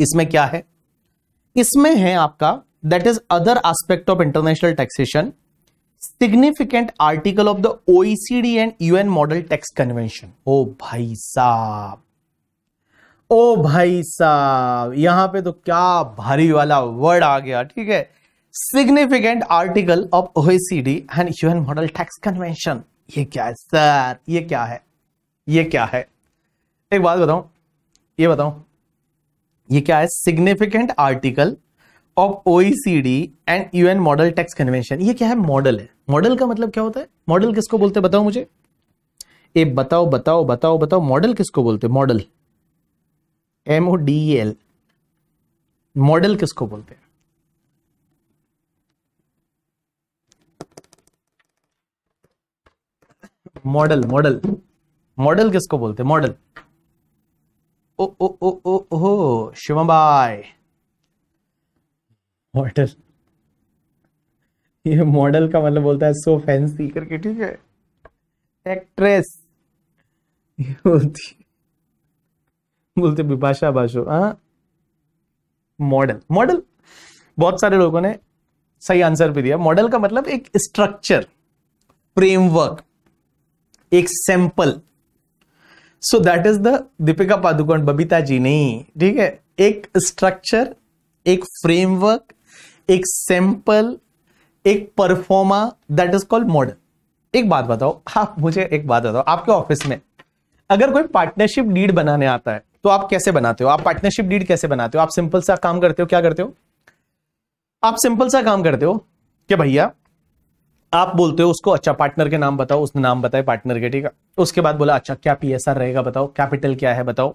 इसमें क्या है, इसमें है आपका that is other aspect of international taxation, significant article of the OECD and UN model tax convention. ओ भाई साहब, ओ भाई साहब, यहां पे तो क्या भारी वाला वर्ड आ गया, ठीक है, significant article of OECD and UN model tax convention. ये क्या है सर, ये क्या है, ये क्या है, एक बात बताऊं, ये बताऊं ये क्या है, significant article of OECD and UN model tax convention, ये क्या है, मॉडल है। मॉडल का मतलब क्या होता है, मॉडल किसको बोलते हैं बताओ मुझे, ये बताओ बताओ बताओ बताओ, मॉडल किसको बोलते हैं, model M O D L, model किसको बोलते हैं, मॉडल मॉडल मॉडल किसको बोलते हैं, मॉडल। ओ ओ ओ ओ ओ शिवम भाई, मॉडल, ये मॉडल का मतलब बोलता है सो फैंसी करके, ठीक है, एक्ट्रेस ये बोलती बोलते बिपाशा बासु, हाँ मॉडल, मॉडल बहुत सारे लोगों ने सही आंसर भी दिया। मॉडल का मतलब एक स्ट्रक्चर, फ्रेमवर्क, एक sample. So that is the Deepika Padukone, Babita ji नहीं, ठीक है, एक स्ट्रक्चर, एक फ्रेमवर्क, एक सैंपल, एक proforma, that is called model. एक बात बताओ आप मुझे, एक बात बताओ, आपके ऑफिस में अगर कोई पार्टनरशिप डीड बनाने आता है तो आप कैसे बनाते हो, आप पार्टनरशिप डीड कैसे बनाते हो, आप सिंपल सा काम करते हो, क्या करते हो आप सिंपल सा काम करते हो कि भैया आप बोलते हो उसको, अच्छा पार्टनर के नाम बताओ, उसने नाम बताए पार्टनर के, ठीक है, उसके बाद बोला अच्छा क्या पीएसआर रहेगा बताओ, कैपिटल क्या है बताओ,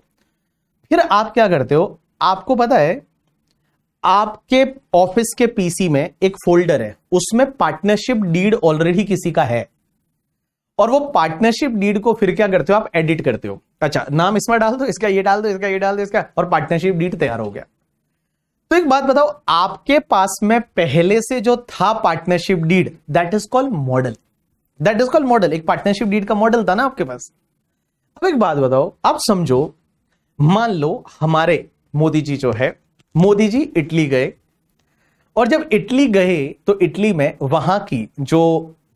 फिर आप क्या करते हो, आपको पता है आपके ऑफिस के पीसी में एक फोल्डर है, उसमें पार्टनरशिप डीड ऑलरेडी किसी का है, और वो पार्टनरशिप डीड को फिर क्या करते हो, आप एडिट करते हो, अच्छा नाम इसमें डाल दो, इसका ये डाल दो, इसका ये डाल दो, इसका, और पार्टनरशिप डीड तैयार हो गया। तो एक बात बताओ, आपके पास में पहले से जो था partnership deed, that is called model, that is called model, एक पार्टनरशिप डीड का मॉडल था ना आपके पास। अब एक बात बताओ, आप समझो, मान लो हमारे मोदी जी जो है, मोदी जी इटली गए, और जब इटली गए तो इटली में वहां की जो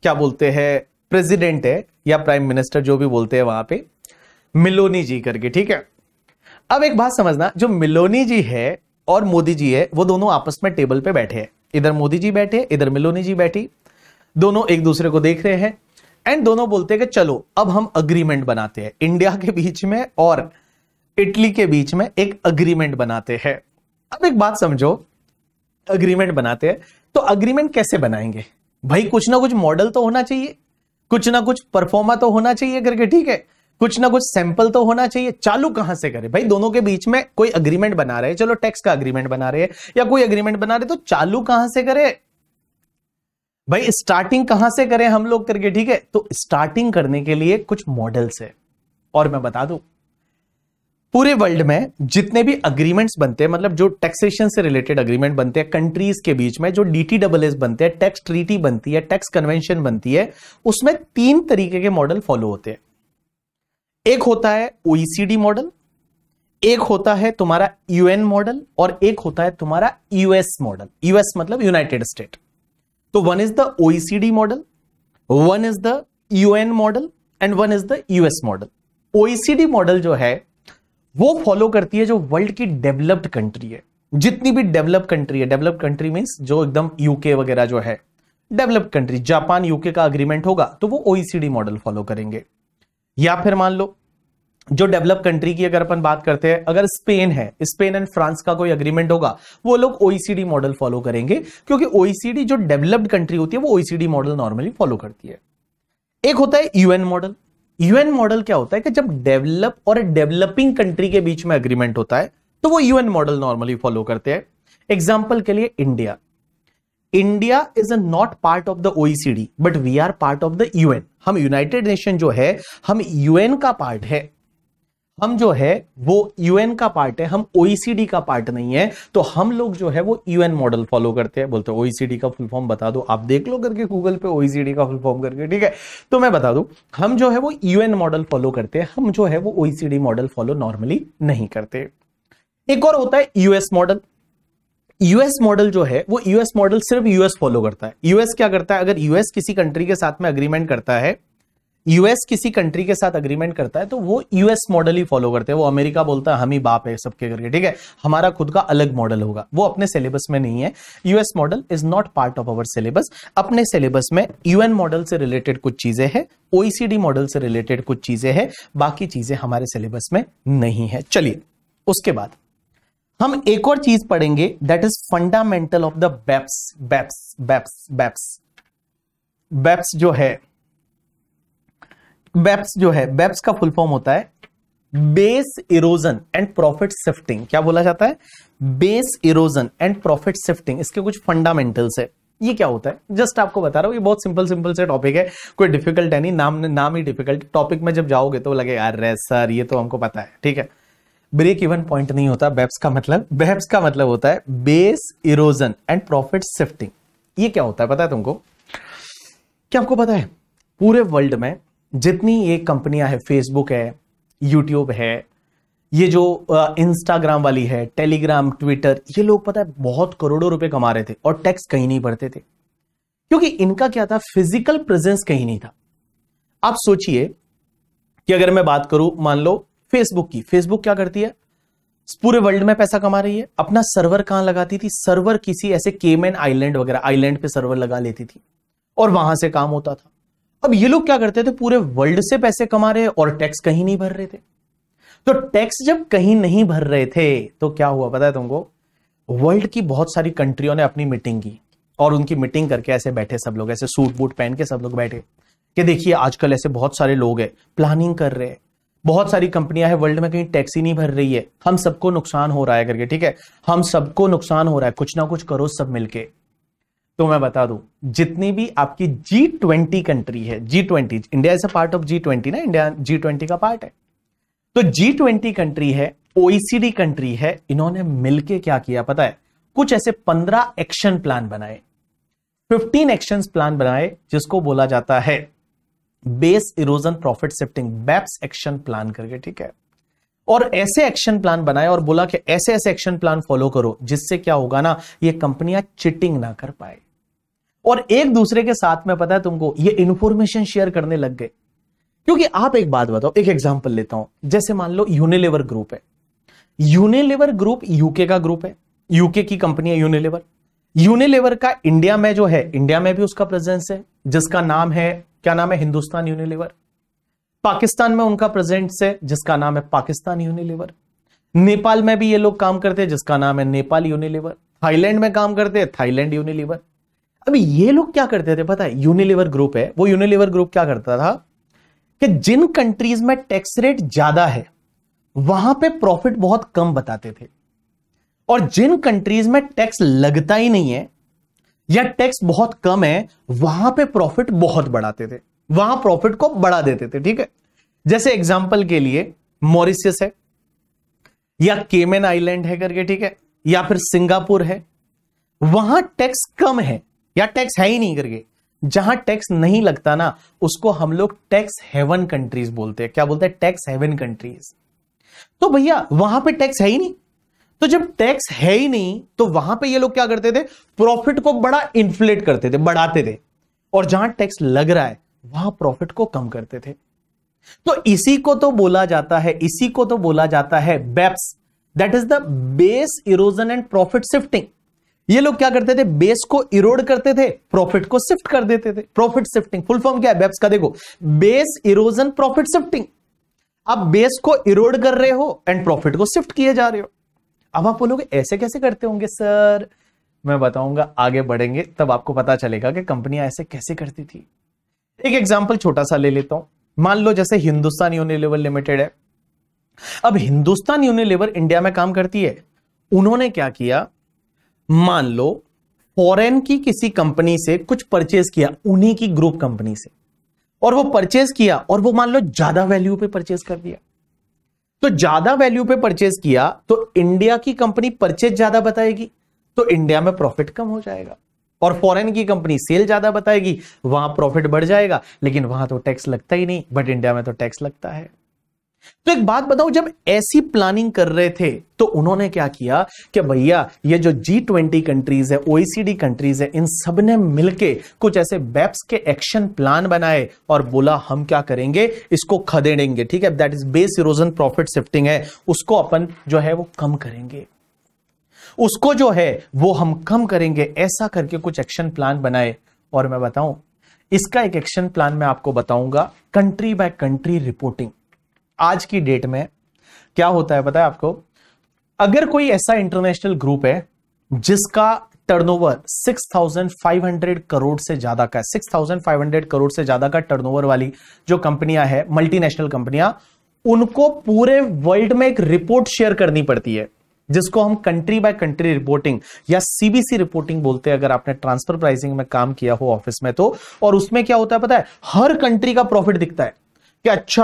क्या बोलते हैं प्रेसिडेंट है या प्राइम मिनिस्टर जो भी बोलते हैं वहां पे, मिलोनी जी करके, ठीक है। अब एक बात समझना, जो मिलोनी जी है और मोदी जी है, वो दोनों आपस में टेबल पे बैठे हैं, इधर मोदी जी बैठे, इधर मिलोनी जी बैठी, दोनों एक दूसरे को देख रहे हैं, एंड दोनों बोलते हैं कि चलो अब हम अग्रीमेंट बनाते हैं, इंडिया के बीच में और इटली के बीच में एक अग्रीमेंट बनाते हैं। अब एक बात समझो, अग्रीमेंट बनाते हैं, तो अग्रीमेंट कैसे बनाएंगे, भाई कुछ ना कुछ मॉडल तो होना चाहिए, कुछ ना कुछ परफॉर्मा तो होना चाहिए करके, ठीक है, कुछ ना कुछ सैंपल तो होना चाहिए। चालू कहां से करें भाई? दोनों के बीच में कोई अग्रीमेंट बना रहे हैं, चलो टैक्स का अग्रीमेंट बना रहे हैं या कोई अग्रीमेंट बना रहे, तो चालू कहां से करें भाई? स्टार्टिंग कहां से करें हम लोग करके, ठीक है। तो स्टार्टिंग करने के लिए कुछ मॉडल्स है। और मैं बता दूं, पूरे वर्ल्ड में जितने भी अग्रीमेंट्स बनते हैं, मतलब जो टैक्सेशन से रिलेटेड अग्रीमेंट बनते हैं कंट्रीज के बीच में, जो डीटीडब्ल्यूएस बनते हैं, टैक्स ट्रीटी बनती है, टैक्स कन्वेंशन बनती है, उसमें तीन तरीके के मॉडल फॉलो होते हैं। एक होता है ओईसीडी मॉडल, एक होता है तुम्हारा यूएन मॉडल, और एक होता है तुम्हारा यूएस मॉडल। यूएस मतलब यूनाइटेड स्टेट। तो one is the OECD model, one is the UN model, and one is the US model. OECD model जो है वो फॉलो करती है जो वर्ल्ड की डेवलप्ड कंट्री है, जितनी भी डेवलप्ड कंट्री है। डेवलप्ड कंट्री मींस जो एकदम यूके वगैरह जो है डेवलप्ड कंट्री, जापान यूके का अग्रीमेंट होगा तो वो ओईसीडी मॉडल फॉलो करेंगे। या फिर मान लो जो डेवलप कंट्री की अगर अपन बात करते हैं, अगर स्पेन है, स्पेन एंड फ्रांस का कोई अग्रीमेंट होगा, वो लोग ओईसीडी मॉडल फॉलो करेंगे, क्योंकि ओईसीडी जो डेवलप्ड कंट्री होती है वो ओईसीडी मॉडल नॉर्मली फॉलो करती है। एक होता है यूएन मॉडल। यूएन मॉडल क्या होता है कि जब डेवलप और डेवलपिंग कंट्री के बीच में अग्रीमेंट होता है तो वो यूएन मॉडल नॉर्मली फॉलो करते हैं। एग्जाम्पल के लिए India, India is not part of the OECD but we are part of the UN. हम यूनाइटेड नेशन जो है, हम यूएन का पार्ट है, हम जो है वो यूएन का पार्ट है, हम ओईसीडी का पार्ट नहीं है। तो हम लोग जो है वो यूएन मॉडल फॉलो करते हैं। बोलते हैं ओईसीडी का फुल फॉर्म बता दो, आप देख लो करके गूगल पे ओईसीडी का फुल फॉर्म करके, ठीक है। तो मैं बता दूं, हम जो है वो यूएन मॉडल फॉलो करते हैं, हम जो है वो ओईसीडी मॉडल फॉलो नॉर्मली नहीं करते। एक और होता है यूएस मॉडल। यूएस मॉडल जो है वो यूएस मॉडल सिर्फ यूएस फॉलो करता है। यूएस क्या करता है, अगर यूएस किसी कंट्री के साथ में अग्रीमेंट करता है, यूएस किसी कंट्री के साथ अग्रीमेंट करता है तो वो यूएस मॉडल ही फॉलो करते हैं। वो अमेरिका बोलता है हम ही बाप है सबके करके, ठीक है, हमारा खुद का अलग मॉडल होगा, वो अपने सिलेबस में नहीं है। US model is not part of our syllabus. अपने सिलेबस में यूएन मॉडल से रिलेटेड कुछ चीजें हैं, ओईसीडी मॉडल से रिलेटेड कुछ चीजें हैं, बाकी चीजें हमारे सिलेबस में नहीं है। चलिए उसके बाद हम एक और चीज पढ़ेंगे, that is fundamental of the BEPS. BEPS BEPS BEPS BEPS जो है बेप्स जो है बेप्स का फुल फॉर्म होता है base erosion and profit shifting. क्या बोला जाता है? Base erosion and profit shifting. इसके कुछ फंडामेंटल्स है। ये क्या होता है, जस्ट आपको बता रहा हूँ, ये बहुत सिंपल सिंपल से टॉपिक है, कोई डिफिकल्ट है नहीं, नाम नाम ही डिफिकल्ट। टॉपिक में जब जाओगे तो लगे अरे सर ये तो हमको पता है, ठीक है। ब्रेक इवन पॉइंट नहीं होता बेप्स का मतलब। बेप्स का मतलब होता है base erosion and profit shifting. ये क्या होता है पता है तुमको? क्या आपको पता है पूरे वर्ल्ड में जितनी ये कंपनियां है, फेसबुक है, यूट्यूब है, ये जो इंस्टाग्राम वाली है, टेलीग्राम, ट्विटर, ये लोग पता है बहुत करोड़ों रुपए कमा रहे थे और टैक्स कहीं नहीं भरते थे, क्योंकि इनका क्या था, फिजिकल प्रेजेंस कहीं नहीं था। आप सोचिए कि अगर मैं बात करूं मान लो फेसबुक की, फेसबुक क्या करती है, पूरे वर्ल्ड में पैसा कमा रही है, अपना सर्वर कहां लगाती थी? सर्वर किसी ऐसे केमैन आइलैंड वगैरह आइलैंड पे सर्वर लगा लेती थी और वहां से काम होता था। अब ये लोग क्या करते थे, पूरे वर्ल्ड से पैसे कमा रहे और टैक्स कहीं नहीं भर रहे थे। तो टैक्स जब कहीं नहीं भर रहे थे तो क्या हुआ पता है तुमको, वर्ल्ड की बहुत सारी कंट्रियों ने अपनी मीटिंग की और उनकी मीटिंग करके ऐसे बैठे सब लोग, ऐसे सूट बूट पहन के सब लोग बैठे कि देखिए आजकल ऐसे बहुत सारे लोग हैं, प्लानिंग कर रहे हैं, बहुत सारी कंपनियां हैं वर्ल्ड में, कहीं टैक्स ही नहीं भर रही है, हम सबको नुकसान हो रहा है करके, ठीक है, हम सबको नुकसान हो रहा है, कुछ ना कुछ करो सब मिलके। तो मैं बता दूं, जितनी भी आपकी जी ट्वेंटी कंट्री है, G twenty India is a part of G twenty ना, इंडिया जी ट्वेंटी का पार्ट है, तो जी ट्वेंटी कंट्री है, ओईसीडी कंट्री है, इन्होंने मिलके क्या किया पता है, कुछ ऐसे पंद्रह एक्शन प्लान बनाए, फिफ्टीन एक्शन प्लान बनाए, जिसको बोला जाता है base erosion profit shifting, BEPS action plan करके, ठीक है। और ऐसे एक्शन प्लान बनाए और बोला कि ऐसे ऐसे एक्शन प्लान फॉलो करो, जिससे क्या होगा ना, ये कंपनियां चिटिंग ना कर पाए। और एक दूसरे के साथ में पता है तुमको ये इंफॉर्मेशन शेयर करने लग गए, क्योंकि आप एक बात बताओ, एक एग्जांपल लेता हूं, जैसे मान लो यूनिलीवर ग्रुप है, यूनिलीवर ग्रुप यूके का ग्रुप है, यूके की कंपनी है यूनिलीवर। यूनिलीवर का इंडिया में जो है, इंडिया में भी उसका प्रेजेंस है, जिसका नाम है, क्या नाम है, हिंदुस्तान यूनिलीवर। पाकिस्तान में उनका प्रेजेंस है, जिसका नाम है पाकिस्तान यूनिलीवर। नेपाल में भी ये लोग काम करते हैं, जिसका नाम है नेपाल यूनिलीवर। थाईलैंड में काम करते हैं, थाईलैंड यूनिलीवर। अब ये लोग क्या करते थे पता है, यूनिलीवर ग्रुप है, वो यूनिलीवर ग्रुप क्या करता था कि जिन कंट्रीज में टैक्स रेट ज्यादा है वहां पे प्रॉफिट बहुत कम बताते थे, और जिन कंट्रीज में टैक्स लगता ही नहीं है या टैक्स बहुत कम है वहां पे प्रॉफिट बहुत बढ़ाते थे, वहां प्रॉफिट को बढ़ा देते थे। ठीक है, जैसे एग्जांपल के लिए मॉरिशस है या केमैन आइलैंड है करके, ठीक है, या फिर सिंगापुर है, वहां टैक्स कम है या टैक्स है ही नहीं करके। जहां टैक्स नहीं लगता ना उसको हम लोग टैक्स हेवन कंट्रीज बोलते हैं। क्या बोलते हैं? Tax haven countries. तो भैया वहां पे टैक्स है ही नहीं, तो जब टैक्स है ही नहीं तो वहां पे ये लोग क्या करते थे, प्रॉफिट को बड़ा इन्फ्लेट करते थे, बढ़ाते थे, और जहां टैक्स लग रहा है वहां प्रॉफिट को कम करते थे। तो इसी को तो बोला जाता है, इसी को तो बोला जाता है BEPS, that is the base erosion and profit shifting. ये लोग क्या करते थे, बेस को इरोड करते थे, प्रॉफिट को शिफ्ट कर देते थे। प्रॉफिट शिफ्टिंग फुल फॉर्म क्या है बेप्स का? देखो, बेस इरोजन प्रॉफिट शिफ्टिंग। अब बेस को इरोड कर रहे हो एंड प्रॉफिट को शिफ्ट किए जा रहे हो। अब आप बोलोगे ऐसे कैसे करते होंगे सर? मैं बताऊंगा, आगे बढ़ेंगे तब आपको पता चलेगा कि कंपनियां ऐसे कैसे करती थी। एक एग्जाम्पल छोटा सा ले लेता हूं। मान लो जैसे हिंदुस्तान यूनिलीवर लिमिटेड है। अब हिंदुस्तान यूनिलीवर इंडिया में काम करती है, उन्होंने क्या किया, मान लो फॉरेन की किसी कंपनी से कुछ परचेज किया, उन्हीं की ग्रुप कंपनी से, और वो परचेज किया और वो मान लो ज्यादा वैल्यू पे परचेज कर दिया। तो ज्यादा वैल्यू पे परचेज किया तो इंडिया की कंपनी परचेज ज्यादा बताएगी तो इंडिया में प्रॉफिट कम हो जाएगा, और फॉरेन की कंपनी सेल ज्यादा बताएगी, वहां प्रॉफिट बढ़ जाएगा, लेकिन वहां तो टैक्स लगता ही नहीं, बट इंडिया में तो टैक्स लगता है। तो एक बात बताऊं, जब ऐसी प्लानिंग कर रहे थे तो उन्होंने क्या किया कि भैया ये जो जी ट्वेंटी कंट्रीज है, ओईसीडी कंट्रीज है, इन सब ने मिलके कुछ ऐसे बेप्स के एक्शन प्लान बनाए और बोला हम क्या करेंगे, इसको खदेड़ेंगे। ठीक है, that is base erosion profit shifting है, उसको अपन जो है वो कम करेंगे, उसको जो है वो हम कम करेंगे, ऐसा करके कुछ एक्शन प्लान बनाए। और मैं बताऊं, इसका एक एक्शन प्लान मैं आपको बताऊंगा, कंट्री बाय कंट्री रिपोर्टिंग। आज की डेट में क्या होता है पता है आपको, अगर कोई ऐसा इंटरनेशनल ग्रुप है जिसका turnover six thousand five hundred crore से ज्यादा का है, six thousand five hundred crore से ज्यादा का टर्नओवर वाली जो कंपनियां है, मल्टीनेशनल कंपनियां, उनको पूरे वर्ल्ड में एक रिपोर्ट शेयर करनी पड़ती है जिसको हम कंट्री बाय कंट्री रिपोर्टिंग या सीबीसी रिपोर्टिंग बोलते हैं। अगर आपने ट्रांसफर प्राइसिंग में काम किया हो ऑफिस में तो, और उसमें क्या होता है पता है, हर कंट्री का प्रॉफिट दिखता है कि अच्छा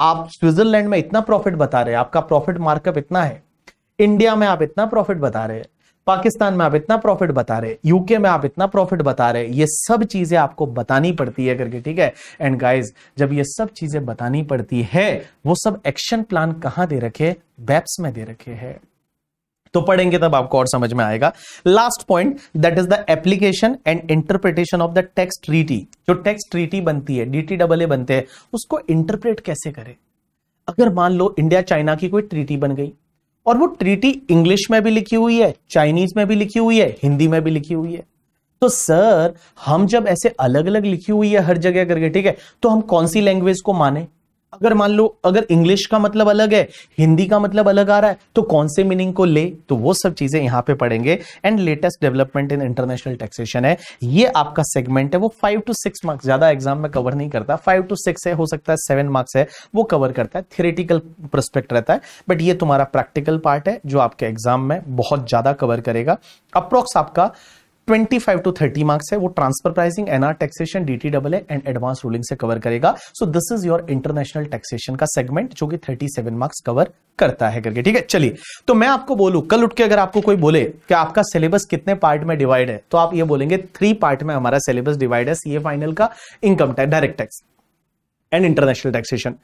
आप स्विट्जरलैंड में इतना प्रॉफिट बता रहे हैं, आपका प्रॉफिट मार्कअप इतना है, इंडिया में आप इतना प्रॉफिट बता रहे हैं, पाकिस्तान में आप इतना प्रॉफिट बता रहे हैं, यूके में आप इतना प्रॉफिट बता रहे हैं, ये सब चीजें आपको बतानी पड़ती है करके। ठीक है, एंड गाइज जब ये सब चीजें बतानी पड़ती है, वो सब एक्शन प्लान कहां दे रखे, बेप्स में दे रखे हैं। तो पढ़ेंगे तब आपको और समझ में आएगा। Last point, that is the application and interpretation of the tax treaty. जो टैक्स ट्रीटी बनती है, डीटीडब्ल्यूए बनते हैं, उसको इंटरप्रेट कैसे करें? अगर मान लो इंडिया चाइना की कोई ट्रीटी बन गई और वो ट्रीटी इंग्लिश में भी लिखी हुई है, चाइनीज में भी लिखी हुई है, हिंदी में भी लिखी हुई है, तो सर हम जब ऐसे अलग अलग लिखी हुई है हर जगह करके, ठीक है, तो हम कौन सी लैंग्वेज को माने? अगर मान लो अगर इंग्लिश का मतलब अलग है, हिंदी का मतलब अलग आ रहा है, तो कौन से मीनिंग को ले? तो वो सब चीजें यहां पे पढ़ेंगे। And latest development in international taxation है, ये आपका सेगमेंट है, वो फाइव टू सिक्स मार्क्स, ज्यादा एग्जाम में कवर नहीं करता, फाइव टू सिक्स है, हो सकता है सेवन मार्क्स है, वो कवर करता है, थियोरेटिकल पर्सपेक्ट रहता है, बट ये तुम्हारा प्रैक्टिकल पार्ट है जो आपके एग्जाम में बहुत ज्यादा कवर करेगा। अप्रोक्स आपका twenty five to thirty marks है, वो ट्रांसफर प्राइसिंग, एनआर टैक्सेशन, डीटीडब्ल्यूए एंड एडवांस रूलिंग से कवर करेगा। So this is your international taxation का सेगमेंट जो कि थर्टी सेवन मार्क्स कवर करता है करके। ठीक है, चलिए, तो मैं आपको बोलूं, कल उठ के अगर आपको कोई बोले कि आपका सिलेबस कितने पार्ट में डिवाइड है, तो आप ये बोलेंगे थ्री पार्ट में हमारा सिलेबस डिवाइड है, सीए फाइनल का, income tax, direct tax and international taxation.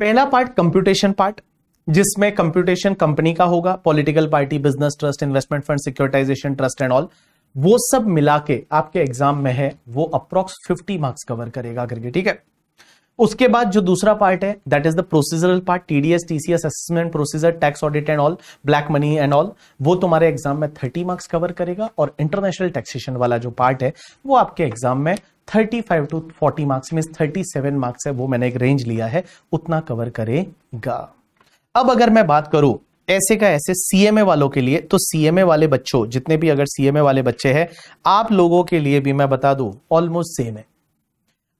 पहला पार्ट कंप्यूटेशन पार्ट, जिसमें कंप्यूटेशन कंपनी का होगा, political party, business trust, investment fund, securitisation trust and all, वो सब मिला के आपके एग्जाम में है, वो अप्रॉक्स फिफ्टी मार्क्स कवर करेगा करके। ठीक है, उसके बाद जो दूसरा पार्ट है, that is the procedural part, TDS, TCS, assessment procedure, tax audit and all, black money and all, वो तुम्हारे एग्जाम में थर्टी मार्क्स कवर करेगा। और इंटरनेशनल टैक्सेशन वाला जो पार्ट है वो आपके एग्जाम में thirty five to forty marks, means thirty seven marks है, वो मैंने एक रेंज लिया है, उतना कवर करेगा। अब अगर मैं बात करूं ऐसे का ऐसे सीएमए वालों के लिए, तो सीएमए वाले बच्चों जितने भी अगर सीएमए वाले बच्चे हैं आप लोगों के लिए भी मैं बता दूं ऑलमोस्ट सेम है,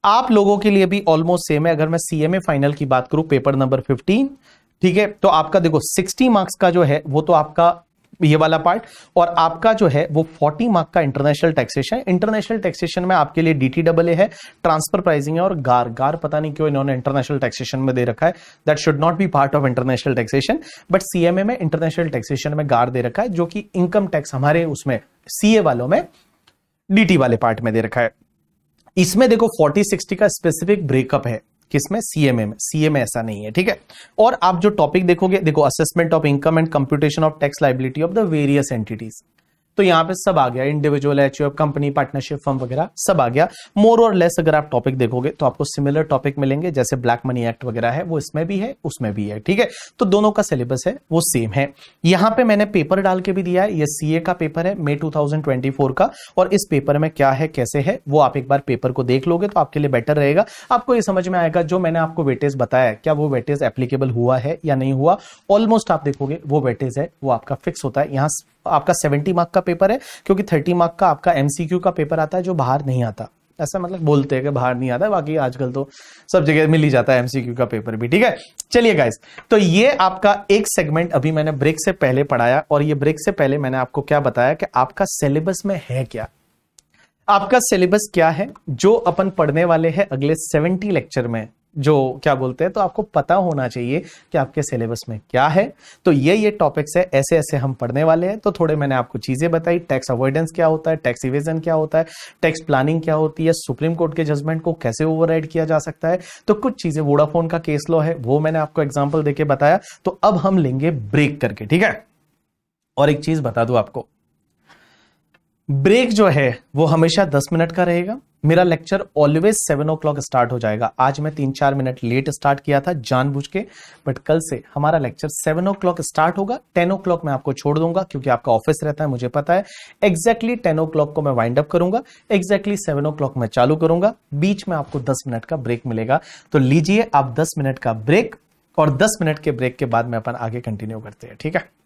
आप लोगों के लिए भी ऑलमोस्ट सेम है। अगर मैं सीएमए फाइनल की बात करूं पेपर नंबर फिफ्टीन, ठीक है, तो आपका देखो सिक्सटी मार्क्स का जो है वो तो आपका ये वाला पार्ट, और आपका जो है वो फोर्टी मार्क का इंटरनेशनल टैक्सेशन। इंटरनेशनल टैक्सेशन में आपके लिए डीटीडब्ल्यूए है, ट्रांसफर प्राइसिंग है और गार। गार पता नहीं क्यों इन्होंने इंटरनेशनल टैक्सेशन में दे रखा है, that should not be part of international taxation, but सीएमए में इंटरनेशनल टैक्सेशन में गार दे रखा है जो कि इनकम टैक्स हमारे उसमें सीए वालों में डीटी वाले पार्ट में दे रखा है। इसमें देखो फोर्टी सिक्सटी का स्पेसिफिक ब्रेकअप है, किसमें? सीएमए में। सीए में ऐसा नहीं है, ठीक है। और आप जो टॉपिक देखोगे, देखो assessment of income and computation of tax liability of the various entities, तो यहां पे सब आ गया, individual, HUF, company, partnership firm वगैरह सब आ गया। मोर और लेस अगर आप टॉपिक देखोगे तो आपको सिमिलर टॉपिक मिलेंगे, जैसे ब्लैक मनी एक्ट वगैरह है वो इसमें भी है उसमें भी है, ठीक है। तो दोनों का सिलेबस है वो सेम है। यहां पे मैंने पेपर डाल के भी दिया है, ये सीए का पेपर है मई दो हज़ार चौबीस का, और इस पेपर में क्या है कैसे है वो आप एक बार पेपर को देख लोगे तो आपके लिए बेटर रहेगा। आपको ये समझ में आएगा जो मैंने आपको वेटेज बताया है क्या वो वेटेज एप्लीकेबल हुआ है या नहीं हुआ। ऑलमोस्ट आप देखोगे वो वेटेज है वो आपका फिक्स होता है। यहाँ आपका सेवेंटी मार्क का पेपर है क्योंकि थर्टी मार्क का आपका एमसीक्यू का पेपर आता है जो बाहर नहीं आता, ऐसा मतलब बोलते हैं कि बाहर नहीं आता, बाकी आजकल तो सब जगह मिल ही जाता है एमसीक्यू का पेपर भी, ठीक है। चलिए गाइस, तो ये आपका एक सेगमेंट अभी मैंने ब्रेक से पहले पढ़ाया, और ये ब्रेक से पहले मैंने आपको क्या बताया कि आपका सिलेबस में है क्या, आपका सिलेबस क्या है जो अपन पढ़ने वाले हैं अगले सेवेंटी लेक्चर में, जो क्या बोलते हैं। तो आपको पता होना चाहिए कि आपके सिलेबस में क्या है। तो ये ये टॉपिक्स है, ऐसे ऐसे हम पढ़ने वाले हैं। तो थोड़े मैंने आपको चीजें बताई, टैक्स अवॉइडेंस क्या होता है, टैक्स इवेजन क्या होता है, टैक्स प्लानिंग क्या होती है, सुप्रीम कोर्ट के जजमेंट को कैसे ओवरराइड किया जा सकता है, तो कुछ चीजें, वोडाफोन का केस लॉ है वो मैंने आपको एग्जाम्पल देके बताया। तो अब हम लेंगे ब्रेक करके, ठीक है। और एक चीज बता दूं आपको, ब्रेक जो है वो हमेशा दस मिनट का रहेगा। मेरा lecture always seven o'clock start हो जाएगा। आज मैं तीन चार मिनट लेट स्टार्ट किया था जानबूझ के, बट कल से हमारा lecture seven o'clock start होगा। टेन ओ क्लॉक मैं आपको छोड़ दूंगा क्योंकि आपका ऑफिस रहता है, मुझे पता है। एक्जैक्टली टेन ओ क्लॉक को मैं वाइंड अप करूंगा, एक्जैक्टली सेवन ओ क्लॉक मैं चालू करूंगा। बीच में आपको दस मिनट का ब्रेक मिलेगा। तो लीजिए आप दस मिनट का ब्रेक, और दस मिनट के ब्रेक के बाद में अपन आगे कंटिन्यू करते हैं, ठीक है।